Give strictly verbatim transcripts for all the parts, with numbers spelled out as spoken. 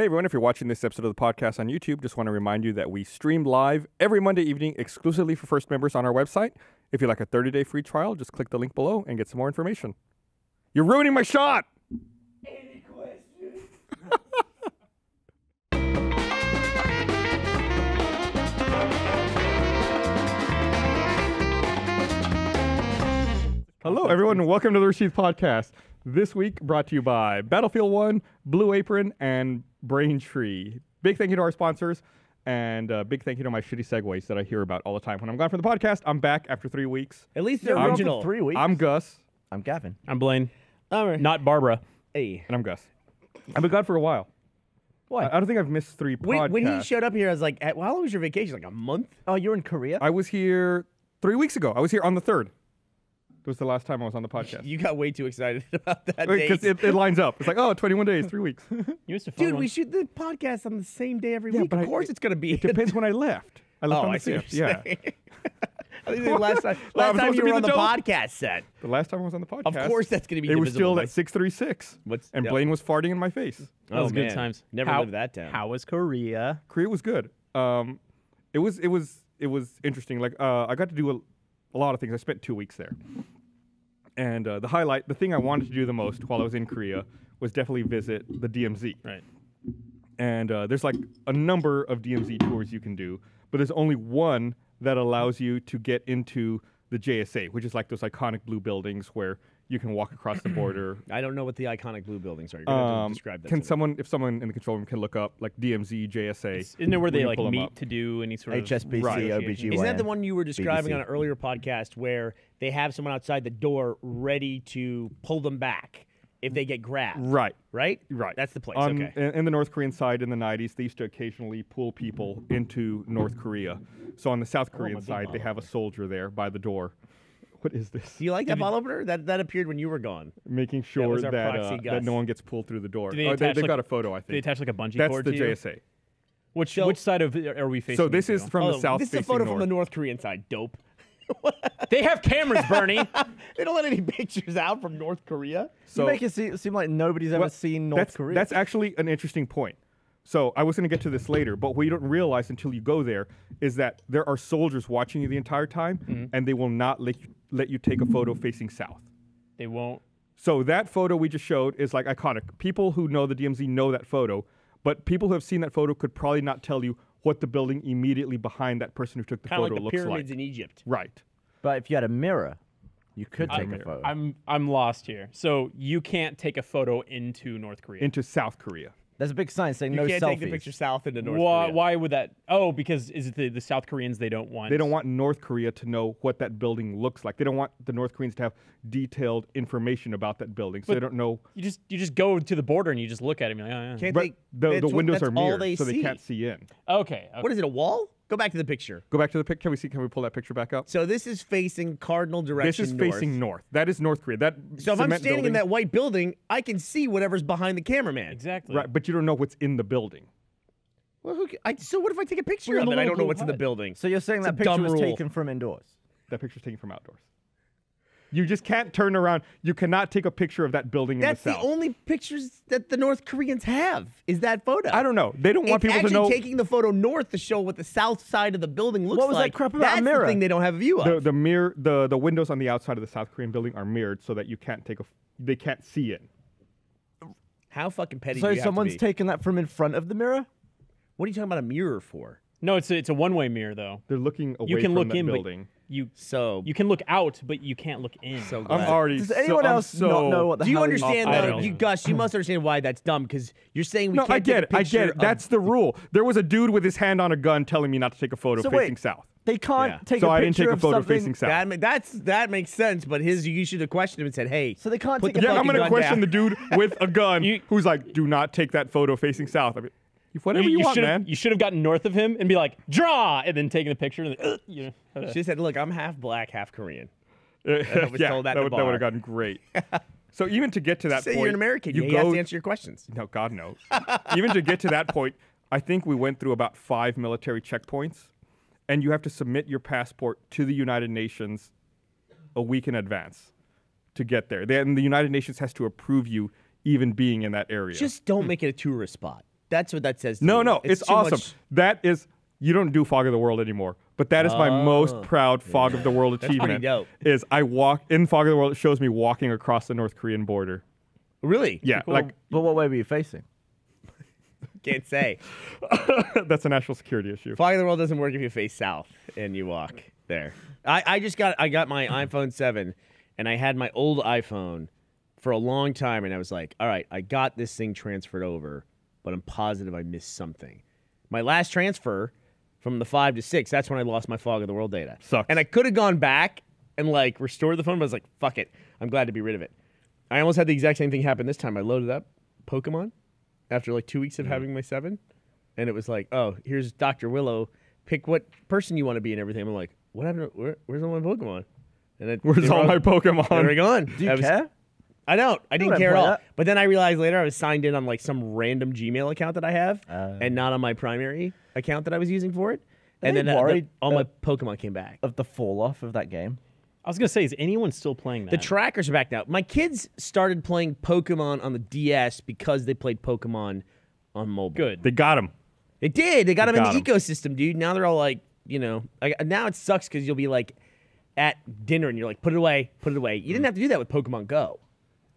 Hey everyone, if you're watching this episode of the podcast on YouTube, just want to remind you that we stream live every Monday evening exclusively for First members on our website. If you'd like a thirty-day free trial, just click the link below and get some more information. You're ruining my shot! Any questions? Hello everyone and welcome to the Rooster Teeth Podcast. This week brought to you by Battlefield one, Blue Apron, and Braintree. Big thank you to our sponsors, and uh, big thank you to my shitty segues that I hear about all the time. When I'm gone from the podcast, I'm back after three weeks. At least they're original. Three weeks. I'm Gus. I'm Gavin. I'm Blaine. I'm not Barbara. Hey. And I'm Gus. I've been gone for a while. What? I, I don't think I've missed three podcasts. When, when he showed up here, I was like, how long was your vacation? Like a month? Oh, you were in Korea? I was here three weeks ago. I was here on the third. It was the last time I was on the podcast. You got way too excited about that date. Because it, it lines up. It's like, oh, twenty-one days, three weeks. You missed a fun Dude, one. We shoot the podcast on the same day every yeah, week. But of course I, it's going to be. It depends when I left. I left oh, on the I see fifth. Yeah. I think the last time, last time you were on the, the podcast set. The last time I was on the podcast. Of course that's going to be It was still at six thirty-six. What's, and yep. Blaine was farting in my face. Oh, was man. Good times. Never how, lived that down. How was Korea? Korea was good. Um, it was it was, it was interesting. Like uh, I got to do a... A lot of things. I spent two weeks there. And uh, the highlight, the thing I wanted to do the most while I was in Korea was definitely visit the D M Z. Right. And uh, there's like a number of D M Z tours you can do, but there's only one that allows you to get into the J S A, which is like those iconic blue buildings where you can walk across the border. I don't know what the iconic blue buildings are. You're going to have to describe that. Can someone, if someone in the control room can look up, like D M Z, J S A. It's, isn't there where they like meet to do any sort H S B C, of... H S B C, O B G Y N. Isn't that the one you were describing B B C. On an earlier podcast where they have someone outside the door ready to pull them back if they get grabbed? Right. Right? Right. That's the place. Um, okay. In the North Korean side in the nineties, they used to occasionally pull people into North Korea. So on the South Korean oh, side, they have a soldier there by the door. What is this? Do you like that bottle opener? That that appeared when you were gone. Making sure that that, uh, that no one gets pulled through the door. They oh, they, they've like, got a photo, I think. They attach like a bungee That's cord to That's the J S A. You? Which so, which side of are we facing? So this is from oh, the south. This is a photo north. From the North Korean side. Dope. They have cameras, Bernie. They don't let any pictures out from North Korea. So, you make it seem, seem like nobody's ever well, seen North that's, Korea. That's actually an interesting point. So I was going to get to this later, but what you don't realize until you go there is that there are soldiers watching you the entire time, mm-hmm. and they will not let you, let you take a photo facing south. They won't. So that photo we just showed is like iconic. People who know the D M Z know that photo, but people who have seen that photo could probably not tell you what the building immediately behind that person who took the Kinda photo like the looks like. Pyramids in Egypt. Right. But if you had a mirror, you could take I'm, a photo. I'm I'm lost here. So you can't take a photo into North Korea. Into South Korea. There's a big sign saying you no selfies. You can't take the picture south into North why, Korea. Why would that? Oh, because is it the, the South Koreans they don't want? They don't want North Korea to know what that building looks like. They don't want the North Koreans to have detailed information about that building, so but they don't know. You just you just go to the border and you just look at it and be like, oh, yeah. Can't but they, the, the windows are mirrored, they so see. They can't see in. Okay, okay. What is it, a wall? Go back to the picture. Go back to the picture. Can we see? Can we pull that picture back up? So this is facing cardinal direction. This is north. Facing north. That is North Korea. That so if I'm standing building, in that white building, I can see whatever's behind the cameraman. Exactly. Right, but you don't know what's in the building. Well, who, I, so what if I take a picture of it? I don't know what's in the building. So you're saying that picture was taken from indoors? That picture's taken from outdoors. You just can't turn around. You cannot take a picture of that building in the south. That's the only pictures that the North Koreans have is that photo. I don't know. They don't want people to know. Actually taking the photo north to show what the south side of the building looks like. What was that crap about a mirror? That's the thing they don't have a view of. The the mirror the the windows on the outside of the South Korean building are mirrored so that you can't take a they can't see it. How fucking petty do you have to be? So someone's taking that from in front of the mirror? What are you talking about a mirror for? No, it's a, it's a one-way mirror though. They're looking away from that building. You so you can look out, but you can't look in. So I'm already. Does anyone so, else so not know what the? Do you hell understand though, you, Gus? You must understand why that's dumb because you're saying we no, can't. No, I get it. I get it. That's the rule. There was a dude with his hand on a gun telling me not to take a photo so facing wait, south. They can't yeah. take. So a I didn't take a photo facing south. That ma that's that makes sense, but his you should have questioned him and said, "Hey." So they can't take. The yeah, I'm gonna question down. The dude with a gun you, who's like, "Do not take that photo facing south." I mean, whatever you, you, you want, man. You should have gotten north of him and be like, draw, and then taking the picture. And then, uh, you know. She said, look, I'm half black, half Korean. I was yeah, told that, that would have gotten great. So even to get to that Say point. Say you're an American. You, you go, have to answer your questions. No, God, no. Even to get to that point, I think we went through about five military checkpoints, and you have to submit your passport to the United Nations a week in advance to get there. Then the United Nations has to approve you even being in that area. Just don't make it a tourist spot. That's what that says to no, me. No, no, it's, it's awesome. Much. That is, you don't do Fog of the World anymore, but that is oh, my most proud yeah. Fog of the World achievement. That's pretty dope. Is I walk, in Fog of the World, it shows me walking across the North Korean border. Really? Yeah. Well, like, but what way were you facing? Can't say. That's a national security issue. Fog of the World doesn't work if you face south and you walk there. I, I just got I got my iPhone seven, and I had my old iPhone for a long time, and I was like, all right, I got this thing transferred over, but I'm positive I missed something. My last transfer from the five to six, that's when I lost my Fog of the World data. Sucks. And I could have gone back and like restored the phone, but I was like, fuck it. I'm glad to be rid of it. I almost had the exact same thing happen this time. I loaded up Pokemon after like two weeks of mm-hmm. having my seven, and it was like, oh, here's Doctor Willow. Pick what person you want to be and everything. I'm like, what happened? To, where, where's all my Pokemon? And it, where's all, all my Pokemon? They're gone. Do you I was, care? I don't. I didn't care at all. That. But then I realized later I was signed in on like some random Gmail account that I have, uh, and not on my primary account that I was using for it. And then uh, the, all my Pokemon came back. Of the fall off of that game. I was going to say, is anyone still playing that? The trackers are back now. My kids started playing Pokemon on the D S because they played Pokemon on mobile. Good. They got them. They did. They got them in the ecosystem, dude. Now they're all like, you know, like, now it sucks because you'll be like at dinner and you're like, put it away, put it away. You didn't have to do that with Pokemon Go.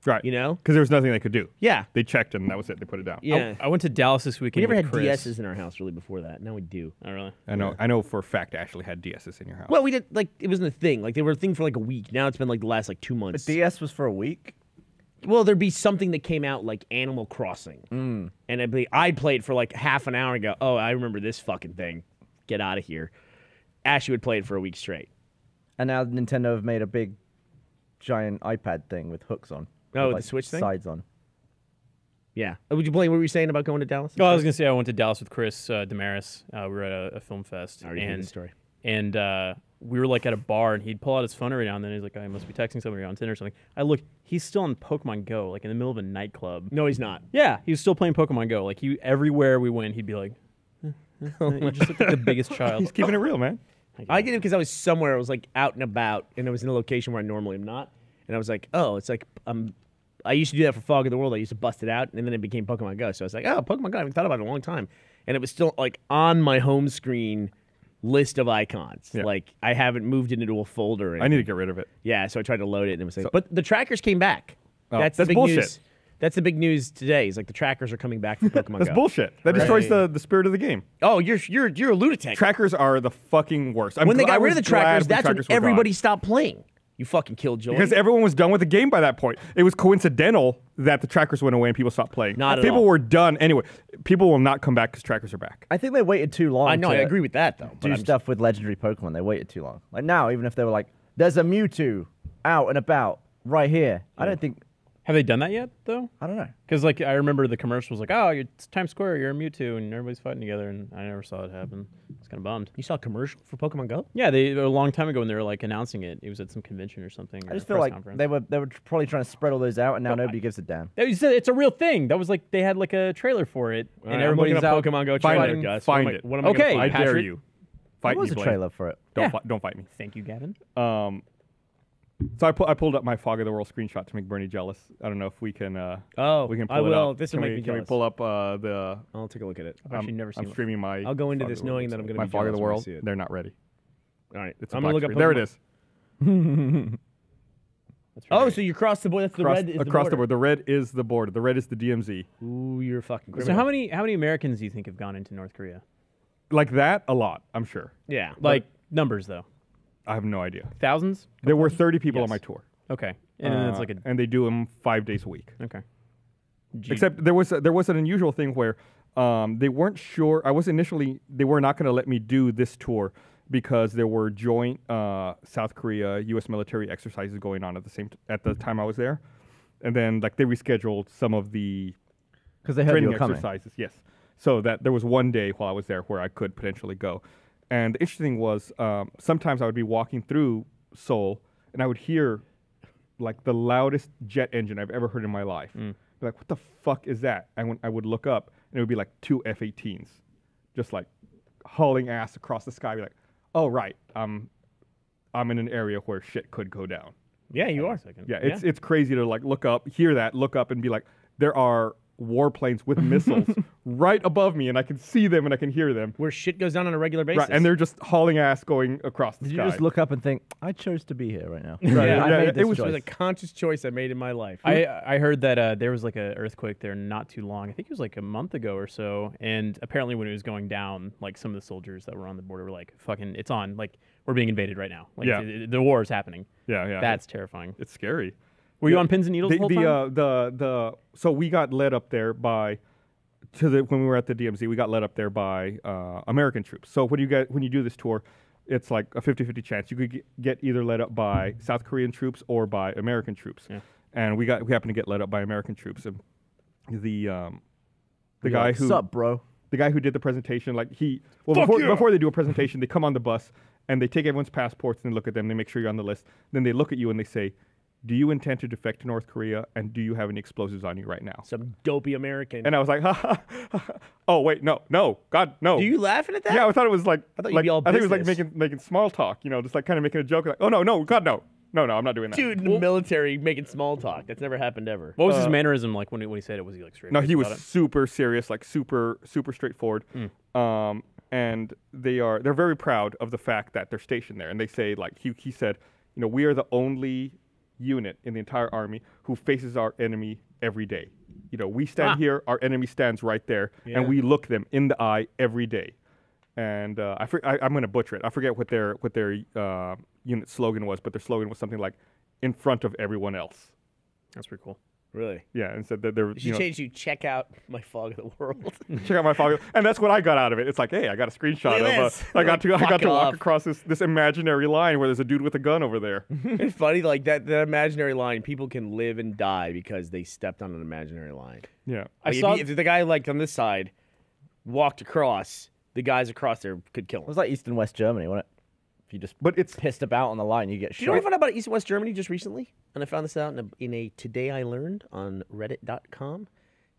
Right. You know? Because there was nothing they could do. Yeah. They checked and that was it. They put it down. Yeah. I, I went to Dallas this weekend. We never had D S's in our house really before that. Now we do. Oh, really? I know. Yeah. I know for a fact Ashley had D S's in your house. Well, we did. Like, it wasn't a thing. Like, they were a thing for like a week. Now it's been like the last like two months. But D S was for a week? Well, there'd be something that came out like Animal Crossing. Mm. And I'd, be, I'd play it for like half an hour and go, oh, I remember this fucking thing. Get out of here. Ashley would play it for a week straight. And now Nintendo have made a big, giant iPad thing with hooks on. Oh, with like the Switch thing? Sides on. Yeah. Oh, would you blame what were you saying about going to Dallas? Oh, I was going to say I went to Dallas with Chris uh, Damaris. Uh, we were at a, a film fest. I already heard the story. And uh, we were like at a bar, and he'd pull out his phone every now and then. He's like, I must be texting somebody on Tinder or something. I looked. He's still on Pokemon Go, like in the middle of a nightclub. No, he's not. Yeah, he was still playing Pokemon Go. Like he, everywhere we went, he'd be like, eh, eh, eh. You just looked like the biggest child. He's keeping it real, man. I, I did it because I was somewhere. I was like out and about, and I was in a location where I normally am not. And I was like, oh, it's like, um, I used to do that for Fog of the World. I used to bust it out, and then it became Pokemon Go. So I was like, oh, Pokemon Go, I haven't thought about it in a long time. And it was still, like, on my home screen list of icons. Yeah. Like, I haven't moved it into a folder. I need to get rid of it. Yeah, so I tried to load it, and it was like, so, but the trackers came back. Oh, that's that's the big bullshit. News. That's the big news today. Is like the trackers are coming back for Pokemon That's Go. Bullshit. That right. destroys the, the spirit of the game. Oh, you're you're you're a lunatic. Trackers are the fucking worst. I'm when they got rid of the trackers, that's when, trackers when everybody gone. Stopped playing. You fucking killed Joey. Because everyone was done with the game by that point. It was coincidental that the trackers went away and people stopped playing. Not at all. People were done anyway. People will not come back because trackers are back. I think they waited too long. I know. I agree with that though. Do stuff with legendary Pokemon. They waited too long. Like now, even if they were like, "There's a Mewtwo out and about right here," yeah. I don't think. Have they done that yet though? I don't know. Because like I remember the commercial was like, "Oh, you're Times Square. You're a Mewtwo, and everybody's fighting together." And I never saw it happen. It's kind of bummed. You saw a commercial for Pokemon Go? Yeah, they a long time ago when they were like announcing it. It was at some convention or something. I just feel like they were they were probably trying to spread all those out, and now no, nobody I, gives a damn. It's a, it's a real thing. That was like they had like a trailer for it, all and right, everybody's out. Pokemon Go find it, guys. Find it. What am I? Okay, I dare you. Fight me. There was a trailer for it. Don't yeah. fi don't fight me. Thank you, Gavin. Um. So I, pu I pulled up my Fog of the World screenshot to make Bernie jealous. I don't know if we can. Uh, oh, we can. Pull I will. It up. This can will make we, me jealous. Can we pull up uh, the? I'll take a look at it. I've actually never seen. I'm it. Streaming my. I'll go into Fog this knowing that I'm going to be jealous. My Fog of the World. They're not ready. All right, it's I'm gonna look up. There it is. That's right. Oh, so you crossed the board. That's cross, the red. Is across the, the board. The red is the border. The red is the D M Z. Ooh, you're fucking. Criminal. So how many how many Americans do you think have gone into North Korea? Like that, a lot. I'm sure. Yeah. Like but, numbers though. I have no idea. Thousands? There were thirty people yes. on my tour. Okay. And uh, it's like a and they do them five days a week. Okay. G Except there was a, there was an unusual thing where um, they weren't sure. I was initially they were not going to let me do this tour because there were joint uh, South Korea U S military exercises going on at the same t at the time I was there, and then like they rescheduled some of the because they had training exercises. Coming. Yes. So that there was one day while I was there where I could potentially go. And the interesting was, um, sometimes I would be walking through Seoul, and I would hear, like, the loudest jet engine I've ever heard in my life. Mm. Like, what the fuck is that? And when I would look up, and it would be, like, two F eighteens, just, like, hauling ass across the sky. I'd be like, oh, right, um, I'm in an area where shit could go down. Yeah, you are. Yeah, yeah, it's it's crazy to, like, look up, hear that, look up, and be like, there are warplanes with missiles right above me, and I can see them and I can hear them. Where shit goes down on a regular basis. Right, and they're just hauling ass going across the Did sky. You just look up and think, I chose to be here right now. Right. Yeah, I yeah, made this it was, choice. It was a conscious choice I made in my life. I, I heard that uh, there was like an earthquake there not too long. I think it was like a month ago or so, and apparently when it was going down, like some of the soldiers that were on the border were like, fucking, it's on. Like, we're being invaded right now. Like, yeah. the, the war is happening. Yeah, yeah. That's terrifying. It's scary. Were you on pins and needles the, the whole time? The, uh, the, the, so we got led up there by, to the, when we were at the D M Z, we got led up there by uh, American troops. So when you, get, when you do this tour, it's like a fifty fifty chance. You could get either led up by South Korean troops or by American troops. Yeah. And we got we happened to get led up by American troops. And the um, the yeah, guy who... What's up, bro? The guy who did the presentation, like he... Well, Fuck before, yeah. before they do a presentation, they come on the bus and they take everyone's passports and they look at them. They make sure you're on the list. Then they look at you and they say... Do you intend to defect to North Korea, and do you have any explosives on you right now? Some dopey American. And I was like, ha, ha, ha, ha. Oh, wait, no, no, God, no. Do you laughing at that? Yeah, I thought it was like, I, thought like, you'd be all I think it was like making, making small talk, you know, just like kind of making a joke. Like, oh, no, no, God, no. No, no, I'm not doing that. Dude, in the well, military, making small talk. That's never happened ever. What was uh, his mannerism like when he, when he said it? Was he like straight? No, he was it? super serious, like super, super straightforward. Mm. Um, and they are, they're very proud of the fact that they're stationed there. And they say, like, he, he said, you know, we are the only... unit in the entire army who faces our enemy every day. You know, we stand ah. here, our enemy stands right there, yeah. and we look them in the eye every day. And uh, I, I, I'm going to butcher it. I forget what their what their uh, unit slogan was, but their slogan was something like "in front of everyone else." That's pretty cool. Really? Yeah. And so that there. You, you know, changed you. Check out my Fog of the World. Check out my Fog, and that's what I got out of it. It's like, hey, I got a screenshot of. Uh, I like, got to. I got to walk off. across this this imaginary line where there's a dude with a gun over there. It's funny, like that that imaginary line. People can live and die because they stepped on an imaginary line. Yeah, like I if saw he, if the guy like on this side walked across, the guys across there could kill him. It was like East and West Germany, wasn't it? You just but it's pissed about on the line, you get shot. You know what I found out about East and West Germany just recently? And I found this out in a, in a Today I Learned on reddit dot com,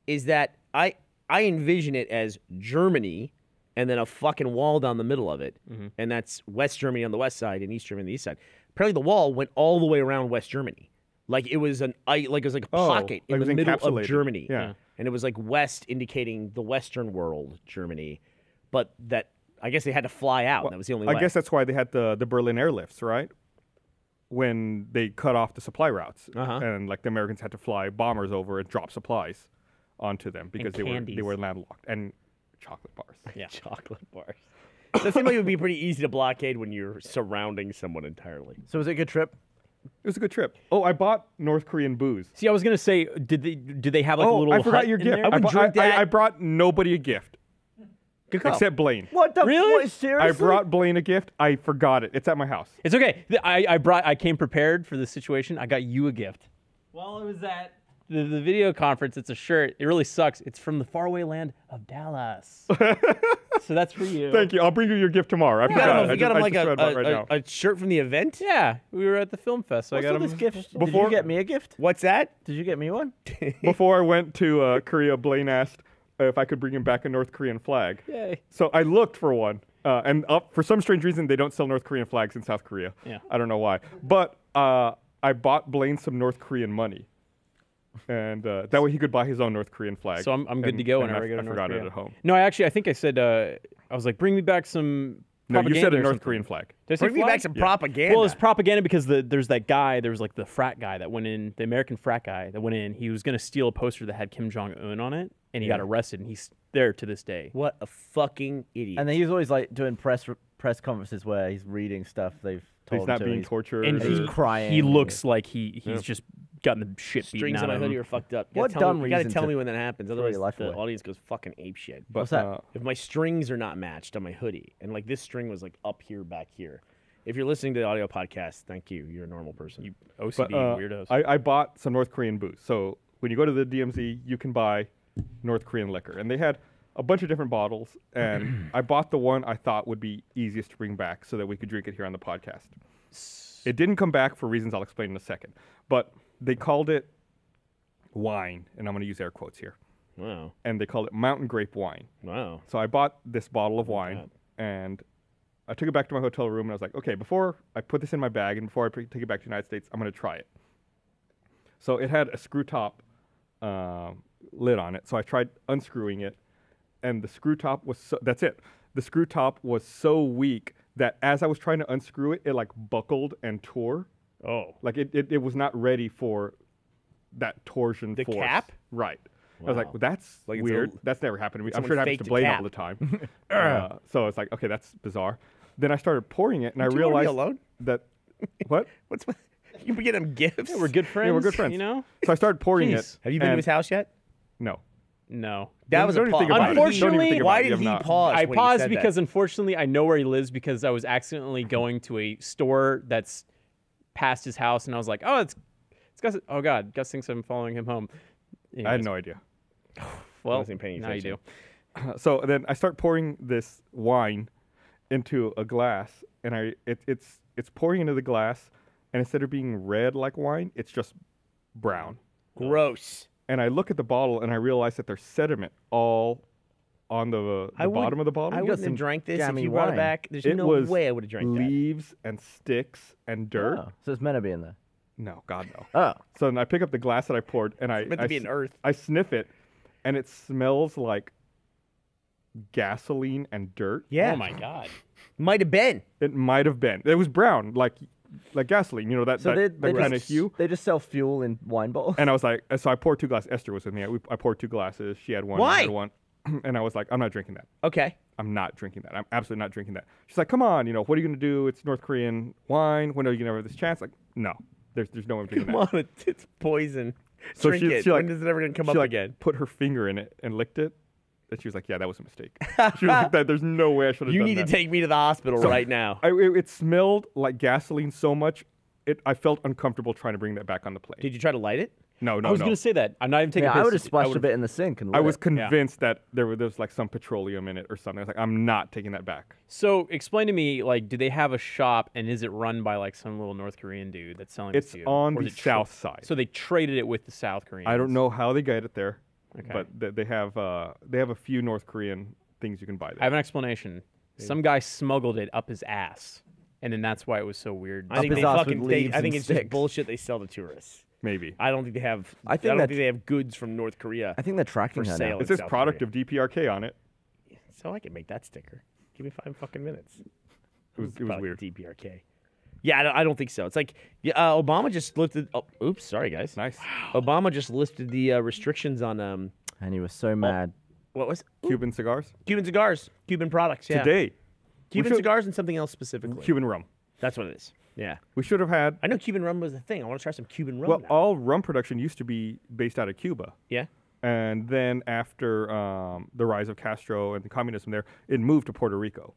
is that I I envision it as Germany and then a fucking wall down the middle of it. Mm-hmm. And that's West Germany on the west side and East Germany on the east side. Apparently the wall went all the way around West Germany. Like it was an like it was like a oh, pocket like in the middle of Germany. Yeah. And it was like west indicating the Western world, Germany. But that I guess they had to fly out. Well, that was the only way. I guess that's why they had the, the Berlin airlifts, right? When they cut off the supply routes. Uh-huh. And like the Americans had to fly bombers over and drop supplies onto them because they were, they were landlocked. And chocolate bars. Yeah, chocolate bars. So it seemed like it would be pretty easy to blockade when you're surrounding someone entirely. So was it a good trip? It was a good trip. Oh, I bought North Korean booze. See, I was going to say, did they, did they have like oh, a little I forgot your gift. I, would I, drink that. I, I brought nobody a gift. Except Blaine. What the? Really? What, seriously? I brought Blaine a gift. I forgot it. It's at my house. It's okay. I, I brought. I came prepared for this situation. I got you a gift. Well, it was at the, the video conference. It's a shirt. It really sucks. It's from the faraway land of Dallas. So that's for you. Thank you. I'll bring you your gift tomorrow. I you forgot. Got him, you got him like a, a, right a, a shirt from the event? Yeah. We were at the film fest, so What's I got him. This gift? Before, Did you get me a gift? What's that? Did you get me one? Before I went to uh, Korea, Blaine asked if I could bring him back a North Korean flag. Yay. So I looked for one, uh, and uh, for some strange reason, they don't sell North Korean flags in South Korea. Yeah. I don't know why. But uh, I bought Blaine some North Korean money, and uh, that way he could buy his own North Korean flag. So I'm, I'm good and, to go whenever I, I go to North Korea. I forgot it at home. No, I actually, I think I said, uh, I was like, bring me back some No, you said a North Korean flag. Did I say flag? Back some yeah. propaganda. Well, it's propaganda because the, there's that guy, there was like the frat guy that went in, the American frat guy that went in, he was going to steal a poster that had Kim Jong-un on it, and he yeah. got arrested, and he's there to this day. What a fucking idiot. And then he's always like doing press press conferences where he's reading stuff they've told him to. He's not being he's, tortured. And he's, he's crying. He looks like he he's yeah. just gotten the shit Strings beaten out of him. Strings on my hoodie are fucked up. You what dumb me, reason? You gotta tell to me when that happens, otherwise the away. audience goes fucking apeshit. But, What's that? Uh, if my strings are not matched on my hoodie, and like this string was like up here, back here. If you're listening to the audio podcast, thank you. You're a normal person. You O C D but, uh, weirdos. I, I bought some North Korean booze. So when you go to the D M Z, you can buy North Korean liquor, and they had a bunch of different bottles, and I bought the one I thought would be easiest to bring back so that we could drink it here on the podcast. It didn't come back for reasons I'll explain in a second, but they called it wine, and I'm going to use air quotes here. Wow. And they called it mountain grape wine. Wow. So I bought this bottle of wine, God. and I took it back to my hotel room, and I was like, okay, before I put this in my bag and before I take it back to the United States, I'm going to try it. So it had a screw top, um, lid on it. So I tried unscrewing it, and the screw top was so, that's it. The screw top was so weak that as I was trying to unscrew it, it like buckled and tore. Oh. Like it, it, it was not ready for that torsion the force. The cap? Right. Wow. I was like, well, that's like weird. A, that's never happened to me. I'm sure it happens to Blaine all the time. uh, so it's like, okay, that's bizarre. Then I started pouring it, and I realized alone? that what? What's what? You get him gifts. Yeah, we're good friends. Yeah, we're good friends. You know. So I started pouring Jeez. it. Have you been to his house yet? No. No. That don't was a pause. Unfortunately, why did he pause? I paused because that. unfortunately I know where he lives because I was accidentally going to a store that's past his house, and I was like, oh, it's it's Gus. Oh God, Gus thinks I'm following him home. Anyways. I had no idea. Well, I wasn't paying now you do. Uh, so then I start pouring this wine into a glass, and I it, it's it's pouring into the glass, and instead of being red like wine, it's just brown. Gross. And I look at the bottle, and I realize that there's sediment all on the, the bottom of the bottle. I wouldn't have drank this if you brought it back. There's no way I would have drank that. It was leaves and sticks and dirt. Oh, so it's meant to be in there. No, God, no. Oh. So then I pick up the glass that I poured, and I, it's meant to I, be an earth. I sniff it, and it smells like gasoline and dirt. Yeah. Oh, my God. Might have been. It might have been. It was brown, like like gasoline, you know, that, so that, that kind of hue. They just sell fuel in wine bowls. And I was like, so I poured two glasses. Esther was with me. I, we, I poured two glasses. She had one. Why? I had one. And I was like, I'm not drinking that. Okay. I'm not drinking that. I'm absolutely not drinking that. She's like, come on, you know, what are you going to do? It's North Korean wine. When are you going to have this chance? Like, no. There's, there's no one drinking that. Come on, it's poison. So Drink she, it. She like, when is it ever going to come up like again? put her finger in it and licked it. And she was like, yeah, that was a mistake. She was like, that, there's no way I should have you done that. You need to take me to the hospital so right now. I, it, it smelled like gasoline so much, it, I felt uncomfortable trying to bring that back on the plane. Did you try to light it? No, no, I was no. going to say that. I'm not even taking yeah, a piss. I would have splashed a bit in the sink. And I was it. convinced yeah. that there, were, there was like some petroleum in it or something. I was like, I'm not taking that back. So explain to me, like, do they have a shop, and is it run by like some little North Korean dude that's selling it's it to you? It's on or the south side. So they traded it with the South Koreans. I don't know how they got it there, okay. but th they have uh, they have a few North Korean things you can buy there. I have an explanation. Maybe. Some guy smuggled it up his ass, and then that's why it was so weird. I up think, they fucking, they, I think it's sticks. just bullshit they sell to tourists. Maybe. I don't think they have. I, think I don't think they have goods from North Korea. I think they're tracking for sale. It says product Korea. of D P R K on it. Yeah, so I can make that sticker. Give me five fucking minutes. It was, it was weird. D P R K. Yeah, I don't, I don't think so. It's like yeah, uh, Obama just lifted. Oh, oops, sorry guys. Nice. Wow. Obama just lifted the uh, restrictions on. Um, and he was so mad. Oh, what was it? Cuban cigars? Cuban cigars. Cuban products. Yeah. Today. Cuban should, cigars and something else specifically. Cuban rum. That's what it is. Yeah. We should have had... I know Cuban rum was a thing. I want to try some Cuban rum Well, now. all rum production used to be based out of Cuba. Yeah. And then after um, the rise of Castro and the communism there, it moved to Puerto Rico.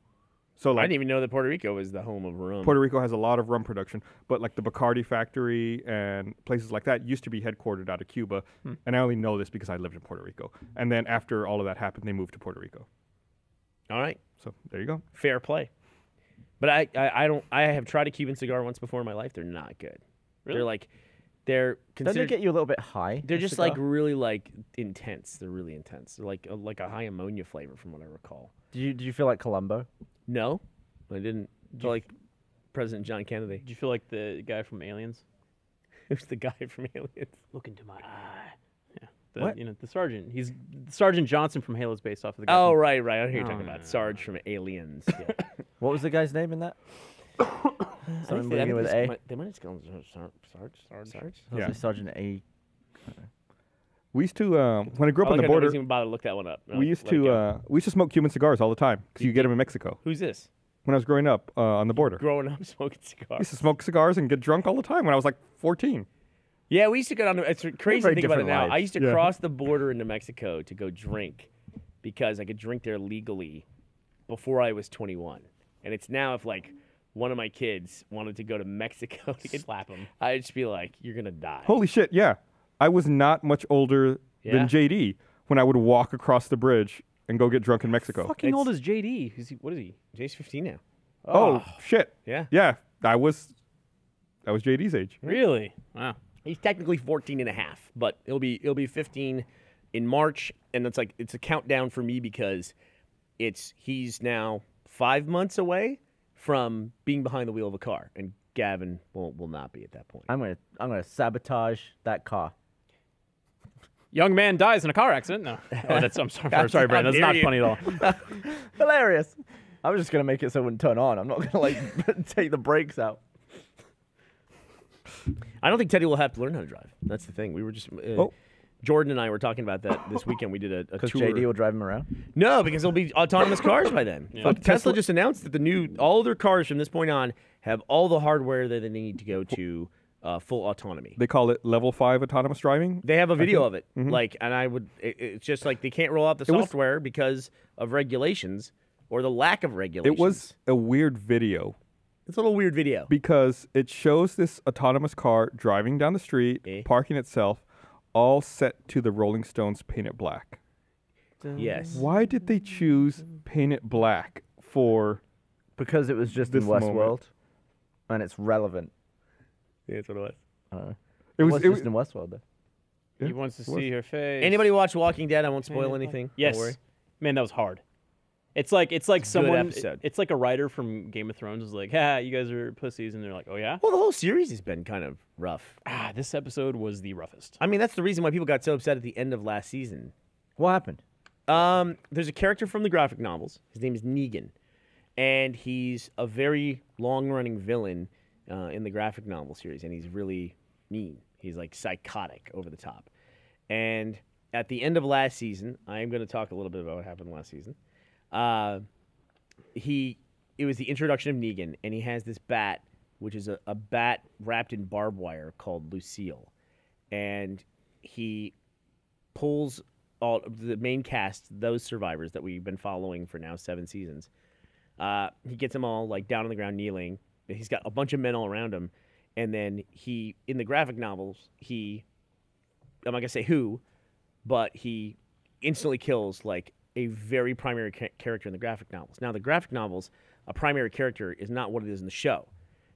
So like, I didn't even know that Puerto Rico was the home of rum. Puerto Rico has a lot of rum production, but like the Bacardi factory and places like that used to be headquartered out of Cuba. Hmm. And I only know this because I lived in Puerto Rico. And then after all of that happened, they moved to Puerto Rico. All right. So there you go. Fair play. But I, I, I don't. I have tried a Cuban cigar once before in my life. They're not good. Really? They're like, they're. Don't they get you a little bit high? They're just cigar? like really like intense. They're really intense. They're like a, like a high ammonia flavor from what I recall. Do you do you feel like Columbo? No, I didn't. Did feel like President John Kennedy. Did you feel like the guy from Aliens? Who's the guy from Aliens? Look into my eye. Yeah. The, what? You know the sergeant. He's Sergeant Johnson from Halo is based off of the guy. Oh right, right. I know who you're oh, talking no, about. No, Sarge no. from Aliens. Yeah. What was the guy's name in that? Something beginning with A. Might, they might just call him Sarge. Sarge. Sarge. Sarge? Yeah. Sergeant A. We used to um, when I grew up oh, on the border. I didn't even bother to look that one up. No, we used to uh, we used to smoke Cuban cigars all the time because you, you get them in Mexico. Who's this? When I was growing up uh, on the border. Growing up smoking cigars. I used to smoke cigars and get drunk all the time when I was like fourteen. Yeah, we used to go down. To, it's crazy to think about it now. Life. I used to yeah. cross the border into Mexico to go drink because I could drink there legally before I was twenty-one. And it's now if, like, one of my kids wanted to go to Mexico to get, slap him, I'd just be like, you're going to die. Holy shit, yeah. I was not much older yeah. than J D when I would walk across the bridge and go get drunk in Mexico. Fucking it's, old is J D? He's, what is he? J D's fifteen now. Oh. oh, shit. Yeah. Yeah, I was I was J D's age. Really? Wow. He's technically fourteen and a half, but it'll be, it'll be fifteen in March. And it's like it's a countdown for me because it's he's now... Five months away from being behind the wheel of a car, and Gavin will will not be at that point. I'm gonna I'm gonna sabotage that car. young man dies in a car accident. No. Oh, that's, I'm sorry, I'm sorry, Brandon. That's not you. funny at all. Hilarious. I was just going to make it so it wouldn't turn on. I'm not going to, like, take the brakes out. I don't think Teddy will have to learn how to drive. That's the thing. We were just... Uh, oh. Jordan and I were talking about that this weekend. We did a, a tour. Because J D will drive him around? No, because there'll be autonomous cars by then. Yeah. Tesla, Tesla just announced that the new all their cars from this point on have all the hardware that they need to go to uh, full autonomy. They call it level five autonomous driving? They have a video of it. Mm-hmm. Like, and I would, it, it's just like they can't roll out the it software was, because of regulations or the lack of regulations. It was a weird video. It's a little weird video. Because it shows this autonomous car driving down the street, eh? parking itself, all set to the Rolling Stones' Paint It Black. Yes. Why did they choose Paint It Black for... Because it was just in Westworld. And it's relevant. Yeah, that's what it was. I don't know. It was, it was it just was, in Westworld, though. Yeah, he wants to see her face. Anybody watch Walking Dead? I won't spoil Man, anything. Yes. Don't worry. Man, that was hard. It's like it's like it's someone. It, it's like a writer from Game of Thrones is like, "Ha, you guys are pussies," and they're like, "Oh yeah." Well, the whole series has been kind of rough. Ah, this episode was the roughest. I mean, that's the reason why people got so upset at the end of last season. What happened? Um, there's a character from the graphic novels. His name is Negan, and he's a very long-running villain uh, in the graphic novel series, and he's really mean. He's like psychotic, over the top. And at the end of last season, I am going to talk a little bit about what happened last season. Uh, he, it was the introduction of Negan, and he has this bat, which is a, a bat wrapped in barbed wire called Lucille, and he pulls all the main cast, those survivors that we've been following for now seven seasons. Uh, he gets them all like down on the ground kneeling. He's got a bunch of men all around him, and then he, in the graphic novels, he, I'm not gonna say who, but he instantly kills like. a very primary ca character in the graphic novels. Now, the graphic novels, a primary character is not what it is in the show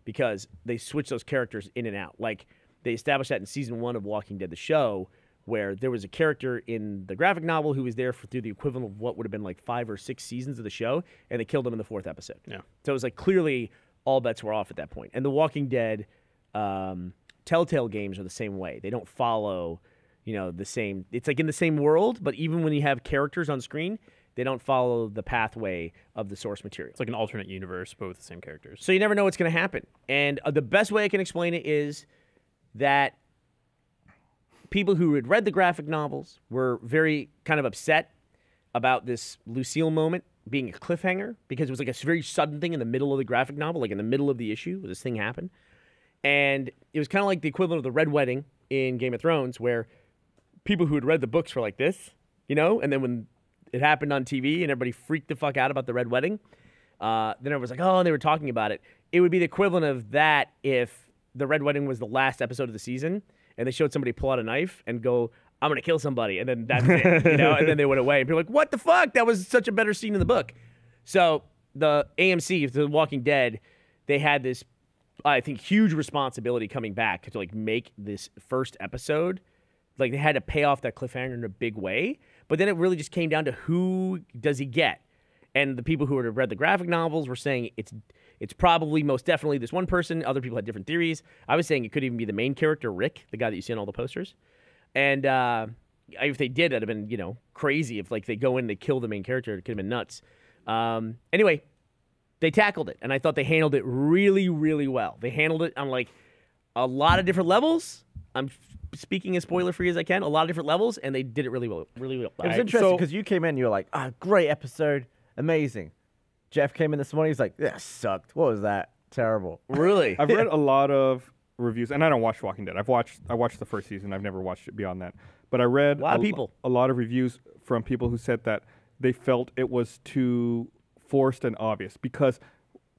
because they switch those characters in and out. Like, they established that in season one of Walking Dead, the show, where there was a character in the graphic novel who was there for, through the equivalent of what would have been like five or six seasons of the show, and they killed him in the fourth episode. Yeah. So it was like clearly all bets were off at that point. And the Walking Dead um, Telltale games are the same way. They don't follow... You know, the same, it's like in the same world, but even when you have characters on screen, they don't follow the pathway of the source material. It's like an alternate universe, but with the same characters. So you never know what's going to happen. And uh, the best way I can explain it is that people who had read the graphic novels were very kind of upset about this Lucille moment being a cliffhanger because it was like a very sudden thing in the middle of the graphic novel, like in the middle of the issue, this thing happened. And it was kind of like the equivalent of the Red Wedding in Game of Thrones, where people who had read the books were like this, you know? And then when it happened on T V and everybody freaked the fuck out about the Red Wedding, uh, then everyone was like, oh, and they were talking about it. It would be the equivalent of that if the Red Wedding was the last episode of the season and they showed somebody pull out a knife and go, I'm going to kill somebody. And then that's it, you know? And then they went away. And people were like, what the fuck? That was such a better scene in the book. So the A M C, The Walking Dead, they had this, I think, huge responsibility coming back to like make this first episode. Like, they had to pay off that cliffhanger in a big way. But then it really just came down to who does he get? And the people who had read the graphic novels were saying it's it's probably most definitely this one person. Other people had different theories. I was saying it could even be the main character, Rick, the guy that you see on all the posters. And uh, if they did, that'd have been, you know, crazy. If, like, they go in and they kill the main character, it could have been nuts. Um, anyway, they tackled it. And I thought they handled it really, really well. They handled it on, like, a lot of different levels. I'm... speaking as spoiler-free as I can, a lot of different levels, and they did it really well. Really well. It was interesting because so, you came in, you were like, ah, oh, great episode, amazing. Jeff came in this morning, he's like, that sucked. What was that? Terrible. Really? I've read a lot of reviews, and I don't watch Walking Dead. I've watched, I watched the first season. I've never watched it beyond that. But I read a lot, a, of people. a lot of reviews from people who said that they felt it was too forced and obvious because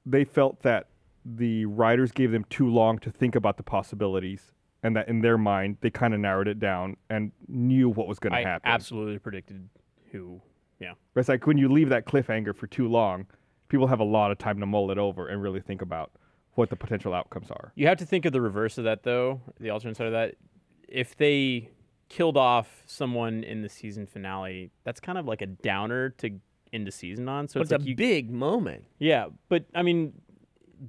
they felt that the writers gave them too long to think about the possibilities. And that in their mind, they kind of narrowed it down and knew what was going to happen. I absolutely predicted who, yeah. But it's like when you leave that cliffhanger for too long, people have a lot of time to mull it over and really think about what the potential outcomes are. You have to think of the reverse of that, though, the alternate side of that. If they killed off someone in the season finale, that's kind of like a downer to end the season on. So but it's, it's like a you, big moment. Yeah, but, I mean,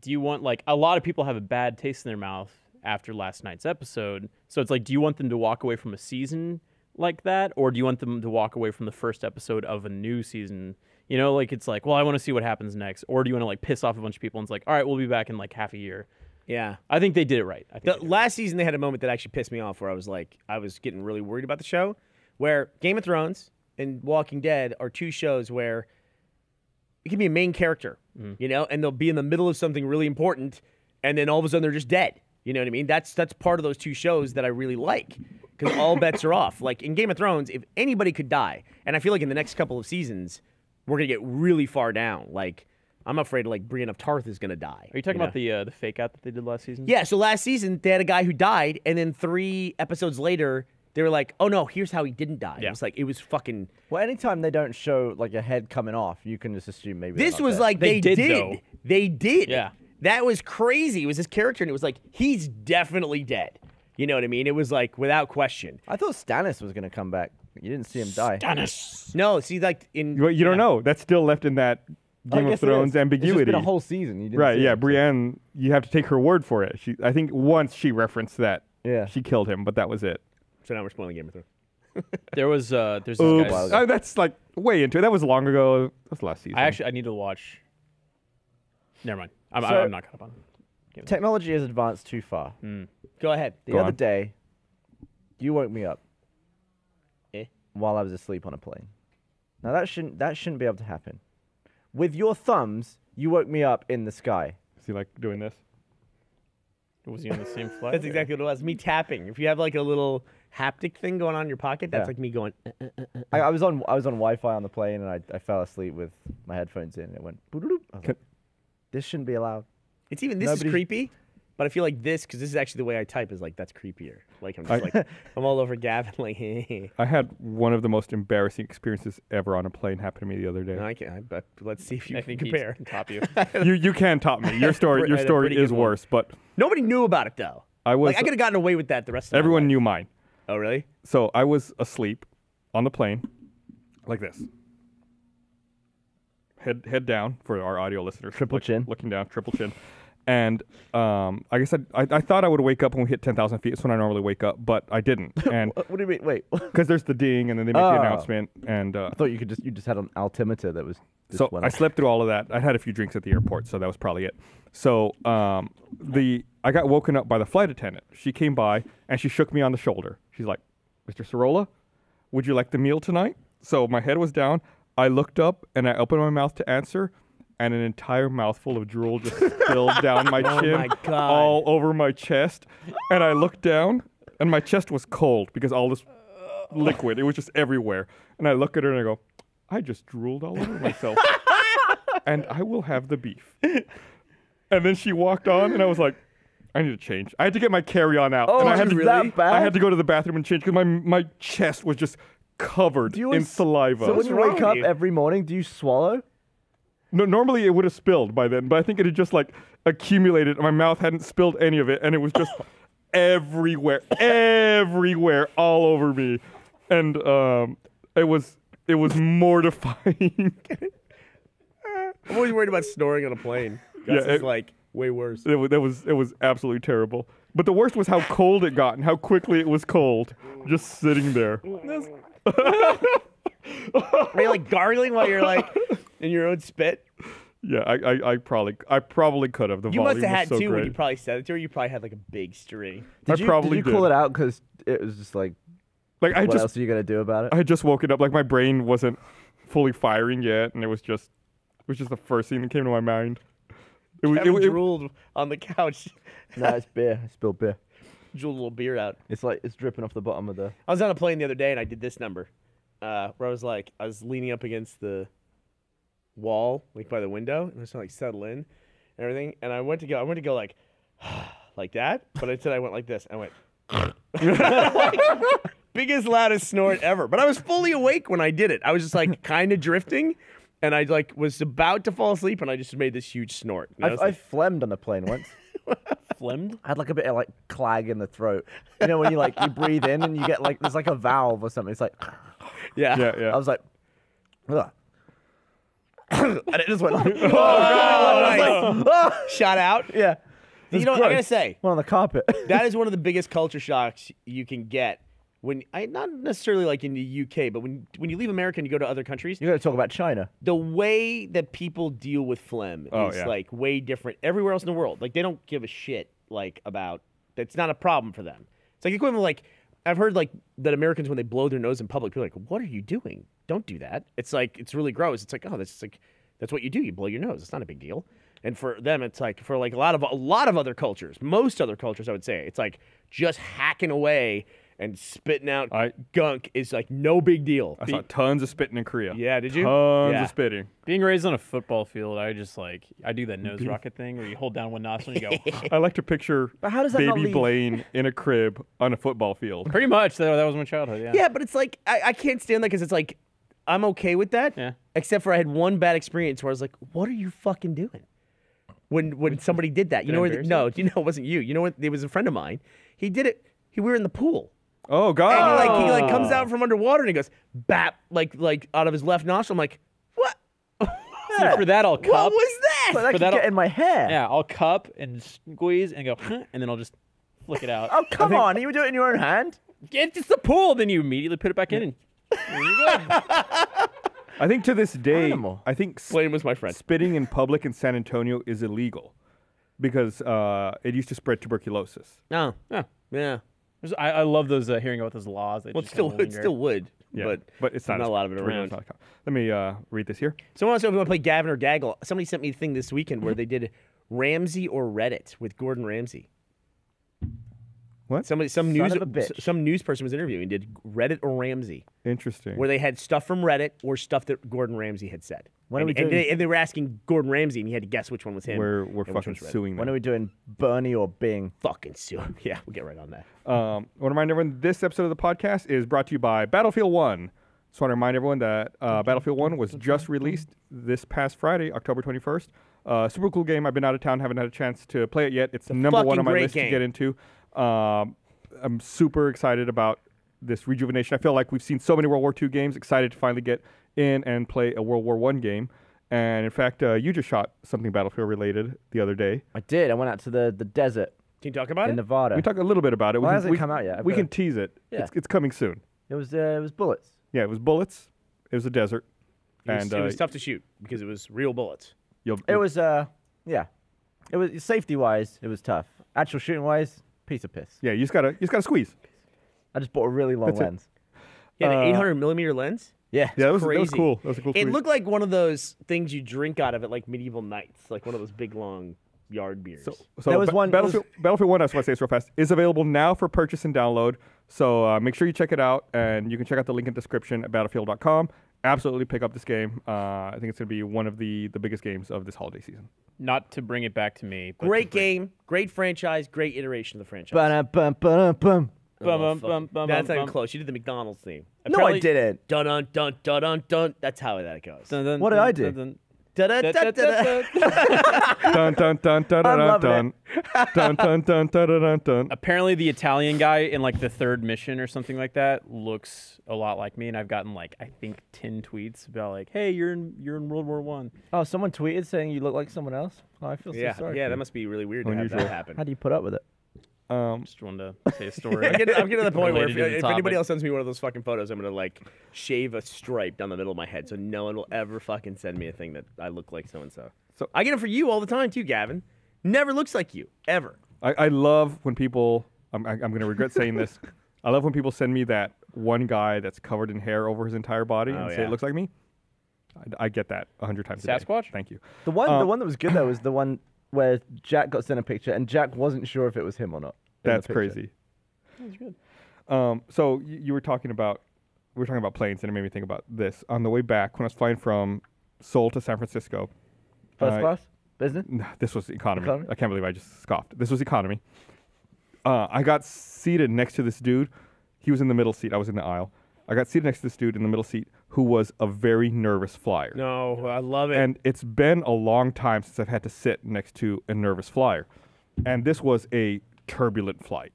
do you want, like, a lot of people have a bad taste in their mouth after last night's episode. So it's like, do you want them to walk away from a season like that, or do you want them to walk away from the first episode of a new season? You know, like, it's like, well, I want to see what happens next. Or do you want to, like, piss off a bunch of people and it's like, all right, we'll be back in, like, half a year. Yeah. I think they did it right. I think the, last season they had a moment that actually pissed me off where I was, like, I was getting really worried about the show, where Game of Thrones and Walking Dead are two shows where it can be a main character, mm. you know, and they'll be in the middle of something really important, and then all of a sudden they're just dead. You know what I mean? That's that's part of those two shows that I really like, because all bets are off. Like, in Game of Thrones, if anybody could die, and I feel like in the next couple of seasons, we're going to get really far down. Like, I'm afraid, like, Brienne of Tarth is going to die. Are you talking you know? about the uh, the fake-out that they did last season? Yeah, so last season, they had a guy who died, and then three episodes later, they were like, oh, no, here's how he didn't die. Yeah. It was like, it was fucking... Well, anytime they don't show, like, a head coming off, you can just assume maybe... This was dead. like, they, they did. did. They did. Yeah. That was crazy. It was his character, and it was like, he's definitely dead. You know what I mean? It was like, without question. I thought Stannis was going to come back. You didn't see him die. Stannis! No, see, like, in... Well, you don't know. That's still left in that Game of Thrones ambiguity. It's just been a whole season. You didn't right, yeah. It. Brienne, you have to take her word for it. She, I think once she referenced that, yeah. she killed him, but that was it. So now we're spoiling Game of Thrones. There was, uh... there's this guy. Oh, that's, like, way into it. That was long ago. That's last season. I actually, I need to watch... Never mind. I'm, so, I'm not caught up on it. Technology has advanced too far. Mm. Go ahead. The Go other on. day, you woke me up. While I was asleep on a plane. Now that shouldn't that shouldn't be able to happen. With your thumbs, you woke me up in the sky. Is he like doing this? Was he on the same flight? That's or? exactly what it was. Me tapping. If you have like a little haptic thing going on in your pocket, that's yeah. like me going. Uh, uh, uh, uh. I, I was on I was on Wi-Fi on the plane and I, I fell asleep with my headphones in and it went. Like, this shouldn't be allowed. It's even this Nobody is creepy. But I feel like this, because this is actually the way I type, is like, that's creepier. Like, I'm just I, like, I'm all over Gavin, like, hey. I had one of the most embarrassing experiences ever on a plane happen to me the other day. No, I can't, but let's see if you I can think compare. I can top you. you. You can top me. Your story your story is worse, but... Nobody knew about it, though. I was... Like, I could have gotten away with that the rest of the time. Everyone knew mine. Oh, really? So, I was asleep on the plane, like this. Head, head down for our audio listeners. Triple like, chin. Looking down, triple chin. And um, I guess I, I, I thought I would wake up when we hit ten thousand feet. It's when I normally wake up, but I didn't. And what do you mean? Wait, because there's the ding, and then they make oh. the announcement. And uh, I thought you could just you just had an altimeter that was. Just so I slept through all of that. I had a few drinks at the airport, so that was probably it. So um, the I got woken up by the flight attendant. She came by and she shook me on the shoulder. She's like, "Mister Sorola, would you like the meal tonight?" So my head was down. I looked up and I opened my mouth to answer. And an entire mouthful of drool just spilled down my chin, oh my God. all over my chest. And I looked down, and my chest was cold because all this liquid, it was just everywhere. And I look at her and I go, I just drooled all over myself. And I will have the beef. And then she walked on, and I was like, I need to change. I had to get my carry-on out. Oh, and I had, to, really? I had to go to the bathroom and change because my, my chest was just covered in s- saliva. So when you wake up every morning, do you swallow? No, normally it would have spilled by then, but I think it had just like accumulated. My mouth hadn't spilled any of it, and it was just everywhere, everywhere, all over me, and um, it was it was mortifying. I'm always worried about snoring on a plane. Gus yeah, is it, like way worse. It was, it was it was absolutely terrible. But the worst was how cold it got and how quickly it was cold, just sitting there. Are you like gargling while you're like in your own spit? Yeah, I, I, I probably, I probably could have. The you volume must have had so too great. When you probably said it to her. You probably had like a big string. Did I you, probably did. You did. Call it out because it was just like, like I what just, else are you gonna do about it? I just woke it up. Like my brain wasn't fully firing yet, and it was just, it was just the first thing that came to my mind. It was. Kevin it, it, drooled it, on the couch. No, nah, it's beer. I spilled beer. Drooled a little beer out. It's like it's dripping off the bottom of the. I was on a plane the other day, and I did this number. Uh, where I was like, I was leaning up against the wall, like by the window, and I was trying to like settle in and everything. And I went to go, I went to go like, like that, but instead I went like this. I went, like, biggest, loudest snort ever. But I was fully awake when I did it. I was just like kind of drifting, and I like was about to fall asleep, and I just made this huge snort. I, I, like, I phlegmed on the plane once. Phlegmed? I had like a bit of like clag in the throat. You know when you like you breathe in and you get like there's like a valve or something. It's like. Yeah. yeah, yeah. I was like, ugh. And it just went. Like, oh, God. I was like, oh. Shot out. Yeah. You know what I'm gonna say? Went on the carpet. That is one of the biggest culture shocks you can get when I not necessarily like in the U K, but when when you leave America and you go to other countries, you got to talk about China. The way that people deal with phlegm oh, is yeah. like way different everywhere else in the world. Like they don't give a shit like about that's not a problem for them. It's like equivalent like I've heard like that Americans when they blow their nose in public, people are like, "What are you doing? Don't do that." It's like it's really gross. It's like, "Oh, that's like that's what you do. You blow your nose. It's not a big deal." And for them, it's like for like a lot of a lot of other cultures, most other cultures, I would say, it's like just hacking away and spitting out I, gunk is like no big deal. I Be- saw tons of spitting in Korea. Yeah, did you? Tons yeah. of spitting. Being raised on a football field, I just like I do that nose rocket thing where you hold down one nostril and you go. I like to picture but how does that baby Blaine in a crib on a football field. Pretty much, that, that was my childhood. Yeah. Yeah, but it's like I, I can't stand that because it's like I'm okay with that, yeah. except for I had one bad experience where I was like, "What are you fucking doing?" When when somebody did that, you did know where the, no, you know it wasn't you. You know what? It was a friend of mine. He did it. He we were in the pool. Oh God! And he like he like comes out from underwater and he goes bap like like out of his left nostril. I'm like, what? Yeah, for that I'll cup. What was that? But I for that get in my hair. Yeah, I'll cup and squeeze and go, and then I'll just flick it out. Oh come think, on! You would do it in your own hand. It's just the pool. Then you immediately put it back yeah. in. And there you go. I think to this day, Animal. I think Blaine was my friend. Spitting in public in San Antonio is illegal because uh, it used to spread tuberculosis. Oh, yeah, yeah. I, I love those uh, hearing about those laws. Well, it still, it still would, yeah. but but it's not, not a lot of it around. around. Let me uh, read this here. Someone else, if you want to play Gavin or Gaggle, somebody sent me a thing this weekend where they did Ramsay or Reddit with Gordon Ramsay. What? Somebody, some Son news, of a bitch. Some news person was interviewing. Did Reddit or Ramsay? Interesting. Where they had stuff from Reddit or stuff that Gordon Ramsay had said. When and, are we doing? And they, and they were asking Gordon Ramsay, and he had to guess which one was him. We're we're fucking suing them. When are we doing Burnie or Bing? Fucking suing. Yeah, we'll get right on that. Um, I want to remind everyone this episode of the podcast is brought to you by Battlefield one. Just want to remind everyone that uh, Battlefield one was just released this past Friday, October twenty-first. Uh, super cool game. I've been out of town, haven't had a chance to play it yet. It's the number one on my list game. to get into. Um, I'm super excited about this rejuvenation. I feel like we've seen so many World War Two games. Excited to finally get in and play a World War One game. And in fact, uh, you just shot something Battlefield related the other day. I did. I went out to the, the desert. Can you talk about in it? In Nevada. We talked a little bit about it. Why well, hasn't we, come out yet? I've we can it. tease it. Yeah. It's, it's coming soon. It was uh, it was bullets. Yeah, it was bullets. It was a desert. It was, and, uh, it was tough to shoot because it was real bullets. You'll, you'll, it was uh yeah, it was safety wise. It was tough. Actual shooting wise. Piece of piss. Yeah, you just gotta, you just gotta squeeze. I just bought a really long That's lens. It. Yeah, an uh, eight hundred millimeter lens. Yeah, yeah, that was, that was cool. That was a cool. It squeeze. looked like one of those things you drink out of at like medieval nights, like one of those big long yard beers. So, so there was ba- one Battlefield, was... Battlefield One. I just want to say this real fast. Is available now for purchase and download. So uh, make sure you check it out, and you can check out the link in the description at battlefield dot com. Absolutely pick up this game. Uh, I think it's going to be one of the, the biggest games of this holiday season. Not to bring it back to me. But great to bring... game, great franchise, great iteration of the franchise. Ba-da-bum, ba-da-bum. Bum, bum, bum, bum, That's bum, not even close. You did the McDonald's theme. Apparently, no, I didn't. Dun-dun, dun-dun, dun-dun. That's how that goes. Dun, dun, what did dun, I do? Dun, dun. Apparently the Italian guy in like the third mission or something like that looks a lot like me, and I've gotten like I think ten tweets about like, hey, you're in you're in World War One. Oh, someone tweeted saying you look like someone else? Oh, I feel yeah, so sorry. Yeah, that must be really weird to have that happen. How do you put up with it? Um, just wanted to say a story. I'm, getting, I'm getting to the point where if, if anybody else sends me one of those fucking photos, I'm going to like shave a stripe down the middle of my head so no one will ever fucking send me a thing that I look like so-and-so. So I get them for you all the time too, Gavin. Never looks like you, ever. I, I love when people, I'm, I'm going to regret saying this, I love when people send me that one guy that's covered in hair over his entire body oh, and yeah. say it looks like me. I, I get that a hundred times Sasquatch? a day. Sasquatch? Thank you. The one, um, the one that was good though was the one... where Jack got sent a picture, and Jack wasn't sure if it was him or not. That's crazy. That was good. Um, so y- you were talking about, we were talking about planes, and it made me think about this. On the way back, when I was flying from Seoul to San Francisco. First uh, class? Business? No, this was economy. economy. I can't believe I just scoffed. This was economy. Uh, I got seated next to this dude. He was in the middle seat. I was in the aisle. I got seated next to this dude in the middle seat who was a very nervous flyer. No, I love it. And it's been a long time since I've had to sit next to a nervous flyer. And this was a turbulent flight.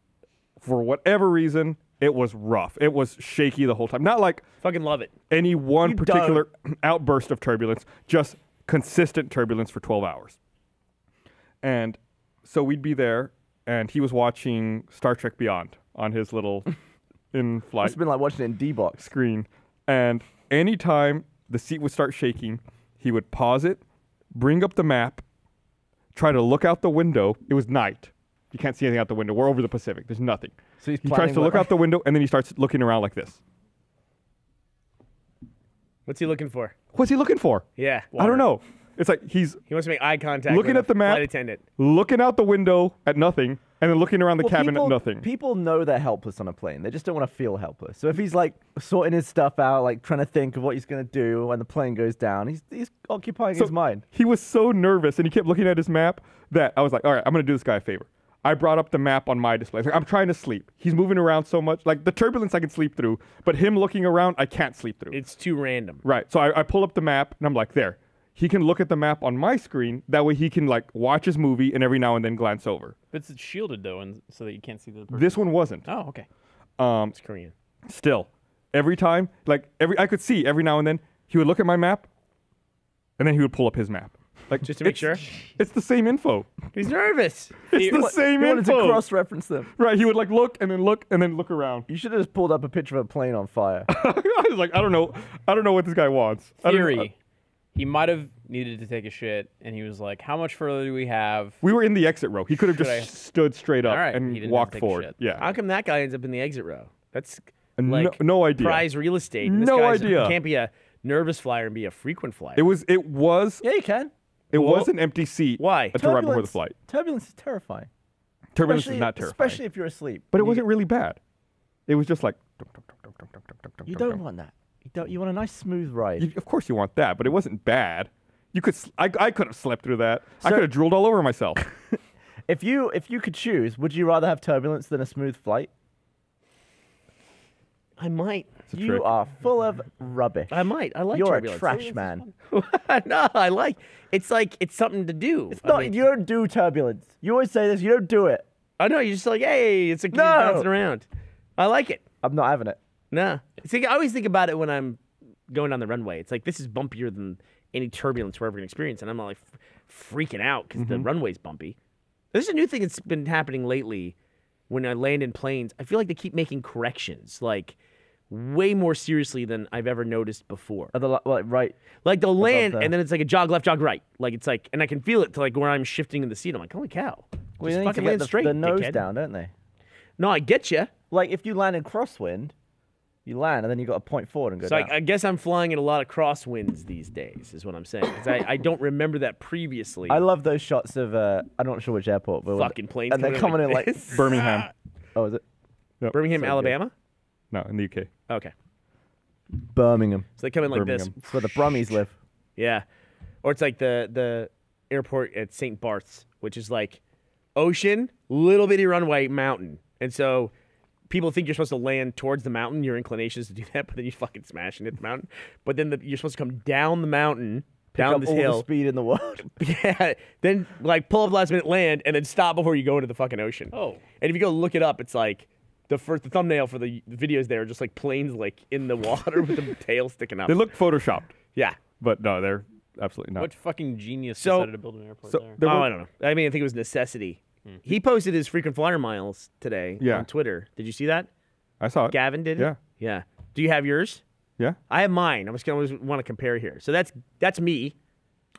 For whatever reason, it was rough. It was shaky the whole time. Not like fucking love it. Any one you particular done. outburst of turbulence, just consistent turbulence for twelve hours. And so we'd be there, and he was watching Star Trek Beyond on his little in flight. It's been like watching it in D-Box. Screen. And anytime the seat would start shaking, he would pause it, bring up the map, try to look out the window. It was night. You can't see anything out the window. We're over the Pacific. There's nothing. So he's he tries to look out the window, and then he starts looking around like this. What's he looking for? What's he looking for? Yeah. Water. I don't know. It's like he's... He wants to make eye contact. Looking at the map, looking out the window at nothing, and then looking around the well, cabin people, at nothing. People know they're helpless on a plane. They just don't want to feel helpless. So if he's like sorting his stuff out, like trying to think of what he's going to do when the plane goes down, he's, he's occupying so his mind. He was so nervous, and he kept looking at his map that I was like, all right, I'm going to do this guy a favor. I brought up the map on my display. Like, I'm trying to sleep. He's moving around so much. Like, the turbulence I can sleep through, but him looking around, I can't sleep through. It's too random. Right. So I, I pull up the map, and I'm like, there. He can look at the map on my screen. That way he can, like, watch his movie and every now and then glance over. But it's shielded, though, and so that you can't see the person. This one wasn't. Oh, okay. Um, it's Korean. Still. Every time, like, every I could see every now and then, he would look at my map, and then he would pull up his map. Like, just to make it's, sure? It's the same info. He's nervous. It's he, the what, same he info. He wanted to cross-reference them. Right. He would, like, look and then look and then look around. You should have just pulled up a picture of a plane on fire. I was like, I don't know. I don't know what this guy wants. Theory. I don't, I, he might have needed to take a shit, and he was like, how much further do we have? We were in the exit row. He could have just I? stood straight up right. and walked forward. Yeah. How come that guy ends up in the exit row? That's, like, no, no idea. Prize real estate. This no idea. Can't be a nervous flyer and be a frequent flyer. It was... It was yeah, you can. It well, was an empty seat. Why? Until right before the flight. Turbulence is terrifying. Turbulence especially, is not terrifying. Especially if you're asleep. But it wasn't really bad. It was just like... You don't want that. You don't. You want a nice smooth ride. You, of course you want that, but it wasn't bad. You could. I, I could have slept through that. So, I could have drooled all over myself. if you if you could choose, would you rather have turbulence than a smooth flight? I might. You trick. Are full of rubbish. I might. I like you're turbulence. You're a trash man. No, I like. It's like it's something to do. It's I not. Mean, you don't do turbulence. You always say this. You don't do it. I know. You're just like, hey, it's a no. bouncing around. I like it. I'm not having it. Nah. See, I always think about it when I'm going down the runway. It's like, this is bumpier than any turbulence we're ever going to experience. And I'm like f freaking out because mm-hmm. the runway's bumpy. There's a new thing that's been happening lately when I land in planes. I feel like they keep making corrections, like, way more seriously than I've ever noticed before. Uh, the, well, right. Like, they'll land, and then it's like a jog left, jog right. Like, it's like, and I can feel it to, like, where I'm shifting in the seat. I'm like, holy cow. Well, just fucking land the, straight, the nose dickhead. Down, don't they? No, I get you. Like, if you land in crosswind... You land, and then you got to point forward and go so down. So I, I guess I'm flying in a lot of crosswinds these days, is what I'm saying. Because I, I don't remember that previously. I love those shots of, uh, I'm not sure which airport. But fucking planes. And they're coming in like... In like Birmingham. Oh, is it? Nope. Birmingham, so Alabama? Good. No, in the U K. Okay. Birmingham. So they come in like Birmingham. This. It's where the Brummies live. Yeah. Or it's like the, the airport at Saint Barth's, which is like ocean, little bitty runway, mountain. And so... People think you're supposed to land towards the mountain. Your inclination is to do that, but then you fucking smash and hit the mountain. But then the, you're supposed to come down the mountain, pick down up this all hill, the speed in the world. Yeah. Then like pull up last minute, land, and then stop before you go into the fucking ocean. Oh. And if you go look it up, it's like the first the thumbnail for the videos there are just like planes like in the water with the tail sticking out. They look photoshopped. Yeah. But no, they're absolutely not. What fucking genius so, decided to build an airport so there? there oh, I don't know. I mean, I think it was necessity. He posted his frequent flyer miles today yeah. on Twitter. Did you see that? I saw it. Gavin did it? Yeah. Yeah. Do you have yours? Yeah. I have mine. I'm just going to want to compare here. So that's that's me.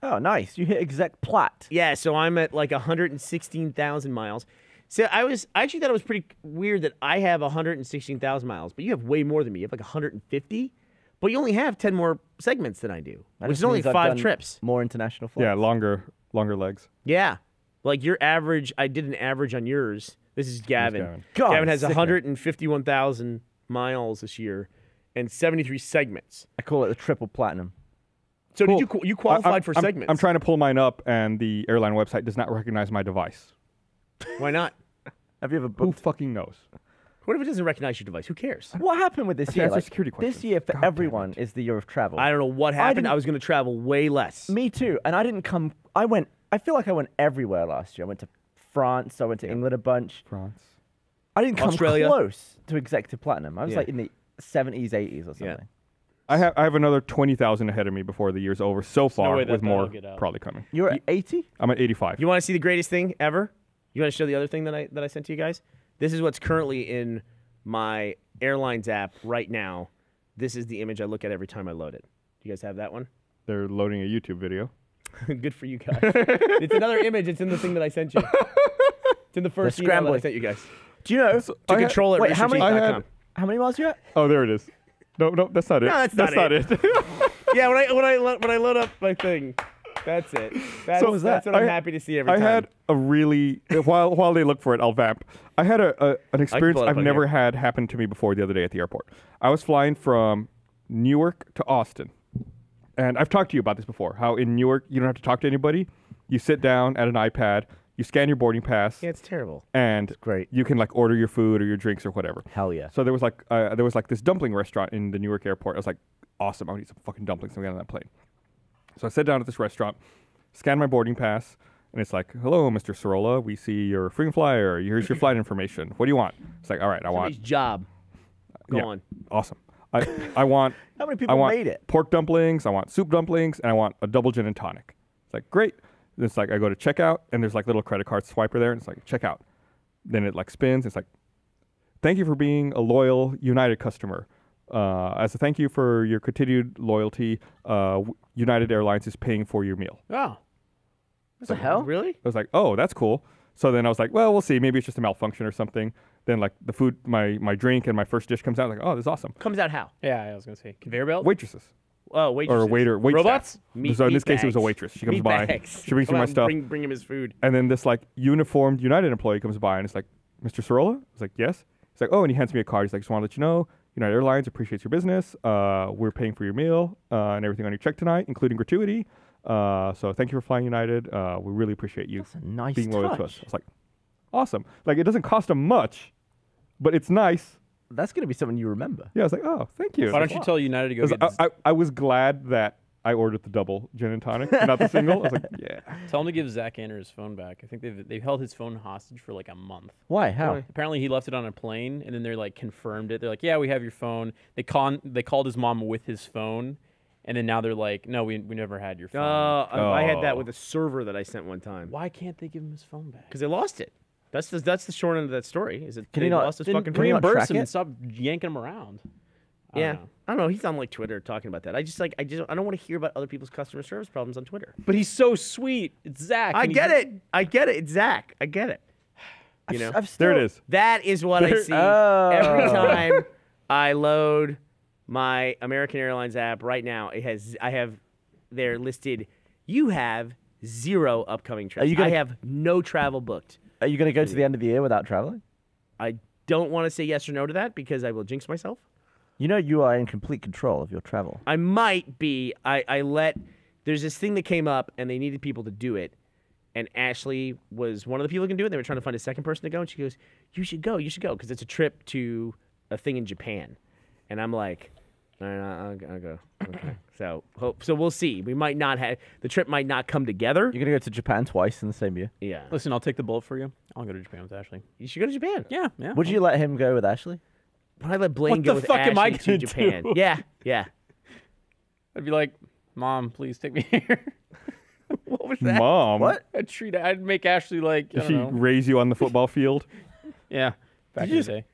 Oh, nice. You hit exact plot. Yeah, so I'm at like one hundred sixteen thousand miles. So I was I actually thought it was pretty weird that I have one hundred sixteen thousand miles, but you have way more than me. You have like one hundred fifty, but you only have ten more segments than I do, that which is only I've five trips. More international flights. Yeah, longer longer legs. Yeah. Like, your average, I did an average on yours. This is Gavin. Gavin. God, Gavin has one hundred fifty-one thousand miles this year and seventy-three segments. I call it the triple platinum. So cool. did you you qualified I'm, for I'm, segments? I'm trying to pull mine up, and the airline website does not recognize my device. Why not? Have you ever booked? Who fucking knows? What if it doesn't recognize your device? Who cares? What happened with this year? Like, security questions. This year for God everyone is the year of travel. I don't know what happened. I, I was going to travel way less. Me too. And I didn't come. I went. I feel like I went everywhere last year. I went to France. I went to yeah. England a bunch. France. I didn't come Australia. close to executive platinum. I was yeah. like in the seventies, eighties, or something. Yeah. I have I have another twenty thousand ahead of me before the year's over. So far, no with more probably coming. You're at eighty. I'm at eighty-five. You want to see the greatest thing ever? You want to show the other thing that I that I sent to you guys? This is what's currently in my airlines app right now, this is the image I look at every time I load it. Do you guys have that one? They're loading a YouTube video. Good for you guys. It's another image. It's in the thing that I sent you. It's in the first the email that I sent you guys. Do you know? To I control had, it. Wait, how many, had, how many miles you at? Oh, there it is. No, no, that's not it. No, that's, that's not, not it. Not it. Yeah, when I when I lo when I load up my thing, that's it. That's, so that, that's what I'm I, happy to see every I time. I had a really while while they look for it, I'll vamp. I had a, a an experience I've never here. had happen to me before the other day at the airport. I was flying from Newark to Austin, and I've talked to you about this before. How in Newark you don't have to talk to anybody. You sit down at an iPad. You scan your boarding pass. Yeah, it's terrible. And it's great. You can like order your food or your drinks or whatever. Hell yeah. So there was like uh, there was like this dumpling restaurant in the Newark airport. I was like, awesome. I want to eat some fucking dumplings when we get on that plane. So I sat down at this restaurant, scanned my boarding pass, and it's like, hello, Mister Sorola. We see your frequent flyer. Here's your flight information. What do you want? It's like, all right, I Somebody's want job. Go yeah, on. Awesome. I I want how many people I want made it? Pork dumplings. I want soup dumplings, and I want a double gin and tonic. It's like great. It's like I go to checkout, and there's like little credit card swiper there, and it's like checkout. Then it like spins. It's like, thank you for being a loyal United customer. Uh, as a thank you for your continued loyalty, uh, United Airlines is paying for your meal. Oh, what the hell? Really? I was like, oh, that's cool. So then I was like, well, we'll see. Maybe it's just a malfunction or something. Then like the food, my my drink, and my first dish comes out. I'm like, oh, this is awesome. Comes out how? Yeah, I was gonna say conveyor belt. Waitresses. Oh, waitresses. Or a waiter. Wait robots? Meat, so in this bags. case, it was a waitress. She comes meat by. Bags. She brings Come me my on, stuff. Bring, bring him his food. And then this like uniformed United employee comes by and it's like, Mister Sorola? I was like, yes. He's like, oh, and he hands me a card. He's like, just want to let you know, United Airlines appreciates your business. Uh, we're paying for your meal uh, and everything on your check tonight, including gratuity. Uh, so thank you for flying United. Uh, we really appreciate you That's a nice being loyal touch. to us. I was like, awesome. Like it doesn't cost them much, but it's nice. That's going to be something you remember. Yeah, I was like, oh, thank you. Why don't like, you wow. tell United to go I get like, I, I, I was glad that I ordered the double gin and tonic, not the single. I was like, yeah. Tell him to give Zach Anner his phone back. I think they've, they've held his phone hostage for like a month. Why? How? Apparently, apparently he left it on a plane, and then they're like confirmed it. They're like, yeah, we have your phone. They, con they called his mom with his phone, and then now they're like, no, we, we never had your phone. Uh, oh. I had that with a server that I sent one time. Why can't they give him his phone back? Because they lost it. That's the that's the short end of that story. Is it? Can he not, lost his then fucking reimburse him and stop yanking him around? I yeah, don't I don't know. He's on like Twitter talking about that. I just like I just I don't want to hear about other people's customer service problems on Twitter. But he's so sweet. It's Zach. I get it. I get it. It's Zach. I get it. You know. I've, I've still, there it is. That is what there, I see oh. every time I load my American Airlines app. Right now, it has I have they're listed. You have zero upcoming travel. I have no travel booked. Are you going to go to the end of the year without traveling? I don't want to say yes or no to that because I will jinx myself. You know you are in complete control of your travel. I might be. I, I let... There's this thing that came up, and they needed people to do it. And Ashley was one of the people who can do it. They were trying to find a second person to go, and she goes, you should go, you should go, because it's a trip to a thing in Japan. And I'm like, all right, I'll, I'll go. Okay. So, hope, so we'll see. We might not have the trip might not come together. You're gonna go to Japan twice in the same year. Yeah. Listen, I'll take the bullet for you. I'll go to Japan with Ashley. You should go to Japan. Yeah, yeah. Would I'll... you let him go with Ashley? Would I let Blaine what go with Ashley I to Japan? Do? Yeah, yeah. I'd be like, Mom, please take me here. What was that? Mom, what? I'd treat. I'd make Ashley like. Did she know. raise you on the football field? Yeah. Back Did in you... the day.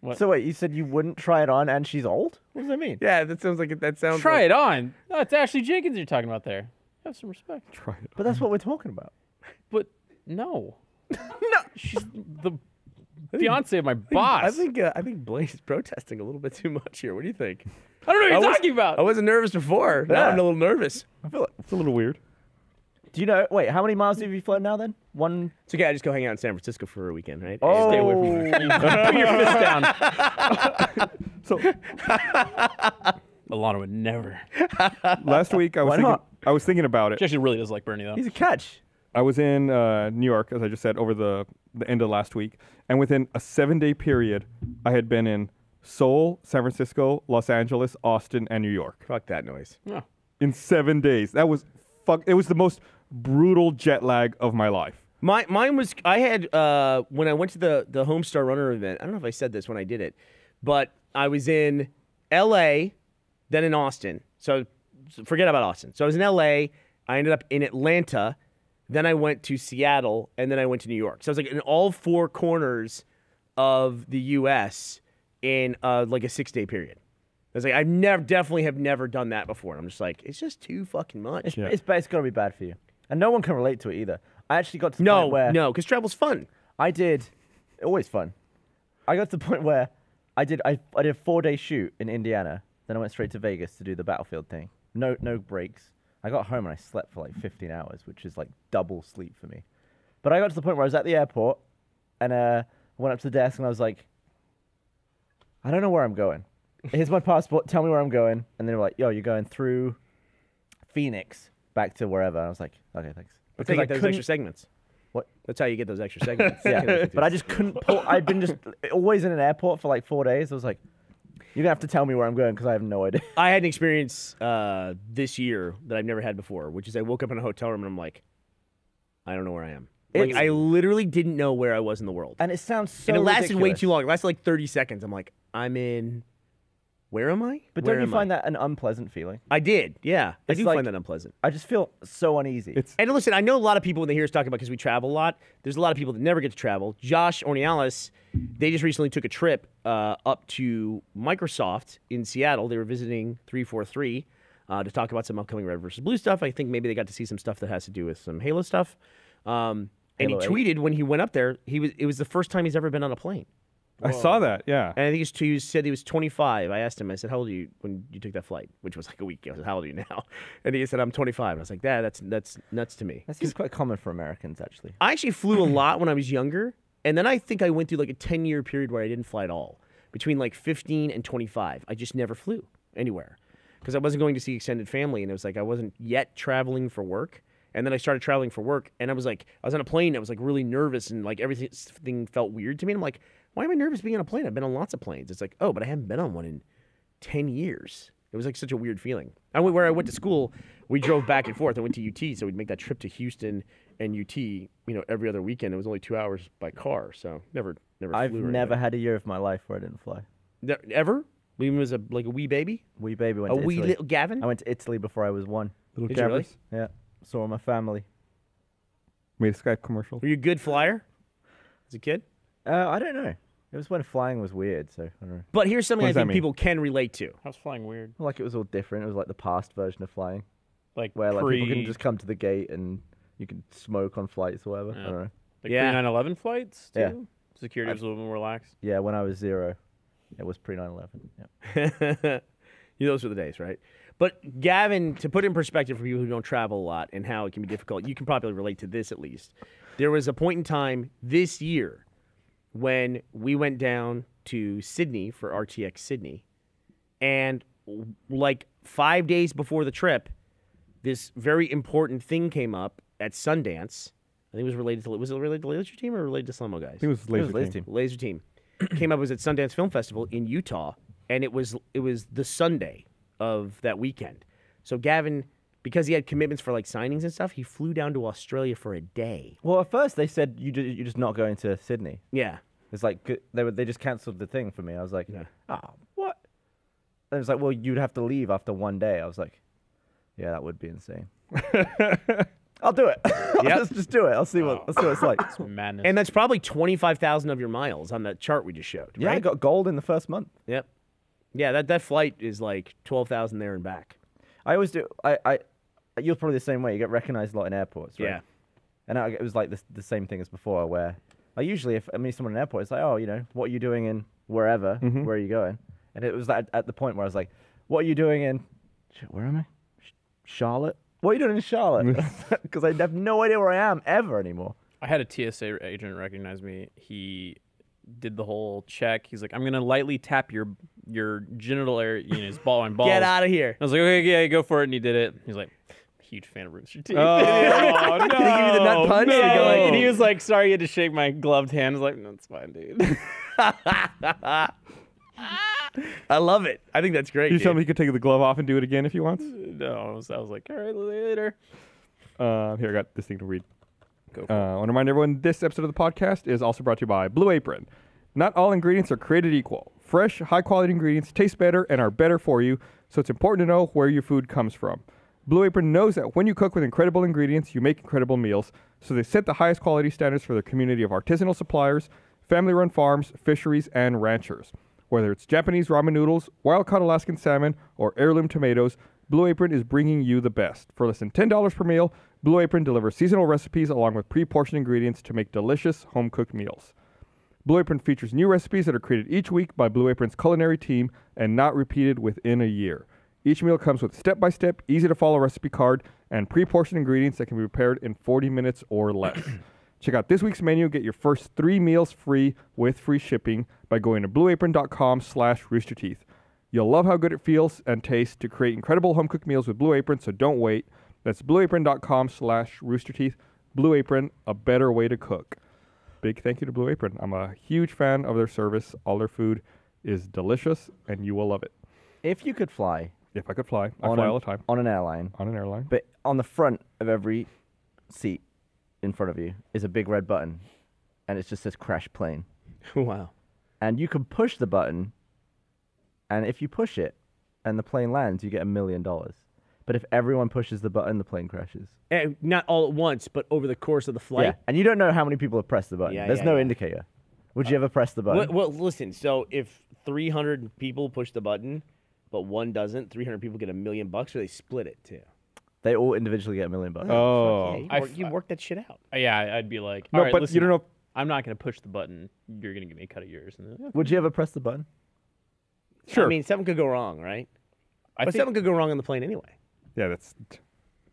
What? So wait, you said you wouldn't try it on, and she's old? What does that mean? Yeah, that sounds like it, that sounds. Try like... it on. No, it's Ashley Jenkins you're talking about there. Have some respect. Try it. But on. That's what we're talking about. But no, no, she's the fiance of my boss. I think uh, I think Blaine is protesting a little bit too much here. What do you think? I don't know what you're I was, talking about. I wasn't nervous before. Now yeah. I'm a little nervous. I feel like it's a little weird. Do you know? Wait, how many miles have you flown now? Then one. It's okay. I just go hang out in San Francisco for a weekend, right? Oh, stay away from her. Put your fist down. So, Milano would never. Last week, I was Why thinking, not? I was thinking about it. She actually really does like Bernie, though. He's a catch. I was in uh, New York, as I just said, over the the end of last week, and within a seven-day period, I had been in Seoul, San Francisco, Los Angeles, Austin, and New York. Fuck that noise. Yeah. In seven days, that was fuck. It was the most brutal jet lag of my life. My mine was I had uh, when I went to the the Homestar Runner event. I don't know if I said this when I did it, but I was in L A, then in Austin. So forget about Austin. So I was in L A. I ended up in Atlanta, then I went to Seattle, and then I went to New York. So I was like in all four corners of the U S in uh, like a six-day period. I was like, I've never, definitely have never done that before. And I'm just like, it's just too fucking much. It's, yeah. it's, it's going to be bad for you. And no one can relate to it either. I actually got to the no, point where... No, no, because travel's fun. I did... Always fun. I got to the point where I did I, I did a four-day shoot in Indiana. Then I went straight to Vegas to do the Battlefield thing. No no breaks. I got home and I slept for like fifteen hours, which is like double sleep for me. But I got to the point where I was at the airport and uh, went up to the desk and I was like, I don't know where I'm going. Here's my passport. Tell me where I'm going. And they were like, yo, you're going through Phoenix back to wherever. And I was like, okay, thanks. Because I like those extra segments. What? That's how you get those extra segments. Yeah, but I just couldn't pull. I've been just always in an airport for like four days. I was like, you're going to have to tell me where I'm going because I have no idea. I had an experience uh, this year that I've never had before, which is I woke up in a hotel room and I'm like, I don't know where I am. Like, I literally didn't know where I was in the world. And it sounds so And it lasted ridiculous. way too long. It lasted like thirty seconds. I'm like, I'm in... Where am I? But Where don't you find I? that an unpleasant feeling? I did, yeah. It's I do like, find that unpleasant. I just feel so uneasy. It's and listen, I know a lot of people when they hear us talking about because we travel a lot, there's a lot of people that never get to travel. Josh Ornealas, they just recently took a trip uh, up to Microsoft in Seattle. They were visiting three forty-three uh, to talk about some upcoming Red versus Blue stuff. I think maybe they got to see some stuff that has to do with some Halo stuff. Um, and Halo he tweeted eight. When he went up there, he was it was the first time he's ever been on a plane. Whoa. I saw that, yeah. And I think he's two, he said he was twenty-five. I asked him, I said, how old are you when you took that flight? Which was like a week ago. I said, how old are you now? And he said, I'm twenty-five. And I was like, Dad, that's, that's nuts to me. That seems quite common for Americans, actually. I actually flew a lot when I was younger. And then I think I went through like a ten-year period where I didn't fly at all. Between like fifteen and twenty-five, I just never flew anywhere. Because I wasn't going to see extended family. And it was like I wasn't yet traveling for work. And then I started traveling for work. And I was like, I was on a plane. I was like really nervous. And like everything felt weird to me. And I'm like... Why am I nervous being on a plane? I've been on lots of planes. It's like, oh, but I haven't been on one in ten years. It was like such a weird feeling. I went, where I went to school, we drove back and forth. I went to U T, so we'd make that trip to Houston and U T, you know, every other weekend. It was only two hours by car, so never, never. I've flew never anything. had a year of my life where I didn't fly. Never, ever? Even was a like a wee baby. Wee baby went. A to wee Italy. Little Gavin. I went to Italy before I was one. Little Did Gavin. You really? Yeah. Saw my family. Made a Skype commercial. Were you a good flyer as a kid? Uh, I don't know. It was when flying was weird, so I don't know. But here's something I think people can relate to. How's flying weird? Like it was all different. It was like the past version of flying. Like where like pre... people can just come to the gate and you can smoke on flights or whatever. Yeah. I don't know. Like yeah. pre nine eleven flights too? Yeah. Security was a little bit more relaxed. Yeah, when I was zero, it was pre nine eleven. Yeah. You know, those were the days, right? But Gavin, to put in perspective for people who don't travel a lot and how it can be difficult, you can probably relate to this at least. There was a point in time this year when we went down to Sydney for R T X Sydney, and like five days before the trip, this very important thing came up at Sundance. I think it was related to, was it related to Laser Team or related to Slumbo Guys? I think it was Laser, it was Laser Team. Team. Laser Team. Came up, it was at Sundance Film Festival in Utah, and it was, it was the Sunday of that weekend. So Gavin, because he had commitments for like signings and stuff, he flew down to Australia for a day. Well, at first they said, you just, you're just not going to Sydney. Yeah. It's like, they were, they just cancelled the thing for me. I was like, yeah. Oh, what? And it was like, well, you'd have to leave after one day. I was like, yeah, that would be insane. I'll do it. I'll yep. just, just do it. I'll see what, oh. I'll see what it's like. It's madness. And that's probably twenty-five thousand of your miles on that chart we just showed. Yeah, right? I got gold in the first month. Yep. Yeah, that, that flight is like twelve thousand there and back. I always do. I, I, you're probably the same way. You get recognized a lot in airports, right? Yeah. And I, it was like the, the same thing as before where... Like usually, if I meet someone in an airport, it's like, oh, you know, what are you doing in wherever? Mm-hmm. Where are you going? And it was at, at the point where I was like, what are you doing in, where am I? Charlotte? What are you doing in Charlotte? Because I have no idea where I am ever anymore. I had a T S A agent recognize me. He did the whole check. He's like, I'm going to lightly tap your your genital area, you know, his ball and balls. Get out of here. And I was like, okay, yeah, go for it. And he did it. He's like... Huge fan of Rooster Teeth. Oh, no, Did he give you the nut punch? No. And, go like, and he was like, sorry you had to shake my gloved hand. I was like, no, it's fine, dude. I love it. I think that's great. You tell me he could take the glove off and do it again if he wants? No, I was, I was like, all right, later. Uh, here, I got this thing to read. Go for uh, it. I want to remind everyone, this episode of the podcast is also brought to you by Blue Apron. Not all ingredients are created equal. Fresh, high-quality ingredients taste better and are better for you, so it's important to know where your food comes from. Blue Apron knows that when you cook with incredible ingredients, you make incredible meals, so they set the highest quality standards for their community of artisanal suppliers, family-run farms, fisheries, and ranchers. Whether it's Japanese ramen noodles, wild-caught Alaskan salmon, or heirloom tomatoes, Blue Apron is bringing you the best. For less than ten dollars per meal, Blue Apron delivers seasonal recipes along with pre-portioned ingredients to make delicious home-cooked meals. Blue Apron features new recipes that are created each week by Blue Apron's culinary team and not repeated within a year. Each meal comes with step-by-step, easy-to-follow recipe card and pre-portioned ingredients that can be prepared in forty minutes or less. Check out this week's menu. Get your first three meals free with free shipping by going to blue apron dot com slash rooster teeth. You'll love how good it feels and tastes to create incredible home-cooked meals with Blue Apron, so don't wait. That's blue apron dot com slash rooster teeth. Blue Apron, a better way to cook. Big thank you to Blue Apron. I'm a huge fan of their service. All their food is delicious, and you will love it. If you could fly. If I could fly. I fly all the time. On an airline. On an airline. But on the front of every seat in front of you is a big red button, and it just says crash plane. Wow. And you can push the button, and if you push it and the plane lands, you get a million dollars. But if everyone pushes the button, the plane crashes. And not all at once, but over the course of the flight. Yeah. And you don't know how many people have pressed the button. Yeah, There's yeah, no yeah. indicator. Would uh, you ever press the button? Well, well, listen, so if three hundred people push the button, but one doesn't, three hundred people get a million bucks, or they split it, too. They all individually get a million bucks. Oh. Yeah, you, work, you work that shit out. Yeah, I'd be like, no, all right, but listen, you don't know. I'm not going to push the button. You're going to give me a cut of yours. Would you ever press the button? Sure. I mean, something could go wrong, right? I but something could go wrong on the plane anyway. Yeah, that's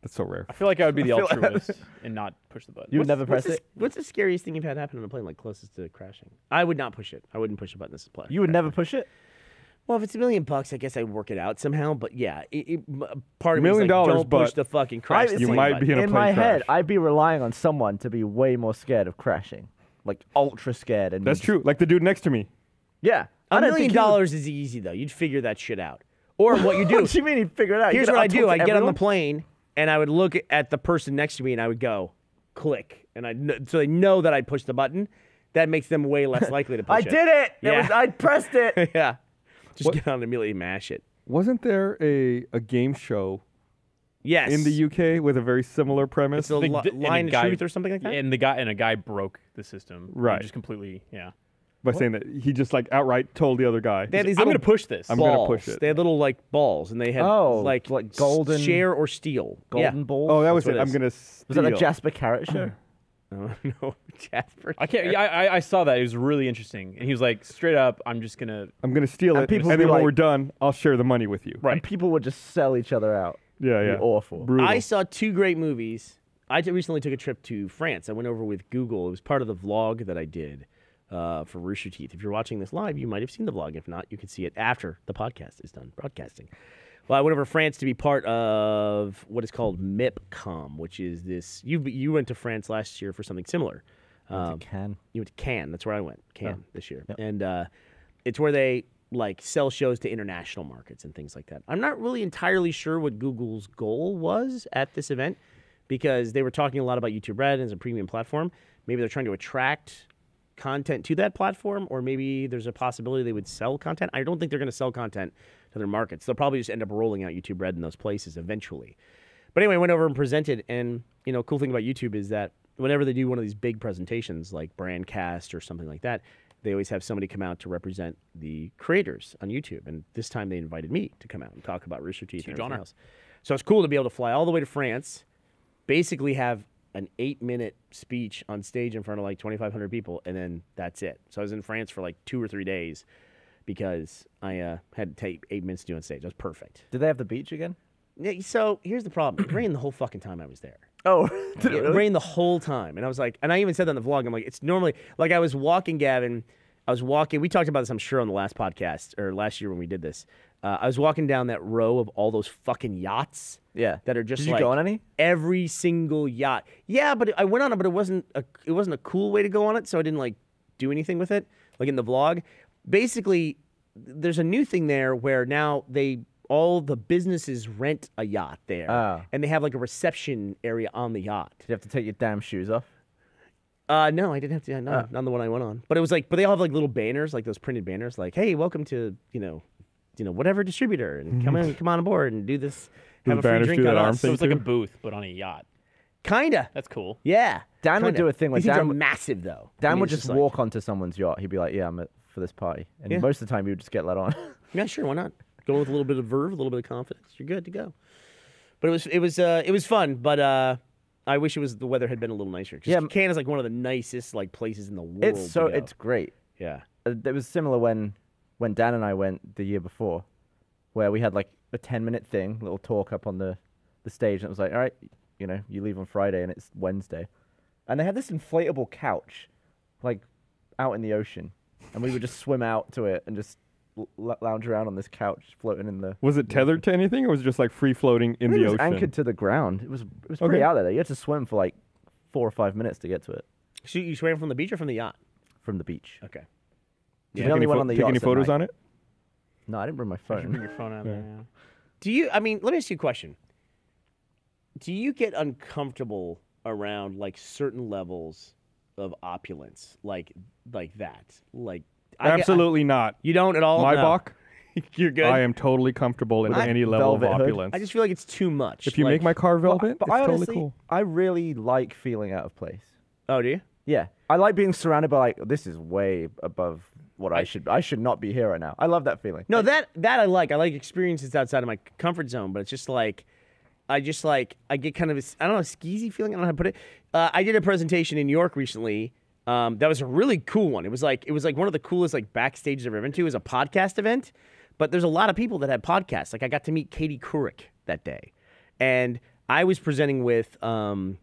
that's so rare. I feel like I would be the altruist like and not push the button. You would what's, never press what's it? The, what's the scariest thing you've had happen on a plane, like closest to crashing? I would not push it. I wouldn't push a button. This is plane. You would crashing. never push it? Well, if it's a million bucks, I guess I'd work it out somehow. But yeah, it, it, part of me is like, don't push the fucking crash. I, you might button. be in a plane In my crash. head, I'd be relying on someone to be way more scared of crashing. Like, ultra scared. And that's true. Just, like the dude next to me. Yeah. A million dollars is easy, though. You'd figure that shit out. Or what you do. What do you mean he'd figure it out? Here's what I do. I'd get on the plane, and I would look at the person next to me, and I would go, click. And I'd, so they know that I'd push the button. That makes them way less likely to push I it. I did it. Yeah. it was, I pressed it. yeah. Just what? Get on and immediately mash it. Wasn't there a, a game show yes. in the U K with a very similar premise? It's a li line of truth or something like that? And, the guy, and a guy broke the system. Right. Just completely, yeah. By what? saying that he just like outright told the other guy, I'm going to push this. Balls. I'm going to push it. They had little like balls, and they had oh, like, like golden share or steel, golden yeah. balls. Oh, that was That's it. I'm going to. Was that a Jasper Carrot show? Oh no, Jasper. I can't. Yeah, I, I saw that. It was really interesting, and he was like, straight up, I'm just going to. I'm going to steal and it, and then like, when we're done, I'll share the money with you. Right. And people would just sell each other out. Yeah, It'd yeah. Be awful. Brutal. I saw two great movies. I recently took a trip to France. I went over with Google. It was part of the vlog that I did. Uh, for Rooster Teeth. If you're watching this live, you might have seen the vlog. If not, you can see it after the podcast is done broadcasting. Well, I went over to France to be part of what is called MIPCOM, which is this. You you went to France last year for something similar. Um, I went to Cannes. You went to Cannes. That's where I went. Cannes oh. this year, yep. and uh, it's where they like sell shows to international markets and things like that. I'm not really entirely sure what Google's goal was at this event because they were talking a lot about YouTube Red as a premium platform. Maybe they're trying to attract content to that platform, or maybe there's a possibility they would sell content. I don't think they're going to sell content to their markets. They'll probably just end up rolling out YouTube Red in those places eventually. But anyway, I went over and presented, and, you know, cool thing about YouTube is that whenever they do one of these big presentations, like Brandcast or something like that, they always have somebody come out to represent the creators on YouTube, and this time they invited me to come out and talk about Rooster Teeth and everything else. So it's cool to be able to fly all the way to France, basically have an eight-minute speech on stage in front of like twenty-five hundred people, and then that's it. So I was in France for like two or three days because I uh, had to take eight minutes to do on stage. That was perfect. Did they have the beach again? So here's the problem. It rained the whole fucking time I was there. Oh. Did it really? It rained the whole time. And I was like, and I even said that in the vlog. I'm like, it's normally, like I was walking, Gavin. I was walking. We talked about this, I'm sure, on the last podcast or last year when we did this. Uh, I was walking down that row of all those fucking yachts. Yeah, that are just. Did you like go on any? Every single yacht. Yeah, but I went on it, but it wasn't a it wasn't a cool way to go on it, so I didn't like do anything with it. Like in the vlog, basically, there's a new thing there where now they all the businesses rent a yacht there, oh. and they have like a reception area on the yacht. Did you have to take your damn shoes off? Uh, no, I didn't have to. Not, uh. not on the one I went on, but it was like, but they all have like little banners, like those printed banners, like, hey, welcome to you know. you know, whatever distributor, and come on, come on board and do this, have a free drink on us. So it's like a booth, but on a yacht. Kinda. That's cool. Yeah. Dan kinda. would do a thing where Dan would, massive though. Dan would just, just like... walk onto someone's yacht. He'd be like, "Yeah, I'm at, for this party," and yeah. most of the time he would just get let on. Yeah, sure. Why not? Go with a little bit of verve, a little bit of confidence. You're good to go. But it was it was uh, it was fun. But uh, I wish it was the weather had been a little nicer. Yeah, Canada's like one of the nicest like places in the world. It's so it's great. Yeah. Uh, it was similar when when Dan and I went the year before, where we had like a ten minute thing, little talk up on the the stage, and it was like, all right, you know, you leave on Friday and it's Wednesday. And they had this inflatable couch, like, out in the ocean. And we would just swim out to it and just l lounge around on this couch floating in the... Was it tethered to anything, or was it just, like, free-floating in the ocean? It was anchored to the ground. It was, it was pretty okay. out there. You had to swim for, like, four or five minutes to get to it. So you swam from the beach or from the yacht? From the beach. Okay. Yeah. The only one on the yacht. Take any photos on it? No, I didn't bring my phone. I should bring your phone out yeah. there, yeah. Do you... I mean, let me ask you a question. Do you get uncomfortable around like certain levels of opulence, like like that, like I absolutely get, I, not. You don't at all. My no. Bach, you're good. I am totally comfortable in any level of opulence. Hood. I just feel like it's too much. If you like, make my car velvet, but, but it's I honestly, totally cool. I really like feeling out of place. Oh, do you? Yeah, I like being surrounded by like this is way above what I, I should. I should not be here right now. I love that feeling. No, that that I like. I like experiences outside of my comfort zone, but it's just like. I just like, I get kind of, a, I don't know, a skeezy feeling. I don't know how to put it. Uh, I did a presentation in New York recently. Um, that was a really cool one. It was like, it was like one of the coolest like backstages I've ever been to. It was a podcast event, but there's a lot of people that had podcasts. Like I got to meet Katie Couric that day, and I was presenting with, um,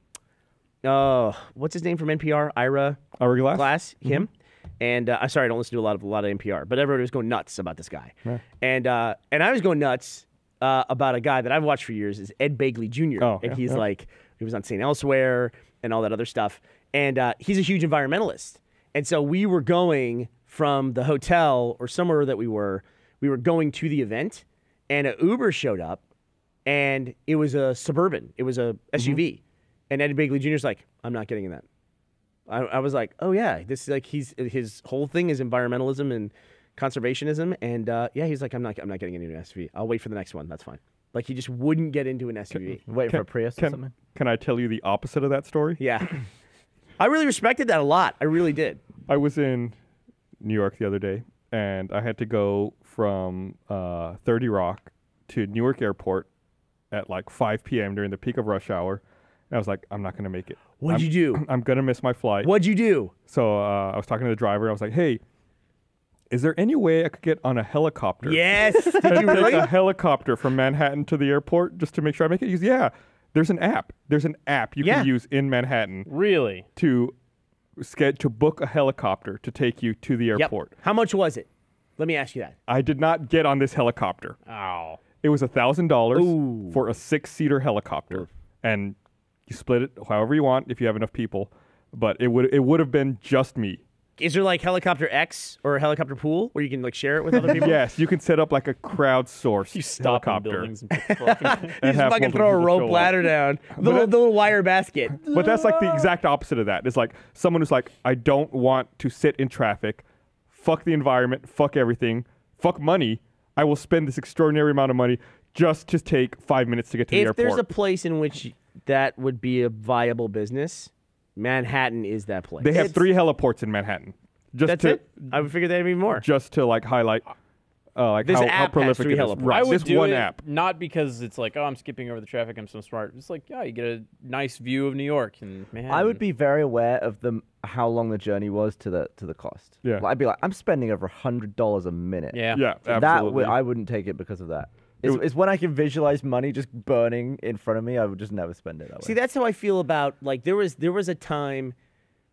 oh, what's his name from N P R? Ira. Ira Glass. Glass, him. Mm-hmm. And uh, I'm sorry, I don't listen to a lot of a lot of N P R, but everybody was going nuts about this guy. Yeah. And uh, and I was going nuts. Uh, about a guy that I've watched for years is Ed Begley Junior Oh, and yeah, he's yeah. like, he was on Saint Elsewhere and all that other stuff. And uh, he's a huge environmentalist. And so we were going from the hotel or somewhere that we were, we were going to the event, and an Uber showed up, and it was a Suburban. It was a S U V. Mm-hmm. And Ed Begley Junior's like, I'm not getting in that. I, I was like, oh yeah, this is like, he's, his whole thing is environmentalism and conservationism, and uh, yeah, he's like, I'm not, I'm not getting into an S U V. I'll wait for the next one. That's fine. Like he just wouldn't get into an S U V. Can, wait can, for a Prius can, or something. Can I tell you the opposite of that story? Yeah, I really respected that a lot. I really did. I was in New York the other day, and I had to go from uh, thirty Rock to Newark Airport at like five P M during the peak of rush hour. And I was like, I'm not gonna make it. What'd I'm, you do? I'm gonna miss my flight. What'd you do? So uh, I was talking to the driver. I was like, hey. Is there any way I could get on a helicopter? Yes. Did you really? A helicopter from Manhattan to the airport just to make sure I make it? He's, yeah. There's an app. There's an app you yeah. can use in Manhattan. Really? To to book a helicopter to take you to the airport. Yep. How much was it? Let me ask you that. I did not get on this helicopter. Oh. It was a thousand dollars for a six-seater helicopter. Oof. And you split it however you want if you have enough people. But it would it would have been just me. Is there like Helicopter X or a helicopter pool where you can like share it with other people? Yes, you can set up like a crowdsourced you stop helicopter. And you just fucking throw a rope ladder down, the little, the little wire basket. But that's like the exact opposite of that. It's like someone who's like, I don't want to sit in traffic, fuck the environment, fuck everything, fuck money. I will spend this extraordinary amount of money just to take five minutes to get to the airport. If there's a place in which that would be a viable business, Manhattan is that place. They have it's, three heliports in Manhattan. Just that's to, it? I would figure that'd be more. Just to like highlight uh, like this how, app how prolific it is. Right. I would this do one it app. Not because it's like, oh, I'm skipping over the traffic, I'm so smart. It's like, yeah, you get a nice view of New York and Manhattan. I would be very aware of the how long the journey was to the to the cost. Yeah. Like, I'd be like, I'm spending over one hundred dollars a minute. Yeah. Yeah, absolutely. That w I wouldn't take it because of that. It's, it's when I can visualize money just burning in front of me. I would just never spend it that way. See, that's how I feel about, like, there was there was a time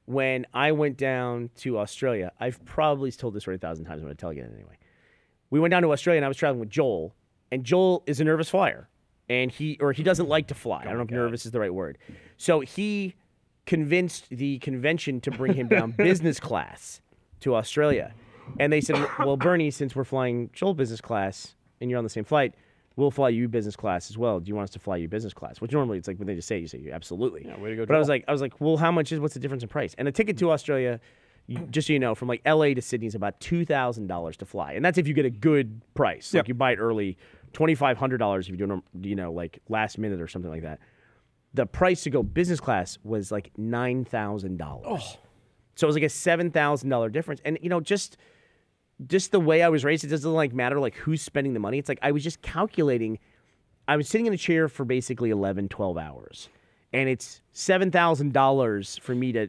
when I went down to Australia. I've probably told this story a thousand times, but I'll tell you anyway. We went down to Australia, and I was traveling with Joel, and Joel is a nervous flyer, and he or he doesn't like to fly. I don't know if nervous is the right word. So he convinced the convention to bring him down business class to Australia, and they said, well, Bernie, since we're flying Joel business class, and you're on the same flight, we'll fly you business class as well. Do you want us to fly you business class? Which normally it's like when they just say, you say, you absolutely. Yeah, way to go. But I was like, I was like, well, how much is, what's the difference in price? And a ticket to Australia, you, just so you know, from like L A to Sydney is about two thousand dollars to fly. And that's if you get a good price. Yep. Like you buy it early, twenty-five hundred dollars if you do, you know, like last minute or something like that. the price to go business class was like nine thousand dollars. Oh. So it was like a seven thousand dollars difference. And, you know, just just the way I was raised, it doesn't like matter like who's spending the money. It's like I was just calculating. I was sitting in a chair for basically eleven, twelve hours. And it's seven thousand dollars for me to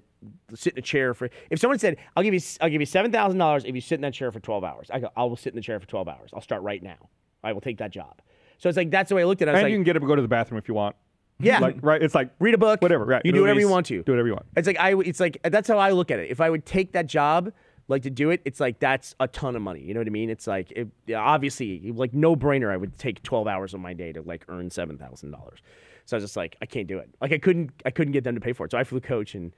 sit in a chair for. If someone said, I'll give you I'll give you seven thousand dollars if you sit in that chair for twelve hours. I go, I will sit in the chair for twelve hours. I'll start right now. I will take that job. So it's like, that's the way I looked at it. I was and like, you can get up and go to the bathroom if you want. Yeah. Like, right. It's like, read a book. Whatever. Right. You movies, do whatever you want to. Do whatever you want. It's like, I, it's like, that's how I look at it. If I would take that job, like to do it, it's like, that's a ton of money. You know what I mean? It's like, it, obviously, like no brainer, I would take twelve hours of my day to like earn seven thousand dollars. So I was just like, I can't do it. Like I couldn't, I couldn't get them to pay for it. So I flew coach and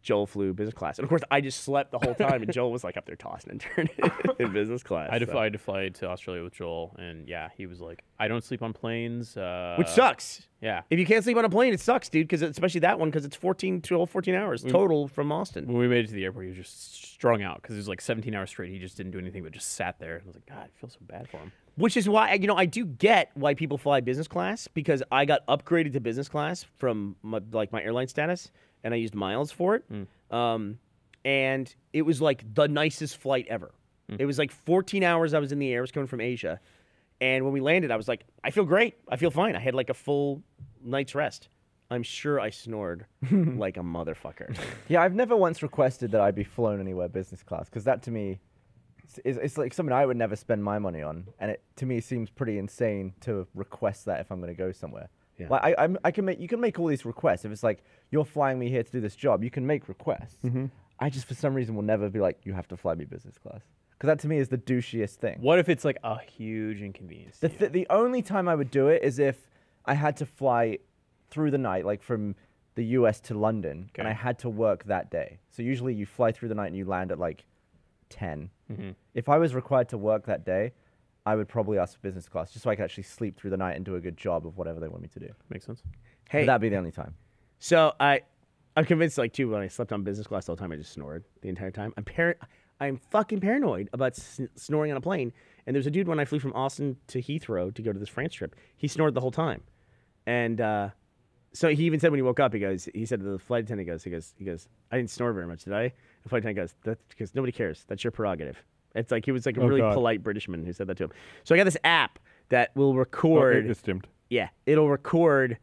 Joel flew business class. And of course, I just slept the whole time, and Joel was like up there tossing and turning in business class. I so. had to fly to Australia with Joel, and yeah, he was like, I don't sleep on planes. Uh, Which sucks. Yeah. If you can't sleep on a plane, it sucks, dude, because especially that one, because it's fourteen, twelve, fourteen hours total we, from Austin. When we made it to the airport, he was just strung out, because it was like seventeen hours straight. He just didn't do anything but just sat there. I was like, God, I feel so bad for him. Which is why, you know, I do get why people fly business class, because I got upgraded to business class from my, like my airline status, and I used miles for it. Mm. Um, and it was like the nicest flight ever. Mm. It was like fourteen hours I was in the air. I was coming from Asia. And when we landed, I was like, I feel great. I feel fine. I had like a full night's rest. I'm sure I snored like a motherfucker. Yeah, I've never once requested that I be flown anywhere business class, because that to me is it's like something I would never spend my money on. And it to me seems pretty insane to request that if I'm going to go somewhere. Yeah. Like I, I'm, I can make you can make all these requests. If it's like you're flying me here to do this job, you can make requests. Mm-hmm. I just for some reason will never be like you have to fly me business class, because that to me is the douchiest thing. What if it's like a huge inconvenience? The th the only time I would do it is if I had to fly through the night, like from the U S to London, okay. and I had to work that day. So usually you fly through the night and you land at like ten. Mm-hmm. If I was required to work that day, I would probably ask for business class, just so I could actually sleep through the night and do a good job of whatever they want me to do. Makes sense. Hey, but that'd be the only time. So I, I'm convinced, like, too, when I slept on business class all the time, I just snored the entire time. I'm par I'm fucking paranoid about sn snoring on a plane. And there's a dude when I flew from Austin to Heathrow to go to this France trip, he snored the whole time. And uh, so he even said when he woke up, he goes, he said to the flight attendant, he goes, he goes, he goes, I didn't snore very much, did I? The flight attendant goes, that's because nobody cares. That's your prerogative. It's like he was like a oh really God. polite Britishman who said that to him. So I got this app that will record. Oh, it's dimmed. Yeah, it'll record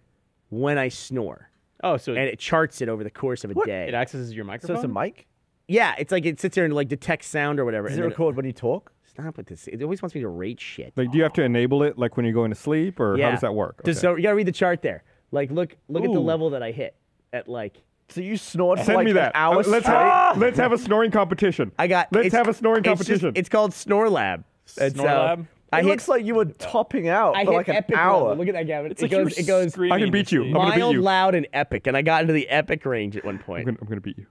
when I snore. Oh, so and it charts it over the course of a what? day. It accesses your microphone. So it's a mic. Yeah, it's like it sits there and like detects sound or whatever. Does and it record it, when you talk? Stop with this. It always wants me to rate shit. Like, do you have to enable it like when you're going to sleep, or yeah. how does that work? Okay. So you gotta read the chart there. Like, look, look Ooh. at the level that I hit at like. So you snort for like me that. an hour straight? Let's have, let's have a snoring competition. I got. Let's have a snoring competition. It's, just, it's called Snore Lab. Snore so Lab. I it hit, looks like you were topping out I for like an hour. Level. Look at that, Gavin. It's it like goes. It goes. I can beat you. I'm mild, beat you. loud, and epic. And I got into the epic range at one point. I'm gonna, I'm gonna beat you.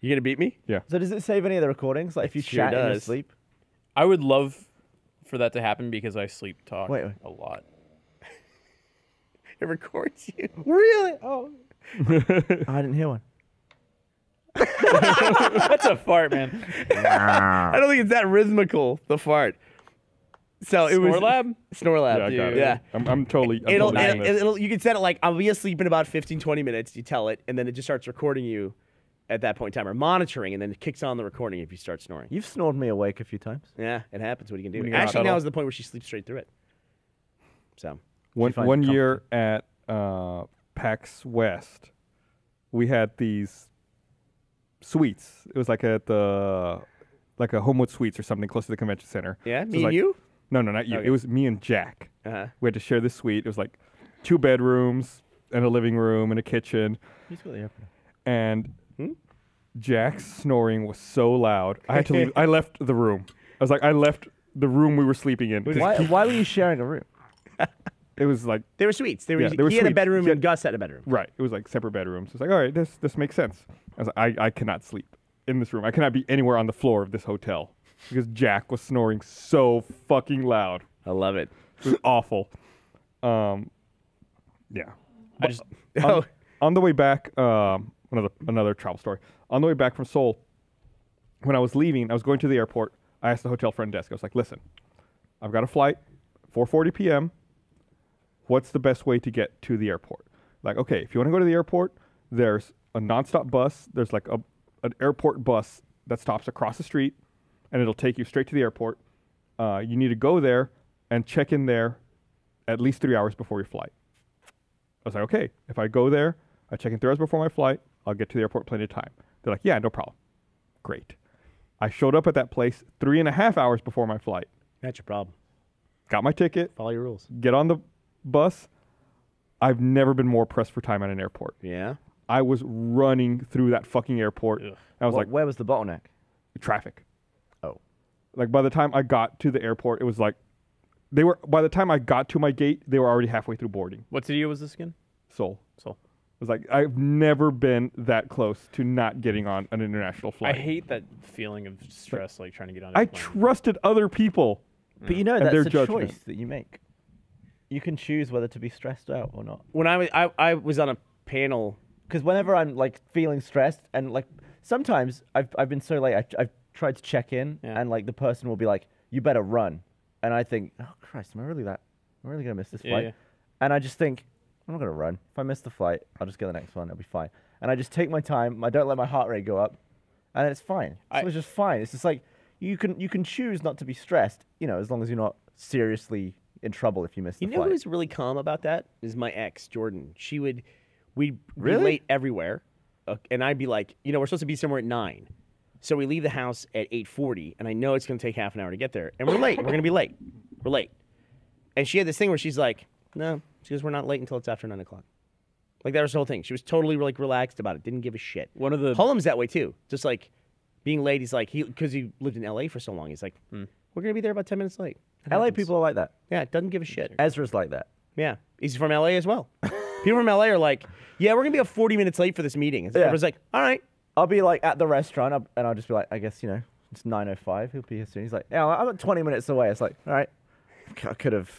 You gonna beat me? Yeah. So does it save any of the recordings? Like it if you sure chat does. in your sleep? I would love for that to happen because I sleep talk wait, wait. a lot. It records you. Really? Oh. Oh, I didn't hear one. That's a fart, man. I don't think it's that rhythmical, the fart. So Snore it was Lab? Snore Lab. Yeah, yeah. I'm, I'm totally. I'm it'll, totally it'll, it'll, it'll, you can set it like I'll be asleep in about fifteen, twenty minutes. You tell it, and then it just starts recording you at that point in time, or monitoring, and then it kicks on the recording if you start snoring. You've snored me awake a few times. Yeah, it happens. What do you can do? Actually, now is the point where she sleeps straight through it. So one one year at. Uh, PAX West, we had these suites. It was like at the like a Homewood Suites or something close to the convention center. Yeah, so me and like, you? No, no, not you. Okay. It was me and Jack. Uh-huh. We had to share this suite. It was like two bedrooms and a living room and a kitchen. He's really up there. And hmm? Jack's snoring was so loud. I had to leave. I left the room. I was like, I left the room we were sleeping in. Why, why were you sharing a room? It was like they were suites. They were. Yeah, they were he suites. had a bedroom had, and Gus had a bedroom. Right. It was like separate bedrooms. It's like, all right, this this makes sense. I was like, I, I cannot sleep in this room. I cannot be anywhere on the floor of this hotel because Jack was snoring so fucking loud. I love it. It was awful. Um, yeah. I just on, oh. on the way back. Um, another another travel story. On the way back from Seoul, when I was leaving, I was going to the airport. I asked the hotel front desk. I was like, listen, I've got a flight, four forty p m What's the best way to get to the airport? Like, okay, if you want to go to the airport, there's a nonstop bus. There's like a, an airport bus that stops across the street, and it'll take you straight to the airport. Uh, you need to go there and check in there at least three hours before your flight. I was like, okay, if I go there, I check in three hours before my flight, I'll get to the airport plenty of time. They're like, yeah, no problem. Great. I showed up at that place three and a half hours before my flight. That's your problem. Got my ticket. Follow your rules. Get on the bus. I've never been more pressed for time at an airport. Yeah? I was running through that fucking airport. Ugh. I was well, like, where was the bottleneck? Traffic. Oh. Like, by the time I got to the airport, it was like, they were, by the time I got to my gate, they were already halfway through boarding. What city was this again? Seoul. Seoul. It was like, I've never been that close to not getting on an international flight. I hate that feeling of stress, like, like trying to get on a I plane. trusted other people. But you know, that's a judgment. choice that you make. You can choose whether to be stressed out or not. When I was, I, I was on a panel, because whenever I'm like feeling stressed, and like sometimes I've, I've been so late, I, I've tried to check in, yeah. and like the person will be like, "You better run," and I think, "Oh Christ, am I really that? Am I really gonna miss this yeah, flight?" Yeah. And I just think, "I'm not gonna run. If I miss the flight, I'll just get the next one. I'll be fine." And I just take my time. I don't let my heart rate go up, and it's fine. I, so it's just fine. It's just like you can you can choose not to be stressed, you know, as long as you're not seriously in trouble if you miss the flight. You know who was really calm about that is my ex, Jordan. She would, we'd really? be late everywhere, uh, and I'd be like, you know, we're supposed to be somewhere at nine, so we leave the house at eight forty, and I know it's going to take half an hour to get there, and we're late. We're going to be late. We're late. And she had this thing where she's like, no, she goes, we're not late until it's after nine o'clock. Like that was the whole thing. She was totally like relaxed about it. Didn't give a shit. One of the Hullum's that way too. Just like being late. He's like he because he lived in L A for so long. He's like, hmm. we're going to be there about ten minutes late. L A people are like that. Yeah, it doesn't give a shit. Ezra's like that. Yeah. He's from L A as well. People from L A are like, yeah, we're going to be about forty minutes late for this meeting. And so yeah. everyone's like, all right. I'll be like at the restaurant I'll, and I'll just be like, I guess, you know, it's nine oh five. He'll be here soon. He's like, yeah, I'm like twenty minutes away. It's like, all right. I could have,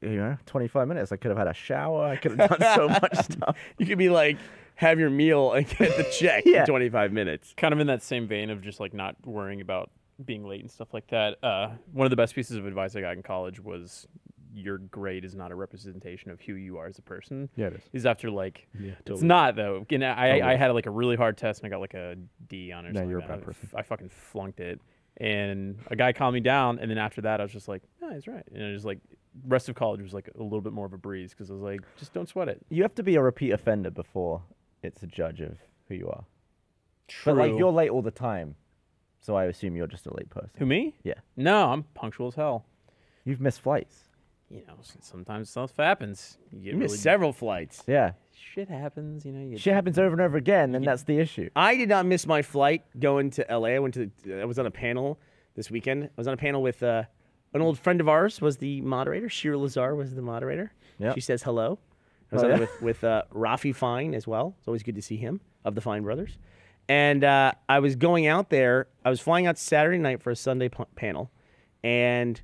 you know, twenty-five minutes. I could have had a shower. I could have done so much stuff. You could be like, have your meal and get the check yeah. in twenty-five minutes. Kind of in that same vein of just like not worrying about being late and stuff like that. Uh, one of the best pieces of advice I got in college was your grade is not a representation of who you are as a person. Yeah, it is. It's after like, yeah, totally. It's not though. And I, totally. I had like a really hard test and I got like a D on it or no, something. You're a bad person. I fucking flunked it. And a guy calmed me down. And then after that, I was just like, no, he's right. And I was like, rest of college was like a little bit more of a breeze because I was like, just don't sweat it. You have to be a repeat offender before it's a judge of who you are. True. But like you're late all the time. So I assume you're just a late person. Who, me? Yeah. No, I'm punctual as hell. You've missed flights. You know, sometimes stuff happens. You, get you missed really several flights. Yeah. Shit happens, you know. You Shit happens over and over again, and that's the issue. I did not miss my flight going to L A. I went to. I was on a panel this weekend. I was on a panel with uh, an old friend of ours. Was the moderator. Shira Lazar was the moderator. Yep. She says hello. I was oh, on yeah? with with uh, Rafi Fine as well. It's always good to see him of the Fine Brothers. And uh, I was going out there. I was flying out Saturday night for a Sunday p panel, and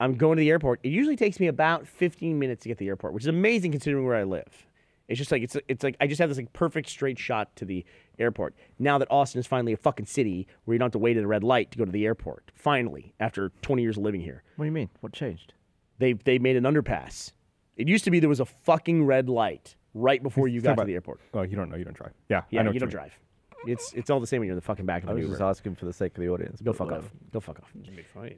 I'm going to the airport. It usually takes me about fifteen minutes to get to the airport, which is amazing considering where I live. It's just like it's it's like I just have this like perfect straight shot to the airport. Now that Austin is finally a fucking city where you don't have to wait at a red light to go to the airport. Finally, after twenty years of living here. What do you mean? What changed? They they made an underpass. It used to be there was a fucking red light right before you got to the airport. Oh, you don't know. You don't drive. Yeah, yeah, I know you don't drive. It's it's all the same when you're in the fucking back of the Uber. I was just asking for the sake of the audience. Go fuck off. Go fuck off.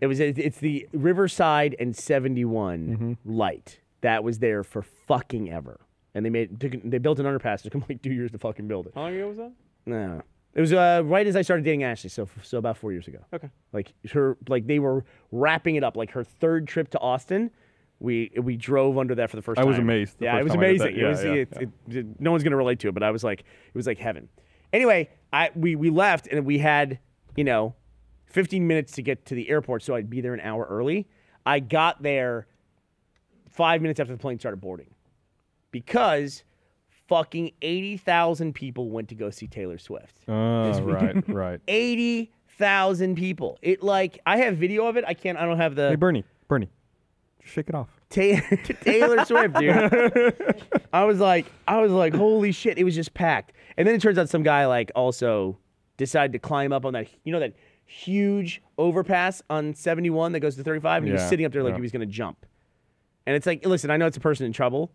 It was it, it's the Riverside and seventy-one mm-hmm. light that was there for fucking ever, and they made took, they built an underpass. It took them like two years to fucking build it. How long ago was that? No, it was uh, right as I started dating Ashley, so so about four years ago. Okay, like her like they were wrapping it up. Like her third trip to Austin. We we drove under that for the first I time. I was amazed. Yeah, it was amazing. Yeah, it was, yeah, it, yeah. It, it, it, no one's gonna relate to it, but I was like, it was like heaven. Anyway, I we we left and we had you know, fifteen minutes to get to the airport, so I'd be there an hour early. I got there five minutes after the plane started boarding, because fucking eighty thousand people went to go see Taylor Swift. Oh, this week. right, right. eighty thousand people. It like I have video of it. I can't. I don't have the. Hey, Bernie, Bernie. Shake it off. Taylor, Taylor Swift, dude. I was like, I was like, holy shit, it was just packed. And then it turns out some guy like also decided to climb up on that, you know, that huge overpass on seventy-one that goes to thirty-five, and yeah, he was sitting up there like yeah. he was gonna jump. And it's like, listen, I know it's a person in trouble,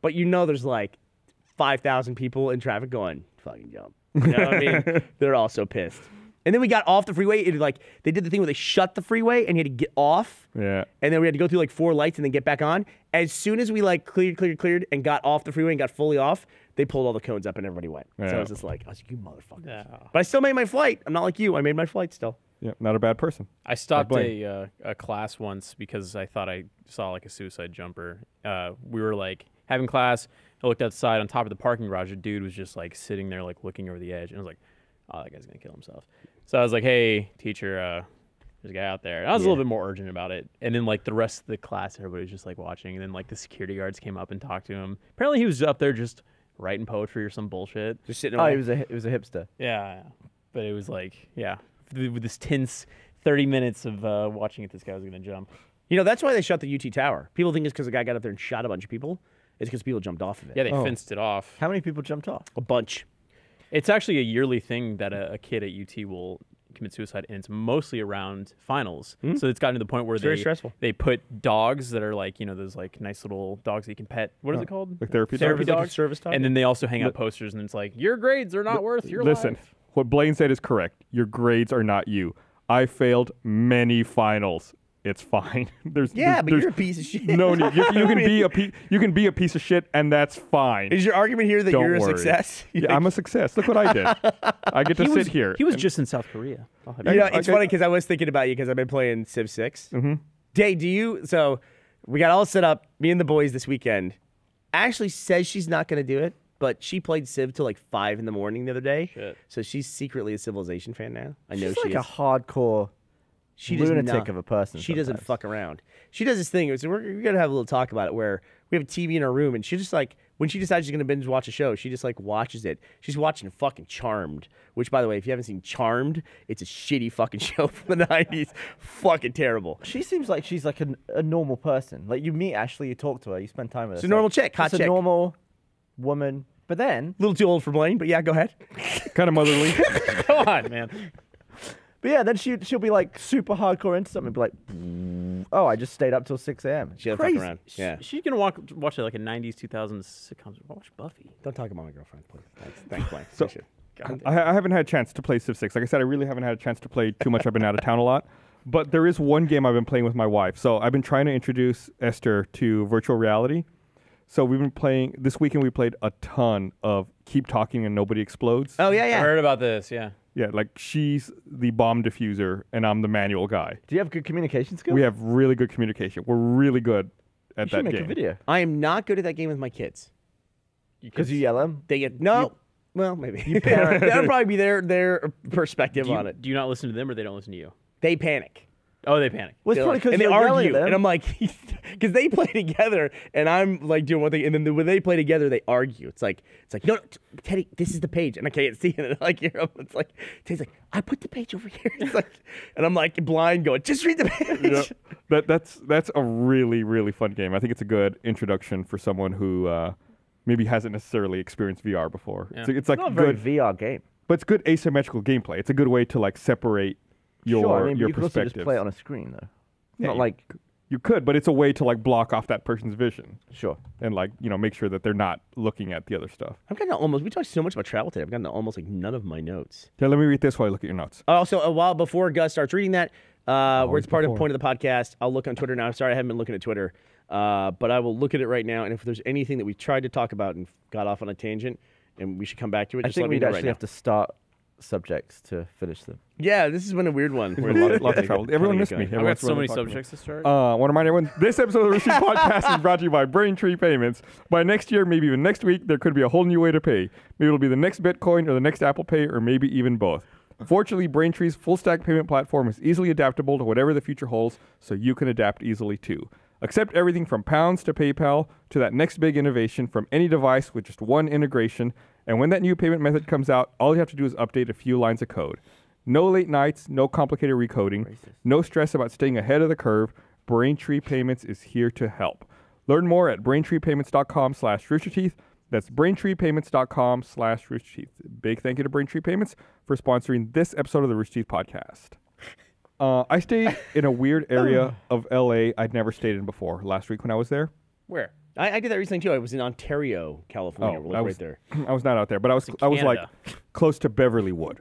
but you know there's like five thousand people in traffic going, fucking jump. You know what I mean? They're all so pissed. And then we got off the freeway. It like they did the thing where they shut the freeway and you had to get off. Yeah. And then we had to go through like four lights and then get back on. As soon as we like cleared, cleared, cleared and got off the freeway and got fully off, they pulled all the cones up and everybody went. Yeah. So I was just like, I was like, you motherfuckers. Yeah. But I still made my flight. I'm not like you. I made my flight still. Yeah, not a bad person. I stopped a uh, a class once because I thought I saw like a suicide jumper. Uh, we were like having class. I looked outside on top of the parking garage. A dude was just like sitting there like looking over the edge. And I was like, oh, that guy's going to kill himself. So I was like, hey, teacher, uh, there's a guy out there. And I was yeah. a little bit more urgent about it. And then, like, the rest of the class, everybody was just, like, watching. And then, like, the security guards came up and talked to him. Apparently, he was up there just writing poetry or some bullshit. Just sitting. Oh, he was a, it was a hipster. Yeah, yeah. But it was, like, yeah. With this tense thirty minutes of uh, watching if this guy was going to jump. You know, that's why they shut the U T tower. People think it's because a guy got up there and shot a bunch of people. It's because people jumped off of it. Yeah, they oh. fenced it off. How many people jumped off? A bunch. It's actually a yearly thing that a, a kid at U T will commit suicide, and it's mostly around finals. Mm-hmm. So it's gotten to the point where it's they very stressful. They put dogs that are like, you know, those like nice little dogs that you can pet. What is oh, it called? Like therapy, therapy dogs. Therapy dogs. Service dog. And then they also hang out posters, and it's like, your grades are not L worth your listen, life. Listen, what Blaine said is correct. Your grades are not you. I failed many finals. It's fine. There's yeah, there's, but there's you're a piece of shit. No, you, you can be a pe you can be a piece of shit, and that's fine. Is your argument here that Don't you're worry. a success? You yeah, I'm a success. Look what I did. I get to he sit was, here. He was just in South Korea. You know, it's okay. funny because I was thinking about you because I've been playing Civ six. Mm-hmm. Day, do you? So we got all set up. Me and the boys this weekend. Ashley says she's not going to do it, but she played Civ till like five in the morning the other day. Shit. So she's secretly a Civilization fan now. I she's know she's like is. a hardcore. She lunatic of a person. She sometimes. doesn't fuck around. She does this thing. It was, we're, we're going to have a little talk about it where we have a T V in our room, and she just like, when she decides she's going to binge watch a show, she just like watches it. She's watching fucking Charmed, which, by the way, if you haven't seen Charmed, it's a shitty fucking show from the nineties. Fucking terrible. She seems like she's like a, a normal person. Like, you meet Ashley, you talk to her, you spend time with her. She's a normal chick, hot chick. She's a normal woman. But then... A little too old for Blaine, but yeah, go ahead. Kind of motherly. Come on, man. But yeah, then she, she'll be like super hardcore into something and be like, oh, I just stayed up till six A M She doesn't fuck around. Yeah. She, she's going to walk, watch like a nineties, two thousands sitcom. Watch Buffy. Don't talk about my girlfriend, please. Thanks, thanks, Blaine. So, I, I haven't had a chance to play Civ six. Like I said, I really haven't had a chance to play too much. I've been out of town a lot. But there is one game I've been playing with my wife. So I've been trying to introduce Esther to virtual reality. So we've been playing, this weekend we played a ton of Keep Talking and Nobody Explodes. Oh, yeah, yeah. I heard about this, yeah. Yeah, like she's the bomb diffuser and I'm the manual guy. Do you have good communication skills? We have really good communication. We're really good at you that make game. A video. I am not good at that game with my kids. Because you yell at them? They get no. You, well, maybe you panic. That'll probably be their their perspective you, on it. Do you not listen to them, or they don't listen to you? They panic. Oh, they panic. Well, it's funny because like, they argue, and I'm like, because they play together, and I'm like doing one thing, and then the, when they play together, they argue. It's like, it's like, no, no, Teddy, this is the page, and I can't see it. Like, you know, it's like, Teddy's like, I put the page over here. It's like, and I'm like blind, going, just read the page. You know, that that's that's a really really fun game. I think it's a good introduction for someone who uh, maybe hasn't necessarily experienced V R before. Yeah. So it's, it's like not a very good V R game, but it's good asymmetrical gameplay. It's a good way to like separate. Your, sure, I mean, your you could also just play it on a screen, though. Yeah, Not you, like you could, but it's a way to like block off that person's vision. Sure, and like you know, make sure that they're not looking at the other stuff. I've gotten to almost. We talked so much about travel today. I've gotten to almost like none of my notes. Yeah, let me read this while I look at your notes. Also, a while before Gus starts reading that, uh, where it's part before. of point of the podcast. I'll look on Twitter now. I'm sorry, I haven't been looking at Twitter, uh, but I will look at it right now. And if there's anything that we tried to talk about and got off on a tangent, and we should come back to it, I just think let me we'd know actually right have to start. Subjects to finish them. Yeah, this has been a weird one. We're lots, lots of trouble. Everyone missed me. Everyone's I've got so many subjects to start. Uh, I want to remind everyone, this episode of the Rooster Teeth Podcast is brought to you by Braintree Payments. By next year, maybe even next week, there could be a whole new way to pay. Maybe it'll be the next Bitcoin or the next Apple Pay or maybe even both. Fortunately, Braintree's full-stack payment platform is easily adaptable to whatever the future holds, so you can adapt easily too. Accept everything from pounds to PayPal to that next big innovation from any device with just one integration. And when that new payment method comes out, all you have to do is update a few lines of code. No late nights, no complicated recoding, Racist. no stress about staying ahead of the curve. Braintree Payments is here to help. Learn more at braintree payments dot com slash rooster teeth. That's braintree payments dot com slash rooster teeth. Big thank you to Braintree Payments for sponsoring this episode of the Rooster Teeth Podcast. Uh, I stayed in a weird area of L A I'd never stayed in before last week when I was there. Where? I, I did that recently too. I was in Ontario, California. Oh, like I was, right there. I was not out there, but I was. I was like close to Beverlywood.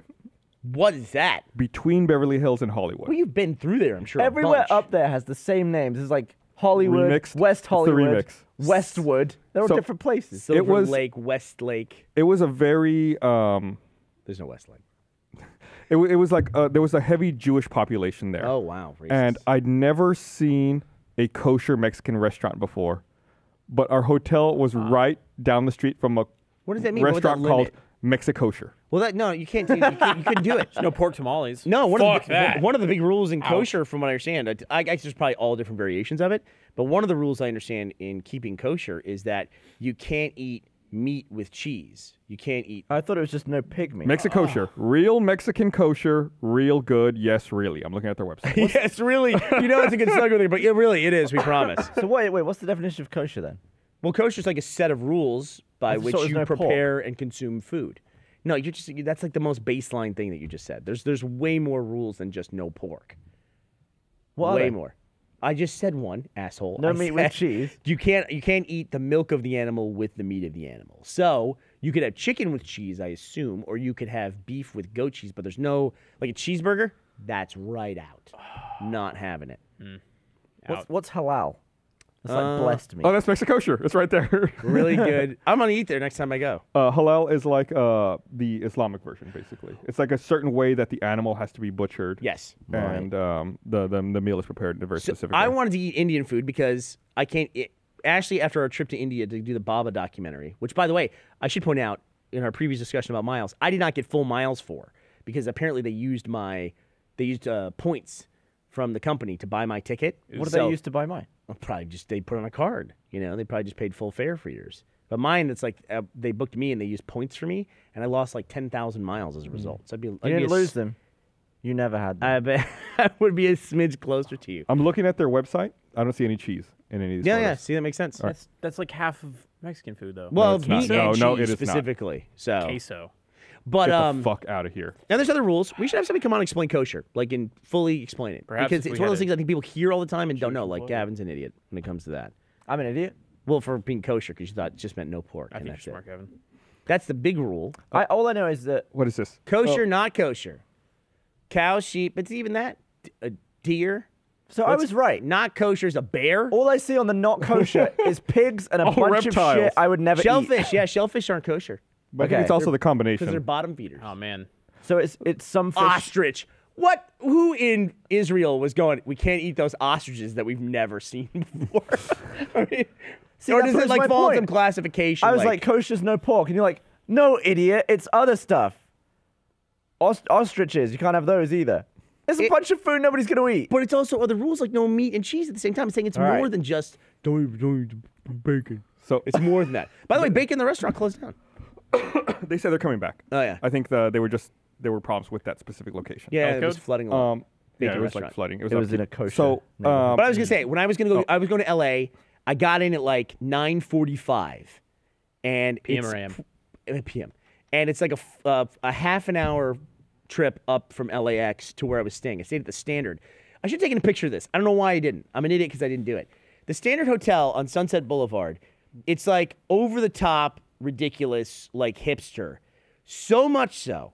What is that? Between Beverly Hills and Hollywood. Well, you've been through there, I'm sure. Everywhere up there has the same names. It's like Hollywood, remixed. West Hollywood, the remix. Westwood. They're all so, different places. Silver it was, Lake, West Lake. It was a very. Um, There's no West Lake. It, it was like uh, there was a heavy Jewish population there. Oh wow! Racist. And I'd never seen a kosher Mexican restaurant before, but our hotel was uh, right down the street from a what does that mean? restaurant what called Mexikosher. Well, that no, you can't. Do, you, can't you couldn't do it. No pork tamales. No, one Fuck of the, that. one of the big rules in kosher, Ouch. from what I understand, I, I guess there's probably all different variations of it. But one of the rules I understand in keeping kosher is that you can't eat meat with cheese. You can't eat. I thought it was just no pig meat. Mexikosher, oh. real Mexican kosher, real good. Yes, really. I'm looking at their website. Yes, really. You know it's a good slogan there, but it really it is. We promise. So wait, wait. What's the definition of kosher then? Well, kosher is like a set of rules by that's which so you no prepare pork. and consume food. No, you just that's like the most baseline thing that you just said. There's there's way more rules than just no pork. What way more. I just said one, asshole. No I meat said, with cheese. You can't you can't eat the milk of the animal with the meat of the animal. So you could have chicken with cheese, I assume, or you could have beef with goat cheese. But there's no like a cheeseburger. That's right out. Not having it. Mm. Out. What's, what's halal? It's like uh, blessed meat. Oh, that's Mexikosher. It's right there. Really good. I'm gonna eat there next time I go. Uh, halal is like uh, the Islamic version, basically. It's like a certain way that the animal has to be butchered. Yes. And right. um, the, the the meal is prepared in a very so specific way. I wanted to eat Indian food because I can't. It, Ashley, after our trip to India to do the Baba documentary, which by the way, I should point out in our previous discussion about miles, I did not get full miles for because apparently they used my they used uh, points from the company to buy my ticket. What did so, they use to buy mine? Probably just they put on a card, you know. They probably just paid full fare for yours. But mine, it's like uh, they booked me and they used points for me, and I lost like ten thousand miles as a result. So I'd be, I'd you didn't be lose them. You never had them. I bet I would be a smidge closer to you. I'm looking at their website. I don't see any cheese in any of these. Yeah, photos. yeah. See, that makes sense. That's, that's like half of Mexican food, though. Well, no, meat no, and cheese no, it is specifically. Not. So queso. But Get um, the fuck out of here. Now there's other rules. We should have somebody come on and explain kosher, like and fully explain it, Perhaps because it's one of those things I think people hear all the time and don't know. Like Gavin's an idiot when it comes to that. I'm an idiot. Well, for being kosher, because you thought it just meant no pork. I and think that's you're smart, it. Gavin. That's the big rule. I, all I know is that what is this? Kosher, oh. not kosher. Cow, sheep. It's even that. D a deer. So What's, I was right. Not kosher is a bear. All I see on the not kosher is pigs and a oh, bunch reptiles. of shit I would never shellfish, eat. Shellfish. Yeah, shellfish aren't kosher. But okay. I think it's also they're, the combination. Because they're bottom feeders. Oh, man. So it's it's some fish. Ostrich. What? Who in Israel was going, we can't eat those ostriches that we've never seen before? I mean, See, or does it like fall into some classification? I was like, like kosher's no pork. And you're like, no, idiot. It's other stuff. Ost ostriches. You can't have those either. It's a it, bunch of food nobody's going to eat. But it's also other rules like no meat and cheese at the same time. It's saying it's All more right. than just don't eat, don't eat bacon. So it's more than that. By the way, bacon in the restaurant closed down. They said they're coming back. Oh yeah. I think the, they were just there were problems with that specific location. Yeah, it was flooding. A lot. Um, yeah, it was like flooding. It was, it was in a kosher. So, um, but I was gonna say when I was gonna go, oh. I was going to L A. I got in at like nine forty-five, and P M or A M? P M. And it's like a uh, a half an hour trip up from L A X to where I was staying. I stayed at the Standard. I should have taken a picture of this. I don't know why I didn't. I'm an idiot because I didn't do it. The Standard Hotel on Sunset Boulevard. It's like over the top. Ridiculous, like hipster. So much so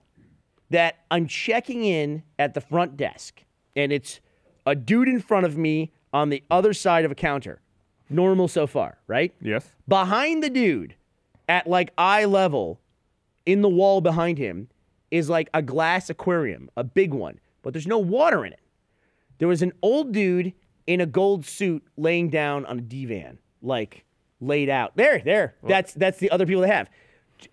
that I'm checking in at the front desk and it's a dude in front of me on the other side of a counter. Normal so far, right? Yes. Behind the dude at like eye level in the wall behind him is like a glass aquarium, a big one, but there's no water in it. There was an old dude in a gold suit laying down on a divan, like laid out there, there. What? That's that's the other people they have,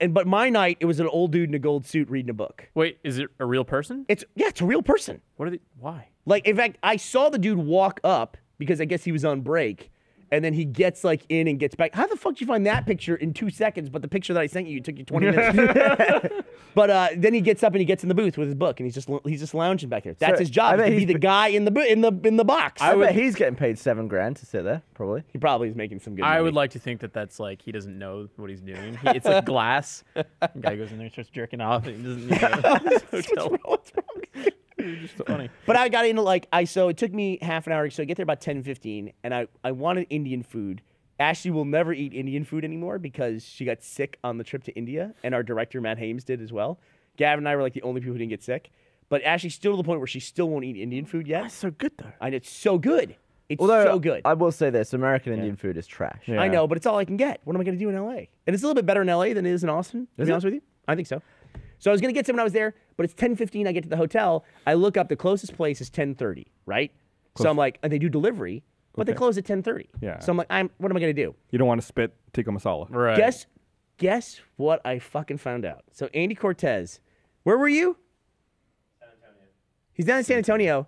and but my night it was an old dude in a gold suit reading a book. Wait, is it a real person? It's yeah, it's a real person. What are they? Why? Like in fact, I saw the dude walk up because I guess he was on break, and then he gets like in and gets back. How the fuck did you find that picture in two seconds? But the picture that I sent you it took you twenty minutes. But uh, then he gets up and he gets in the booth with his book, and he's just he's just lounging back there. That's so his job. I bet he's the guy in the in the in the box. I, I would, bet he's getting paid seven grand to sit there. Probably. He probably is making some good. I money. would like to think that that's like he doesn't know what he's doing. He, it's like glass. The guy goes in there, and starts jerking off, and he doesn't need to hotel. What's wrong? What's wrong? You're just so funny. But I got into like I so it took me half an hour. So I get there about ten fifteen, and I I wanted Indian food. Ashley will never eat Indian food anymore because she got sick on the trip to India, and our director, Matt Hames, did as well. Gavin and I were like the only people who didn't get sick. But Ashley's still to the point where she still won't eat Indian food yet. That's so good, though. And it's so good. It's Although, so good. I will say this, American Indian yeah. food is trash. Yeah. I know, but it's all I can get. What am I going to do in L A? And it's a little bit better in L A than it is in Austin, to be honest with you. I think so. So I was going to get some when I was there, but it's ten fifteen, I get to the hotel, I look up, the closest place is ten thirty, right? Close. So I'm like, and they do delivery, but okay. they close at ten thirty. Yeah. So I'm like, I'm, what am I going to do? You don't want to spit tikka masala. Right. Guess, guess what I fucking found out. So Andy Cortez, where were you? San Antonio. He's down in San Antonio.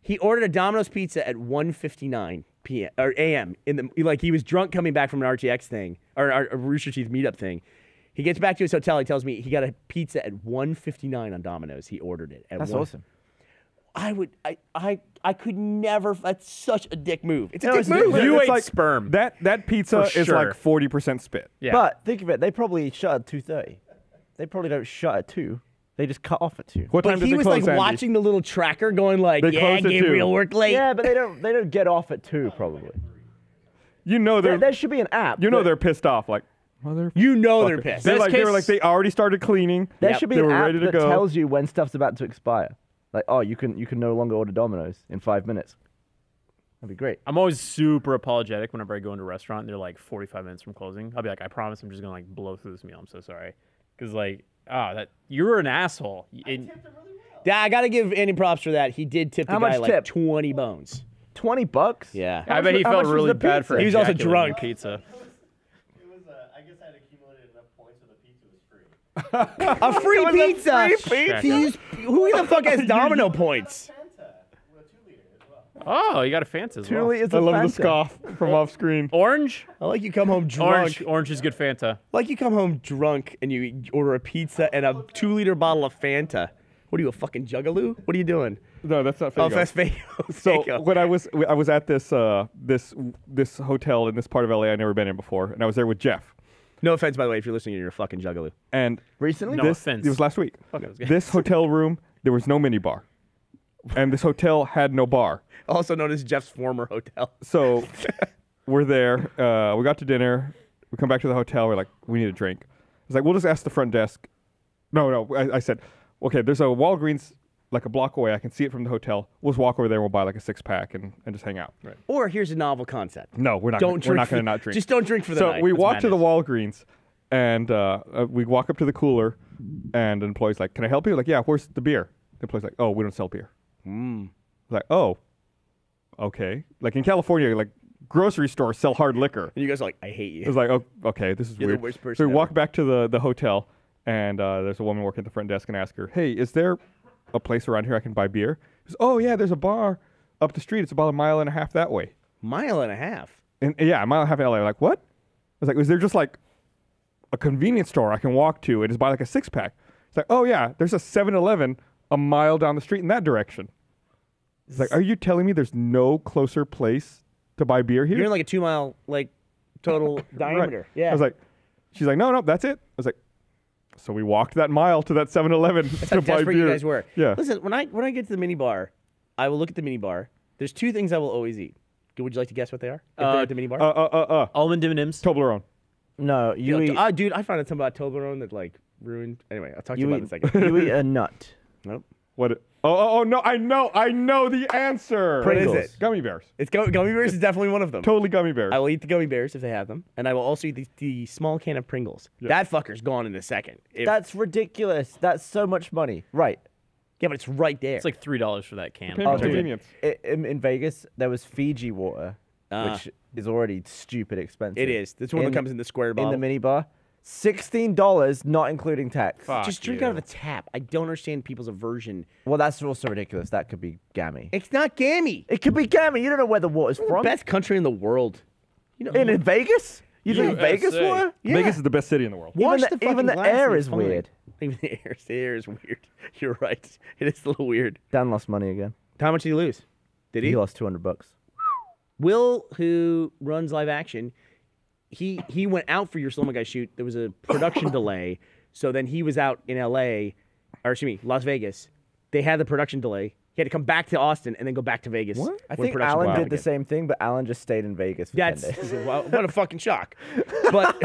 He ordered a Domino's pizza at one fifty-nine p m or a m in the like he was drunk coming back from an R T X thing or a Rooster Teeth meetup thing. He gets back to his hotel. He tells me he got a pizza at one fifty-nine on Domino's. He ordered it. At that's one. Awesome. I would. I. I. I could never. That's such a dick move. It's a no, dick it's move. You it's ate like sperm. That that pizza sure. is like forty percent spit. Yeah. But think of it. They probably shut at two thirty. They probably don't shut at two. They just cut off at two. What time but did he they was close, like Andy? Watching the little tracker, going like, they "Yeah, Gabriel worked late." Yeah, but they don't. They don't get off at two probably. You know there. There should be an app. You know they're pissed off. Like, mother. You know fucker. They're pissed. They're like, case, they were like they already started cleaning. There yep. should be they an app that go. tells you when stuff's about to expire. Like, oh, you can you can no longer order Domino's in five minutes. That'd be great. I'm always super apologetic whenever I go into a restaurant and they're like forty-five minutes from closing. I'll be like, I promise, I'm just gonna like blow through this meal. I'm so sorry, because like. Oh, that you're an asshole. I it, tipped him really well. Yeah, I gotta give Andy props for that. He did tip the how guy much like tip? twenty bones. Twenty bucks? Yeah. How I bet was, he felt really bad for it. He was also drunk. Pizza. It was, uh, I guess I had accumulated enough points so the pizza was free. a free pizza. A free pizza. Who the fuck has Domino points? Oh, you got a Fanta as well. Truly, it's I a love Fanta. The scoff from off screen. Orange? I like you come home drunk. Orange, Orange is good Fanta. Like you come home drunk and you order a pizza and a two-liter bottle of Fanta. What are you, a fucking juggaloo? What are you doing? No, that's not Faygo. Oh, that's Faygo. So when I was I was at this uh this this hotel in this part of L A I'd never been in before, and I was there with Jeff. No offense, by the way, if you're listening, you're a fucking juggaloo. And recently, no this, offense. It was last week. Okay, was this hotel room, there was no mini bar. And this hotel had no bar. Also known as Jeff's former hotel. So we're there. Uh, we got to dinner. We come back to the hotel. We're like, we need a drink. It's like, we'll just ask the front desk. No, no. I, I said, okay, there's a Walgreens like a block away. I can see it from the hotel. We'll just walk over there and we'll buy like a six pack and, and just hang out. Right. Or here's a novel concept. No, we're not going to not drink. Just don't drink for the so night. So we That's walk madness. to the Walgreens and uh, uh, we walk up to the cooler and the employee's like, can I help you? We're like, yeah, where's the beer? The employee's like, oh, we don't sell beer. Mm. Like, oh, okay. Like in California, like grocery stores sell hard liquor. And you guys are like, I hate you. It was like, oh, okay, this is You're weird. The worst person so we ever. walk back to the, the hotel, and uh, there's a woman working at the front desk and ask her, hey, is there a place around here I can buy beer? She goes, oh, yeah, there's a bar up the street. It's about a mile and a half that way. Mile and a half? And, yeah, a mile and a half in L A. I'm like, what? I was like, is there just like a convenience store I can walk to and just buy like a six pack? It's like, oh, yeah, there's a seven eleven a mile down the street in that direction. It's like, are you telling me there's no closer place to buy beer here? You're in like a two mile, like, total diameter. Right. Yeah. I was like, she's like, no, no, that's it. I was like, so we walked that mile to that seven eleven to buy beer. You guys were. Yeah. Listen, when I when I get to the mini bar, I will look at the mini bar. There's two things I will always eat. Would you like to guess what they are? If uh, they're at the mini bar? Uh, uh, uh, uh. Almond M and M's. Toblerone. No, you, you eat. Uh, dude, I found out something about Toblerone that like ruined. Anyway, I'll talk to you, you about it in a second. You eat a nut. Nope. What? It, oh, oh, oh, no, I know, I know the answer. Pringles. What is it? Gummy bears. It's gu Gummy bears is definitely one of them. Totally gummy bears. I will eat the gummy bears if they have them, and I will also eat the, the small can of Pringles. Yep. That fucker's gone in a second. If That's ridiculous. That's so much money. Right. Yeah, but it's right there. It's like three dollars for that can. Oh, dude. It, in, in Vegas, there was Fiji water, uh, which is already stupid expensive. It is. This one in, that comes in the square bottle. In the minibar. sixteen dollars, not including tax. Fuck Just drink you. out of a tap. I don't understand people's aversion. Well, that's also ridiculous. That could be gammy. It's not gammy. It could be gammy. You don't know where the water's from. Best country in the world. You know, in, in Vegas? You drink Vegas water? Yeah. Vegas is the best city in the world. Watch even the, the, even the air is funny. weird. Even the air, the air is weird. You're right. It is a little weird. Dan lost money again. How much did he lose? Did he? He lost two hundred bucks. Will, who runs live action... He he went out for your Slow Mo Guy shoot. There was a production delay, so then he was out in L A, or excuse me, Las Vegas. They had the production delay. He had to come back to Austin and then go back to Vegas. What? I think Alan did again. the same thing, but Alan just stayed in Vegas for That's, ten days. Well, what a fucking shock. But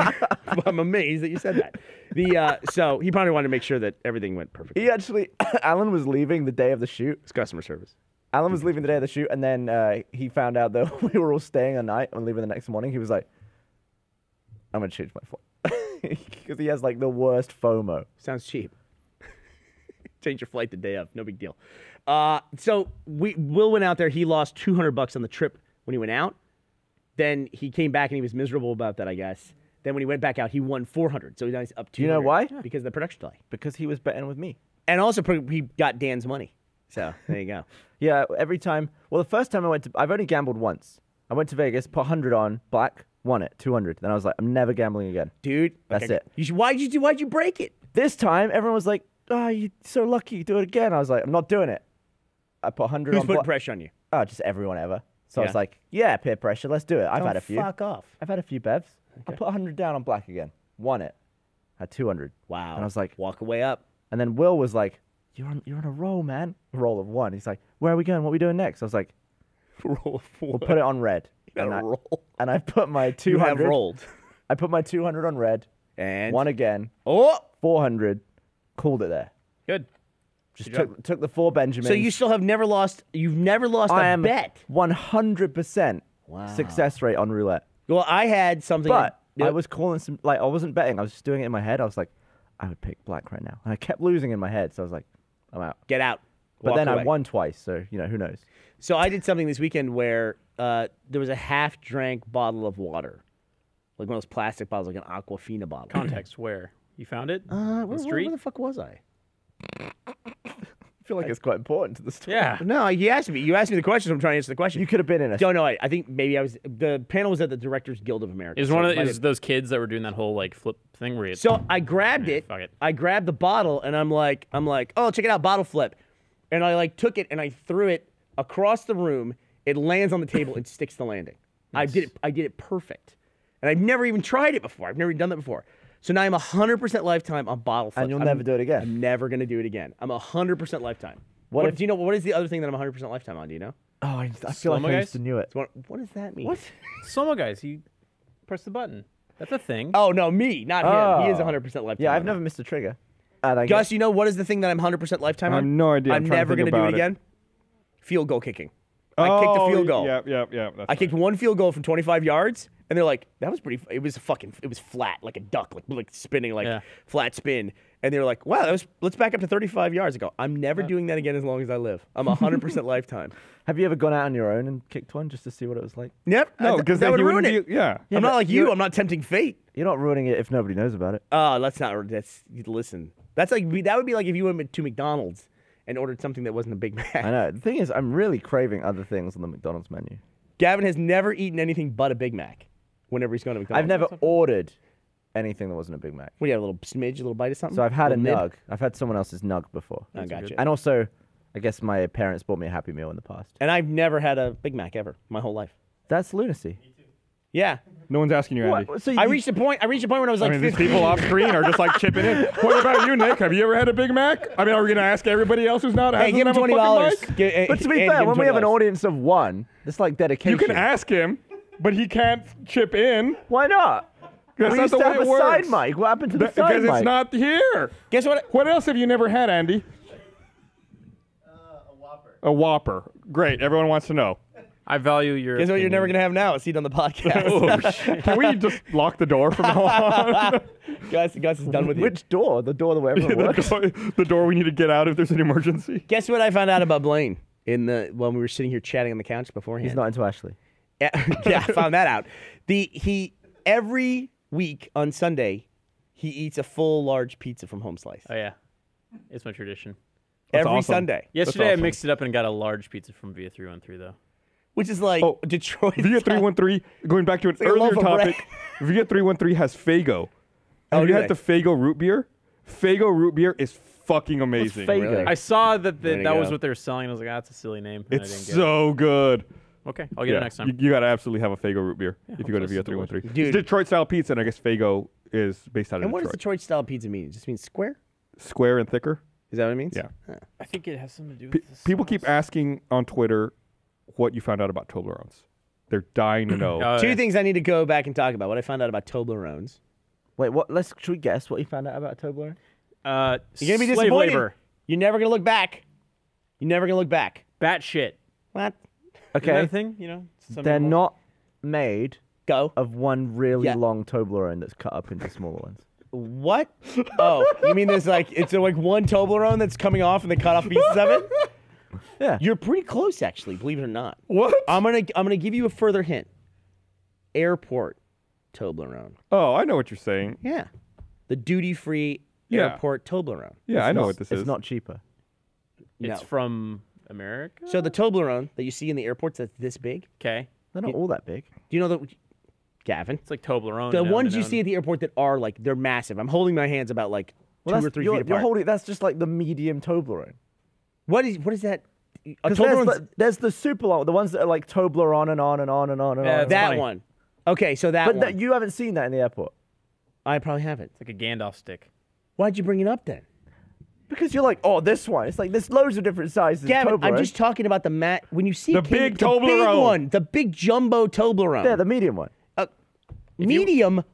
I'm amazed that you said that. The uh, So he probably wanted to make sure that everything went perfect. He actually, Alan was leaving the day of the shoot. It's customer service. Alan was leaving the day of the shoot, and then uh, he found out that we were all staying a night and leaving the next morning. He was like, I'm going to change my flight. Because he has like the worst FOMO. Sounds cheap. Change your flight the day of. No big deal. Uh, so we Will went out there. He lost two hundred bucks on the trip when he went out. Then he came back and he was miserable about that, I guess. Then when he went back out, he won four hundred. So he's nice up two hundred. Do you know why? Because of the production delay. Because he was betting with me. And also he got Dan's money. So there you go. Yeah, every time. Well, the first time I went to, I've only gambled once. I went to Vegas, put one hundred on black, won it, two hundred. Then I was like, I'm never gambling again, dude. That's okay. it. You should, why'd you do? Why'd you break it? This time, everyone was like, "Oh, you're so lucky, you do it again." I was like, I'm not doing it. I put one hundred. Who's putting pressure on you? Oh, just everyone ever. So yeah. I was like, yeah, peer pressure, let's do it. I've Don't had a few. Fuck off. I've had a few bevs. Okay. I put one hundred down on black again, won it, had two hundred. Wow. And I was like, walk away up. And then Will was like, You're on, you're on a roll, man. A roll of one. He's like, where are we going? What are we doing next? I was like, roll of four. We'll put it on red. You and I, roll. And I put my two hundred. You have rolled. I put my two hundred on red. And? One again. Oh! four hundred. Called it there. Good. Just Good took, took the four Benjamins. So you still have never lost, you've never lost I a am bet. one hundred percent wow. success rate on roulette. Well, I had something. But that, I was calling some, like, I wasn't betting. I was just doing it in my head. I was like, I would pick black right now. And I kept losing in my head. So I was like, I'm out. Get out. But then away. I won twice, so, you know, who knows? So I did something this weekend where uh, there was a half-drank bottle of water. Like one of those plastic bottles, like an Aquafina bottle. Context, where? You found it? Uh, where, where, where the fuck was I? I feel like I, it's quite important to the story. Yeah. No, you asked me. You asked me the question, so I'm trying to answer the question. You could have been in a... No, no, I, I think maybe I was... The panel was at the Directors Guild of America. It was so one of the, it was those kids that were doing that whole, like, flip thing where you... So I grabbed yeah, it, fuck it. I grabbed the bottle, and I'm like, I'm like, oh, check it out, bottle flip. And I, like, took it, and I threw it across the room. It lands on the table and sticks the landing. Nice. I did it, I did it perfect. And I've never even tried it before. I've never even done that before. So now I'm one hundred percent lifetime on bottle flips. And you'll I'm, never do it again. I'm never going to do it again. I'm one hundred percent lifetime. What, what if, do you know? What is the other thing that I'm one hundred percent lifetime on? Do you know? Oh, I, I feel like I used to knew it. What, what does that mean? What? Slow-mo guys, you press the button. That's a thing. Oh, no, me, not oh. him. He is one hundred percent lifetime. Yeah, I've never it. missed a trigger. Gus, guess. you know what is the thing that I'm one hundred percent lifetime on? I have no idea. I'm, I'm never going to do it, it again. Field goal kicking. I oh, kicked a field goal. Yeah, yeah, yeah. I right. kicked one field goal from twenty-five yards, and they're like, "That was pretty." It was a fucking. It was flat, like a duck, like like spinning, like yeah. flat spin. And they were like, "Wow, that was." Let's back up to thirty-five yards. I go, "I'm never yeah. doing that again as long as I live. I'm one hundred percent lifetime." Have you ever gone out on your own and kicked one just to see what it was like? Yep. No, because that, that would ruin it. Be, yeah. yeah. I'm not like you. I'm not tempting fate. You're not ruining it if nobody knows about it. Oh, uh, that's not. That's listen. That's like that would be like if you went to McDonald's and ordered something that wasn't a Big Mac. I know. The thing is, I'm really craving other things on the McDonald's menu. Gavin has never eaten anything but a Big Mac whenever he's gone to McDonald's. I've never okay. ordered anything that wasn't a Big Mac. What, do you have a little smidge, a little bite of something? So I've had a, a nug. Mid? I've had someone else's nug before. I gotcha. And also, I guess my parents bought me a Happy Meal in the past. And I've never had a Big Mac ever, my whole life. That's lunacy. Yeah. No one's asking you, Andy. So you, I reached a point. I reached a point when I was like, I mean, these people off screen are just like chipping in. What about you, Nick? Have you ever had a Big Mac? I mean, are we gonna ask everybody else who's not? Hey, give him twenty dollars. But to be fair, when we have an audience of one, it's like dedication. You can ask him, but he can't chip in. Why not? That's not the way it works. Side mic. What happened to the side mic? Because it's not here. Guess what? What else have you never had, Andy? Uh, a Whopper. A Whopper. Great. Everyone wants to know. I value your. Guess what opinion. You're never gonna have now? A seat on the podcast. Oh, shit. Can we just lock the door from now on? Guys, Gus is done with you. Which door? The door that way everyone yeah, works? The door, the door we need to get out if there's an emergency. Guess what I found out about Blaine in the when we were sitting here chatting on the couch beforehand. He's not into Ashley. Yeah, yeah, I found that out. The he every week on Sunday he eats a full large pizza from Home Slice. Oh yeah, it's my tradition. That's every awesome. Sunday. Yesterday awesome. I mixed it up and got a large pizza from Via three one three though. Which is like oh, Detroit. Via three one three, going back to an like earlier topic, Via three one three has Faygo. Have oh, you had the Faygo root beer? Faygo root beer is fucking amazing. Really? I saw that the, that go. was what they were selling. I was like, ah, that's a silly name. And it's I didn't get so it. good. Okay, I'll get yeah, it next time. You, you got to absolutely have a Faygo root beer yeah, if you go to Via three one three. Dude. It's Detroit-style pizza, and I guess Faygo is based out of and Detroit. And what does Detroit-style pizza mean? It just means square? Square and thicker. Is that what it means? Yeah. Huh. I think it has something to do with P this people sauce. Keep asking on Twitter what you found out about Toblerones. They're dying to know. uh, Two things I need to go back and talk about. What I found out about Toblerones. Wait, what? Let's should we guess what you found out about Toblerone? Uh, You're gonna be slave disappointed. Labor. You're never gonna look back. You're never gonna look back. Bat shit. What? Okay. Thing, you know. They're more. Not made go of one really yeah. long Toblerone that's cut up into smaller ones. What? Oh, you mean there's like it's like one Toblerone that's coming off and they cut off pieces of it? Yeah. You're pretty close, actually. Believe it or not. What? I'm gonna I'm gonna give you a further hint. Airport Toblerone. Oh, I know what you're saying. Yeah. The duty-free yeah. airport Toblerone. Yeah, it's I know not, what this it's is. It's not cheaper. It's no. from America? So the Toblerone that you see in the airports that's this big. Okay. They're not you, all that big. Do you know the... Gavin? It's like Toblerone. The ones you see at the airport that are like, they're massive. I'm holding my hands about like well, two or three you're, feet apart. You're holding, that's just like the medium Toblerone. What is, what is that? A Toblerone. There's, the, there's the super long, the ones that are like Toblerone and on and on and on and yeah, on. That funny. One. Okay, so that but one. But you haven't seen that in the airport. I probably haven't. It's like a Gandalf stick. Why'd you bring it up then? Because you're like, oh, this one. It's like there's loads of different sizes. Gavin, Toblerone. I'm just talking about the mat. When you see the big Toblerone, the big one, the big jumbo Toblerone. Yeah, the medium one. Uh, medium. You...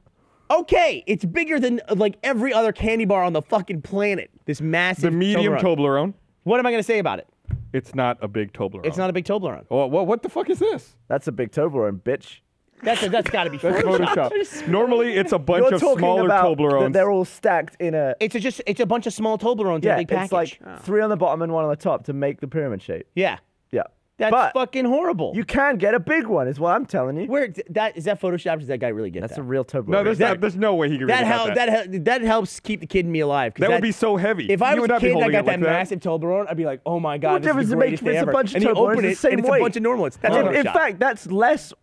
Okay, it's bigger than like every other candy bar on the fucking planet. This massive. The medium Toblerone. Toblerone. What am I gonna say about it? It's not a big Toblerone. It's not a big Toblerone. Oh, what? What the fuck is this? That's a big Toblerone, bitch. That's a, that's got to be Photoshop. Photoshop. Normally, it's a bunch You're of smaller about Toblerones. Th they're all stacked in a. It's a just. It's a bunch of small Toblerones. Yeah, in a big it's package. Like oh. three on the bottom and one on the top to make the pyramid shape. Yeah, yeah. That's but fucking horrible. You can get a big one, is what I'm telling you. Where that is that Photoshop? Or does that guy really get that's that? That's a real Toblerone. No, there's that, not, there's no way he can. That helps. That. that that helps keep the kid in me alive. That, that would be so heavy. If I was a kid and I got that like massive that. Toblerone, I'd be like, oh my god, what this difference is the greatest thing ever. And you open it, it's a bunch of normal ones. That's Photoshop. In fact, that's less.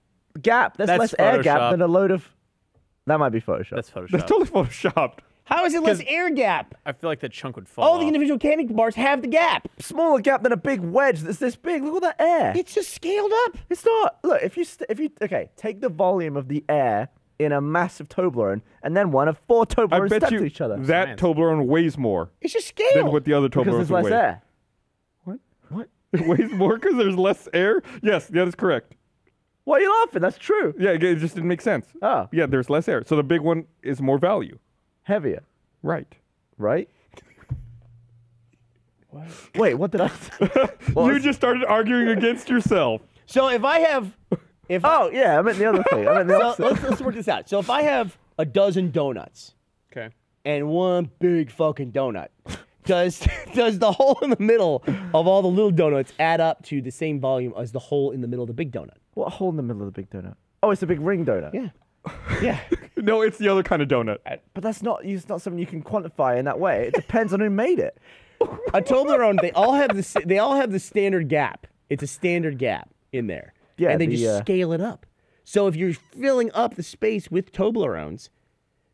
Gap. That's, that's less Photoshop. Air gap than a load of. That might be Photoshop. That's Photoshop. That's totally Photoshopped. How is it less air gap? I feel like the chunk would fall. All off. The individual candy bars have the gap. Smaller gap than a big wedge that's this big. Look at all that air. It's just scaled up. It's not. Look, if you st if you okay, take the volume of the air in a massive Toblerone and then one of four Toblerones stacked to each other. That Man. Toblerone weighs more. It's just scaled. Than what the other Toblerones Because there's less weigh. Air. What? What? It weighs more because there's less air. Yes, that is correct. Why are you laughing? That's true. Yeah, it just didn't make sense. Oh. Yeah, there's less air. So the big one is more value. Heavier. Right. Right? What? Wait, what did I say? You just started arguing against yourself. So if I have... if Oh, I, yeah, I meant the other thing. I meant the other so let's, let's work this out. So if I have a dozen donuts... Okay. And one big fucking donut... Does does the hole in the middle of all the little donuts add up to the same volume as the hole in the middle of the big donut? What hole in the middle of the big donut? Oh, it's a big ring donut. Yeah. Yeah. No, it's the other kind of donut. But that's not it's not something you can quantify in that way. It depends on who made it. A Toblerone, they all have the they all have the standard gap. It's a standard gap in there. Yeah. And they the, just uh... scale it up. So if you're filling up the space with Toblerones,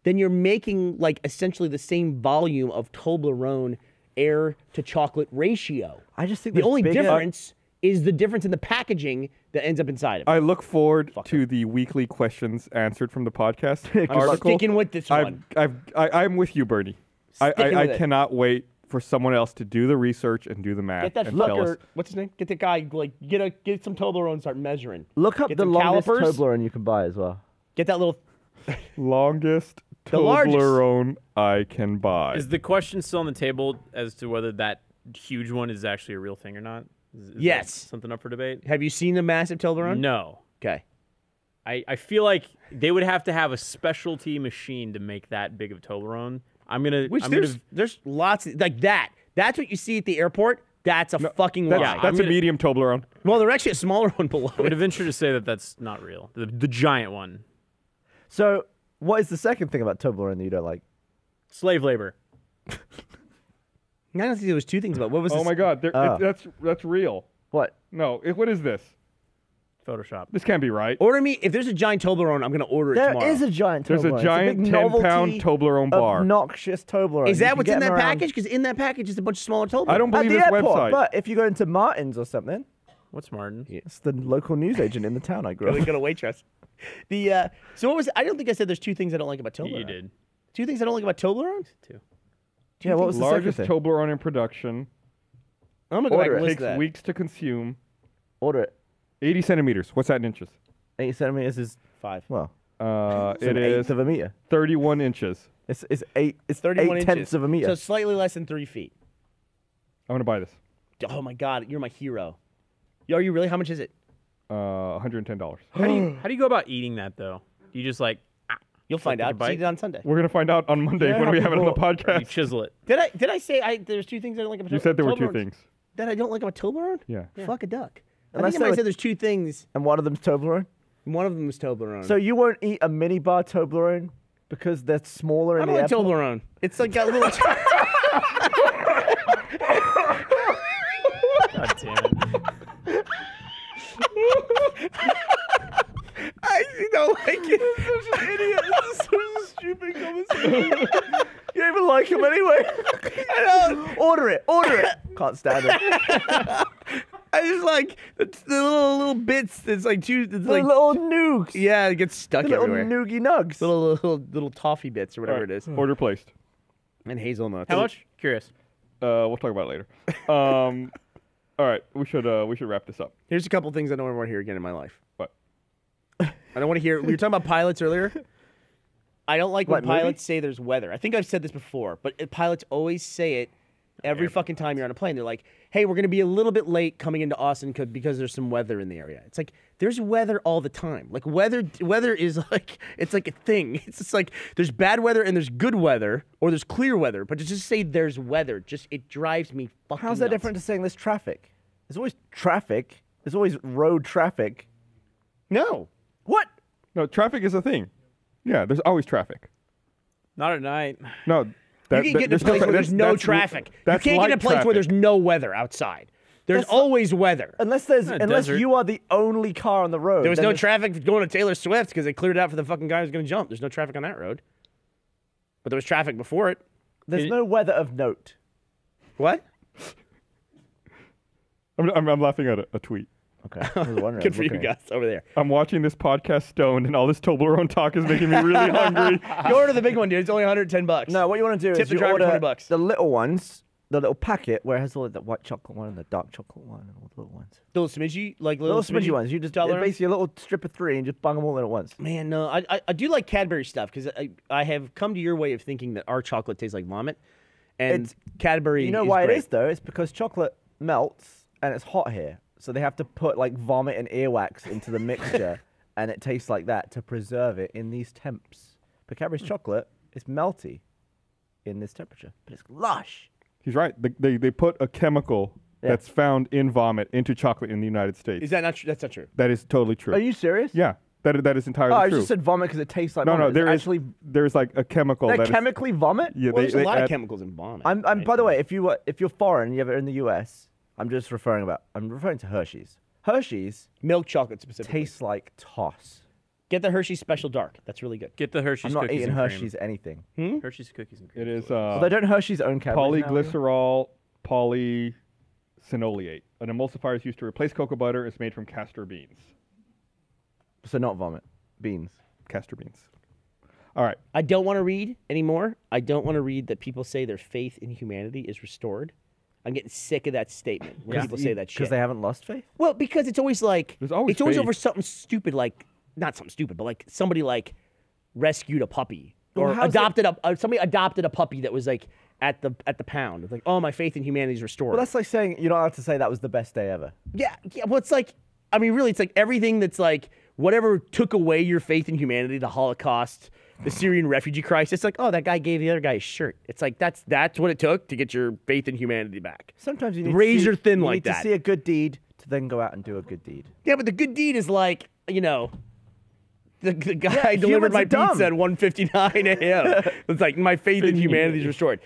then you're making like essentially the same volume of Toblerone air to chocolate ratio. I just think the only difference is the difference in the packaging that ends up inside of it. I look forward Fuck to it. the weekly questions answered from the podcast. I'm sticking with this I've, one. I've, I've, I, I'm with you, Bernie. I, I, I cannot wait for someone else to do the research and do the math. Get that and tell us. What's his name? Get the guy. Like get a get some Toblerone and start measuring. Look up get the longest calipers. Toblerone you can buy as well. Get that little longest. The Toblerone I can buy. Is the question still on the table as to whether that huge one is actually a real thing or not? Is, is yes. Something up for debate? Have you seen the massive Toblerone? No. Okay. I, I feel like they would have to have a specialty machine to make that big of Toblerone. I'm going to... Which I'm there's, gonna, there's lots... Of, like that. That's what you see at the airport. That's a no, fucking lie. That's, that's a gonna, medium Toblerone. Well, there's actually a smaller one below. I would venture to say that that's not real. The, the giant one. So... What is the second thing about Toblerone that you don't like? Slave labor. I don't think there was two things about. What was? Oh this? my God, oh. It, that's that's real. What? No, it, what is this? Photoshop. This can't be right. Order me if there's a giant Toblerone, I'm gonna order it there tomorrow. There is a giant Toblerone. There's a giant a ten pound Toblerone bar. Obnoxious Toblerone. Is that what's in that around. package? Because in that package is a bunch of smaller Toblerone. I don't believe At the this airport, website. But if you go into Martin's or something. What's Martin? It's the local news agent in the town I grew up. We got a waitress. The uh, so what was? I don't think I said there's two things I don't like about Toblerone. You did. Two things I don't like about Toblerone. Two. Yeah, what was the largest Toblerone in production? I'm gonna go Order back and list that. Takes weeks to consume. Order it. Eighty centimeters. What's that in inches? Eighty centimeters is five. Well, uh, it is eighth of a meter. Thirty-one inches. It's it's eight. It's thirty-one eight tenths of a meter. So slightly less than three feet. I want to buy this. Oh my god, you're my hero. Yo, are you really? How much is it? Uh, one hundred ten dollars. How do you, how do you go about eating that though? You just like. You'll find out. Eat it on Sunday. We're gonna find out on Monday yeah, when we have it on the podcast. You chisel it. Did I? Did I say I? There's two things I don't like about. You said there were two things. That I don't like about Toblerone. Yeah. yeah. Fuck a duck. And I think I might say there's two things. And one of them is Toblerone. One of them is Toblerone. So you won't eat a mini bar Toblerone because that's smaller. I don't like Toblerone. It's like got little. God damn it. I don't like it. You're such an idiot. This is such a stupid conversation. You don't even like him anyway. I don't. Order it. Order it. Can't stand it. I just like the, the little little bits. That's like two. It's the like little noogs. Yeah, it gets stuck the everywhere. Little noogie nugs. Little little little toffee bits or whatever right. it is. Order placed. And hazelnuts. How much? Curious. Uh, we'll talk about it later. Um, all right, we should uh we should wrap this up. Here's a couple things I don't ever want to hear again in my life. I don't want to hear. We were talking about pilots earlier. I don't like what, when pilots movie? say there's weather. I think I've said this before, but pilots always say it every Airplanes. fucking time you're on a plane. They're like, hey, we're going to be a little bit late coming into Austin because there's some weather in the area. It's like, there's weather all the time. Like, weather weather is like, it's like a thing. It's just like, there's bad weather and there's good weather, or there's clear weather, but to just say there's weather, just it drives me fucking How's that nuts. different to saying there's traffic? There's always traffic. There's always road traffic. No. What? No, traffic is a thing. Yeah, there's always traffic. Not at night. No. That, you can that, get in a place where there's no traffic. You can't get in a place where there's no weather outside. There's that's always weather. Unless there's unless desert. you are the only car on the road. There was no traffic going to Taylor Swift because they cleared it out for the fucking guy who's going to jump. There's no traffic on that road. But there was traffic before it. There's it, no weather of note. What? I'm, I'm, I'm laughing at a, a tweet. Okay. I was wondering. Good for you guys over there. I'm watching this podcast stoned, and all this Toblerone talk is making me really hungry. Go order the big one, dude. It's only one hundred ten bucks. No, what you want to do Tip is the you order twenty bucks. The little ones, the little packet where it has all the white chocolate one and the dark chocolate one and all the little ones. The little smidgy, like little, little smidgy, smidgy ones. You just basically a little strip of three and just bung them all in at once. Man, no, I I, I do like Cadbury stuff because I I have come to your way of thinking that our chocolate tastes like vomit, and it's, Cadbury. You know is why great. it is though? It's because chocolate melts and it's hot here. So they have to put like vomit and earwax into the mixture, and it tastes like that to preserve it in these temps. But Cadbury's chocolate is melty in this temperature, but it's lush. He's right. They they, they put a chemical yeah. that's found in vomit into chocolate in the United States. Is that not true? That's not true. That is totally true. Are you serious? Yeah, that that is entirely oh, true. I just said vomit because it tastes like no, vomit. no. There it's is actually there's like a chemical. That chemically is, vomit. Yeah, well, they, there's they a lot add, of chemicals in vomit. I'm, I'm right? by the way, if you were, if you're foreign, you're in the U S. I'm just referring about. I'm referring to Hershey's. Hershey's milk chocolate specifically tastes like toss. Get the Hershey's Special Dark. That's really good. Get the Hershey's. I'm not cookies eating Hershey's cream. anything. Hmm? Hershey's cookies and cream. It is. Uh, well, they don't Hershey's own Cadbury. Polyglycerol, polysinolate. An emulsifier is used to replace cocoa butter. It's made from castor beans. So not vomit. Beans. Castor beans. All right. I don't want to read anymore. I don't want to read that people say their faith in humanity is restored. I'm getting sick of that statement when yeah. people say that shit. Because they haven't lost faith? Well, because it's always like, always it's always faith. over something stupid like, not something stupid, but like somebody like rescued a puppy or well, adopted a, uh, somebody adopted a puppy that was like at the at the pound. It's like, oh, my faith in humanity is restored. Well, that's like saying, you don't have to say that was the best day ever. Yeah, yeah, well, it's like, I mean, really, it's like everything that's like, whatever took away your faith in humanity, the Holocaust, the Syrian refugee crisis, it's like, oh, that guy gave the other guy his shirt. It's like, that's that's what it took to get your faith in humanity back. Sometimes you need razor to see, thin you like need that. to see a good deed to then go out and do a good deed. Yeah, but the good deed is like, you know, the, the guy yeah, delivered my pizza at one fifty-nine a m It's like, my faith in humanity is restored.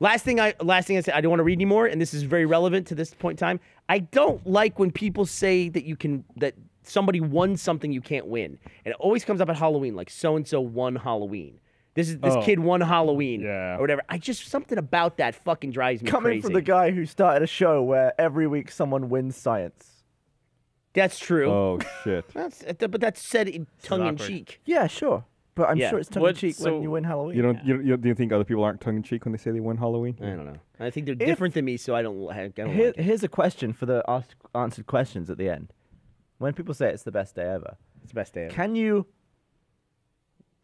Last thing I last thing I said, I don't want to read anymore, and this is very relevant to this point in time. I don't like when people say that you can that somebody won something you can't win. And it always comes up at Halloween, like so-and-so won Halloween. This is this oh. kid won Halloween yeah. or whatever. I just something about that fucking drives me Coming crazy. Coming from the guy who started a show where every week someone wins science. That's true. Oh shit. that's but that's said in tongue in cheek. Yeah, sure. But I'm yeah. sure it's tongue-in-cheek so when you win Halloween. You don't, yeah. you, you, do you think other people aren't tongue-in-cheek when they say they win Halloween? I don't know. I think they're if, different than me, so I don't, I don't here, like it. Here's a question for the ask, answered questions at the end. When people say it's the best day ever. It's the best day ever. Can you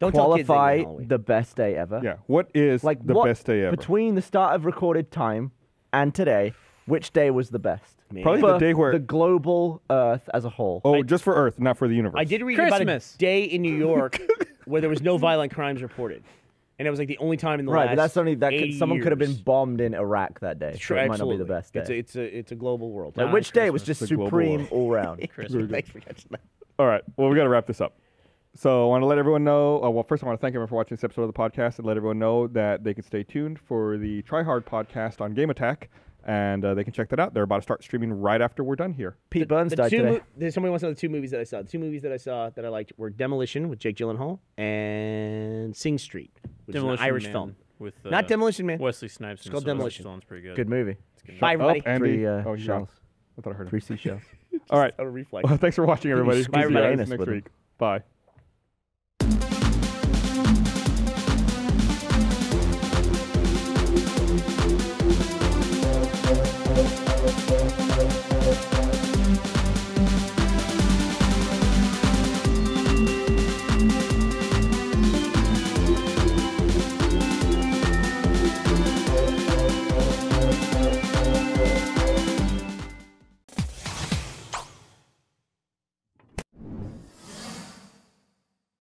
don't qualify the best day ever? Yeah. What is like the what, best day ever? Between the start of recorded time and today, which day was the best? Maybe. Probably for the day where the global Earth as a whole. Oh, I, just for Earth, not for the universe. I did read Christmas. about a day in New York where there was no violent crimes reported, and it was like the only time in the right, last. Right, but that's only that could, someone years. could have been bombed in Iraq that day. Sure, so it might not be the best day. It's a, it's a, it's a global world. Like, which Christmas. day was just supreme all round? Christmas. Thanks for catching that. All right, well we got to wrap this up. So I want to let everyone know, uh, well, first I want to thank everyone for watching this episode of the podcast and let everyone know that they can stay tuned for the Try Hard podcast on Game Attack, and uh, they can check that out. They're about to start streaming right after we're done here. Pete the, Burns the died today. Somebody wants to know the two movies that I saw. The two movies that I saw that I liked were Demolition with Jake Gyllenhaal and Sing Street, which Demolition is an Irish Man film. With, uh, Not Demolition Man. Wesley Snipes. It's called so Demolition. It's pretty good. Good movie. Good Bye, everybody. Oh, Andy. Three uh, oh, shells. I thought I heard him. Three seashells. All right. Out of reflex. Well, thanks for watching, everybody. Bye, everybody. Next week. Bye.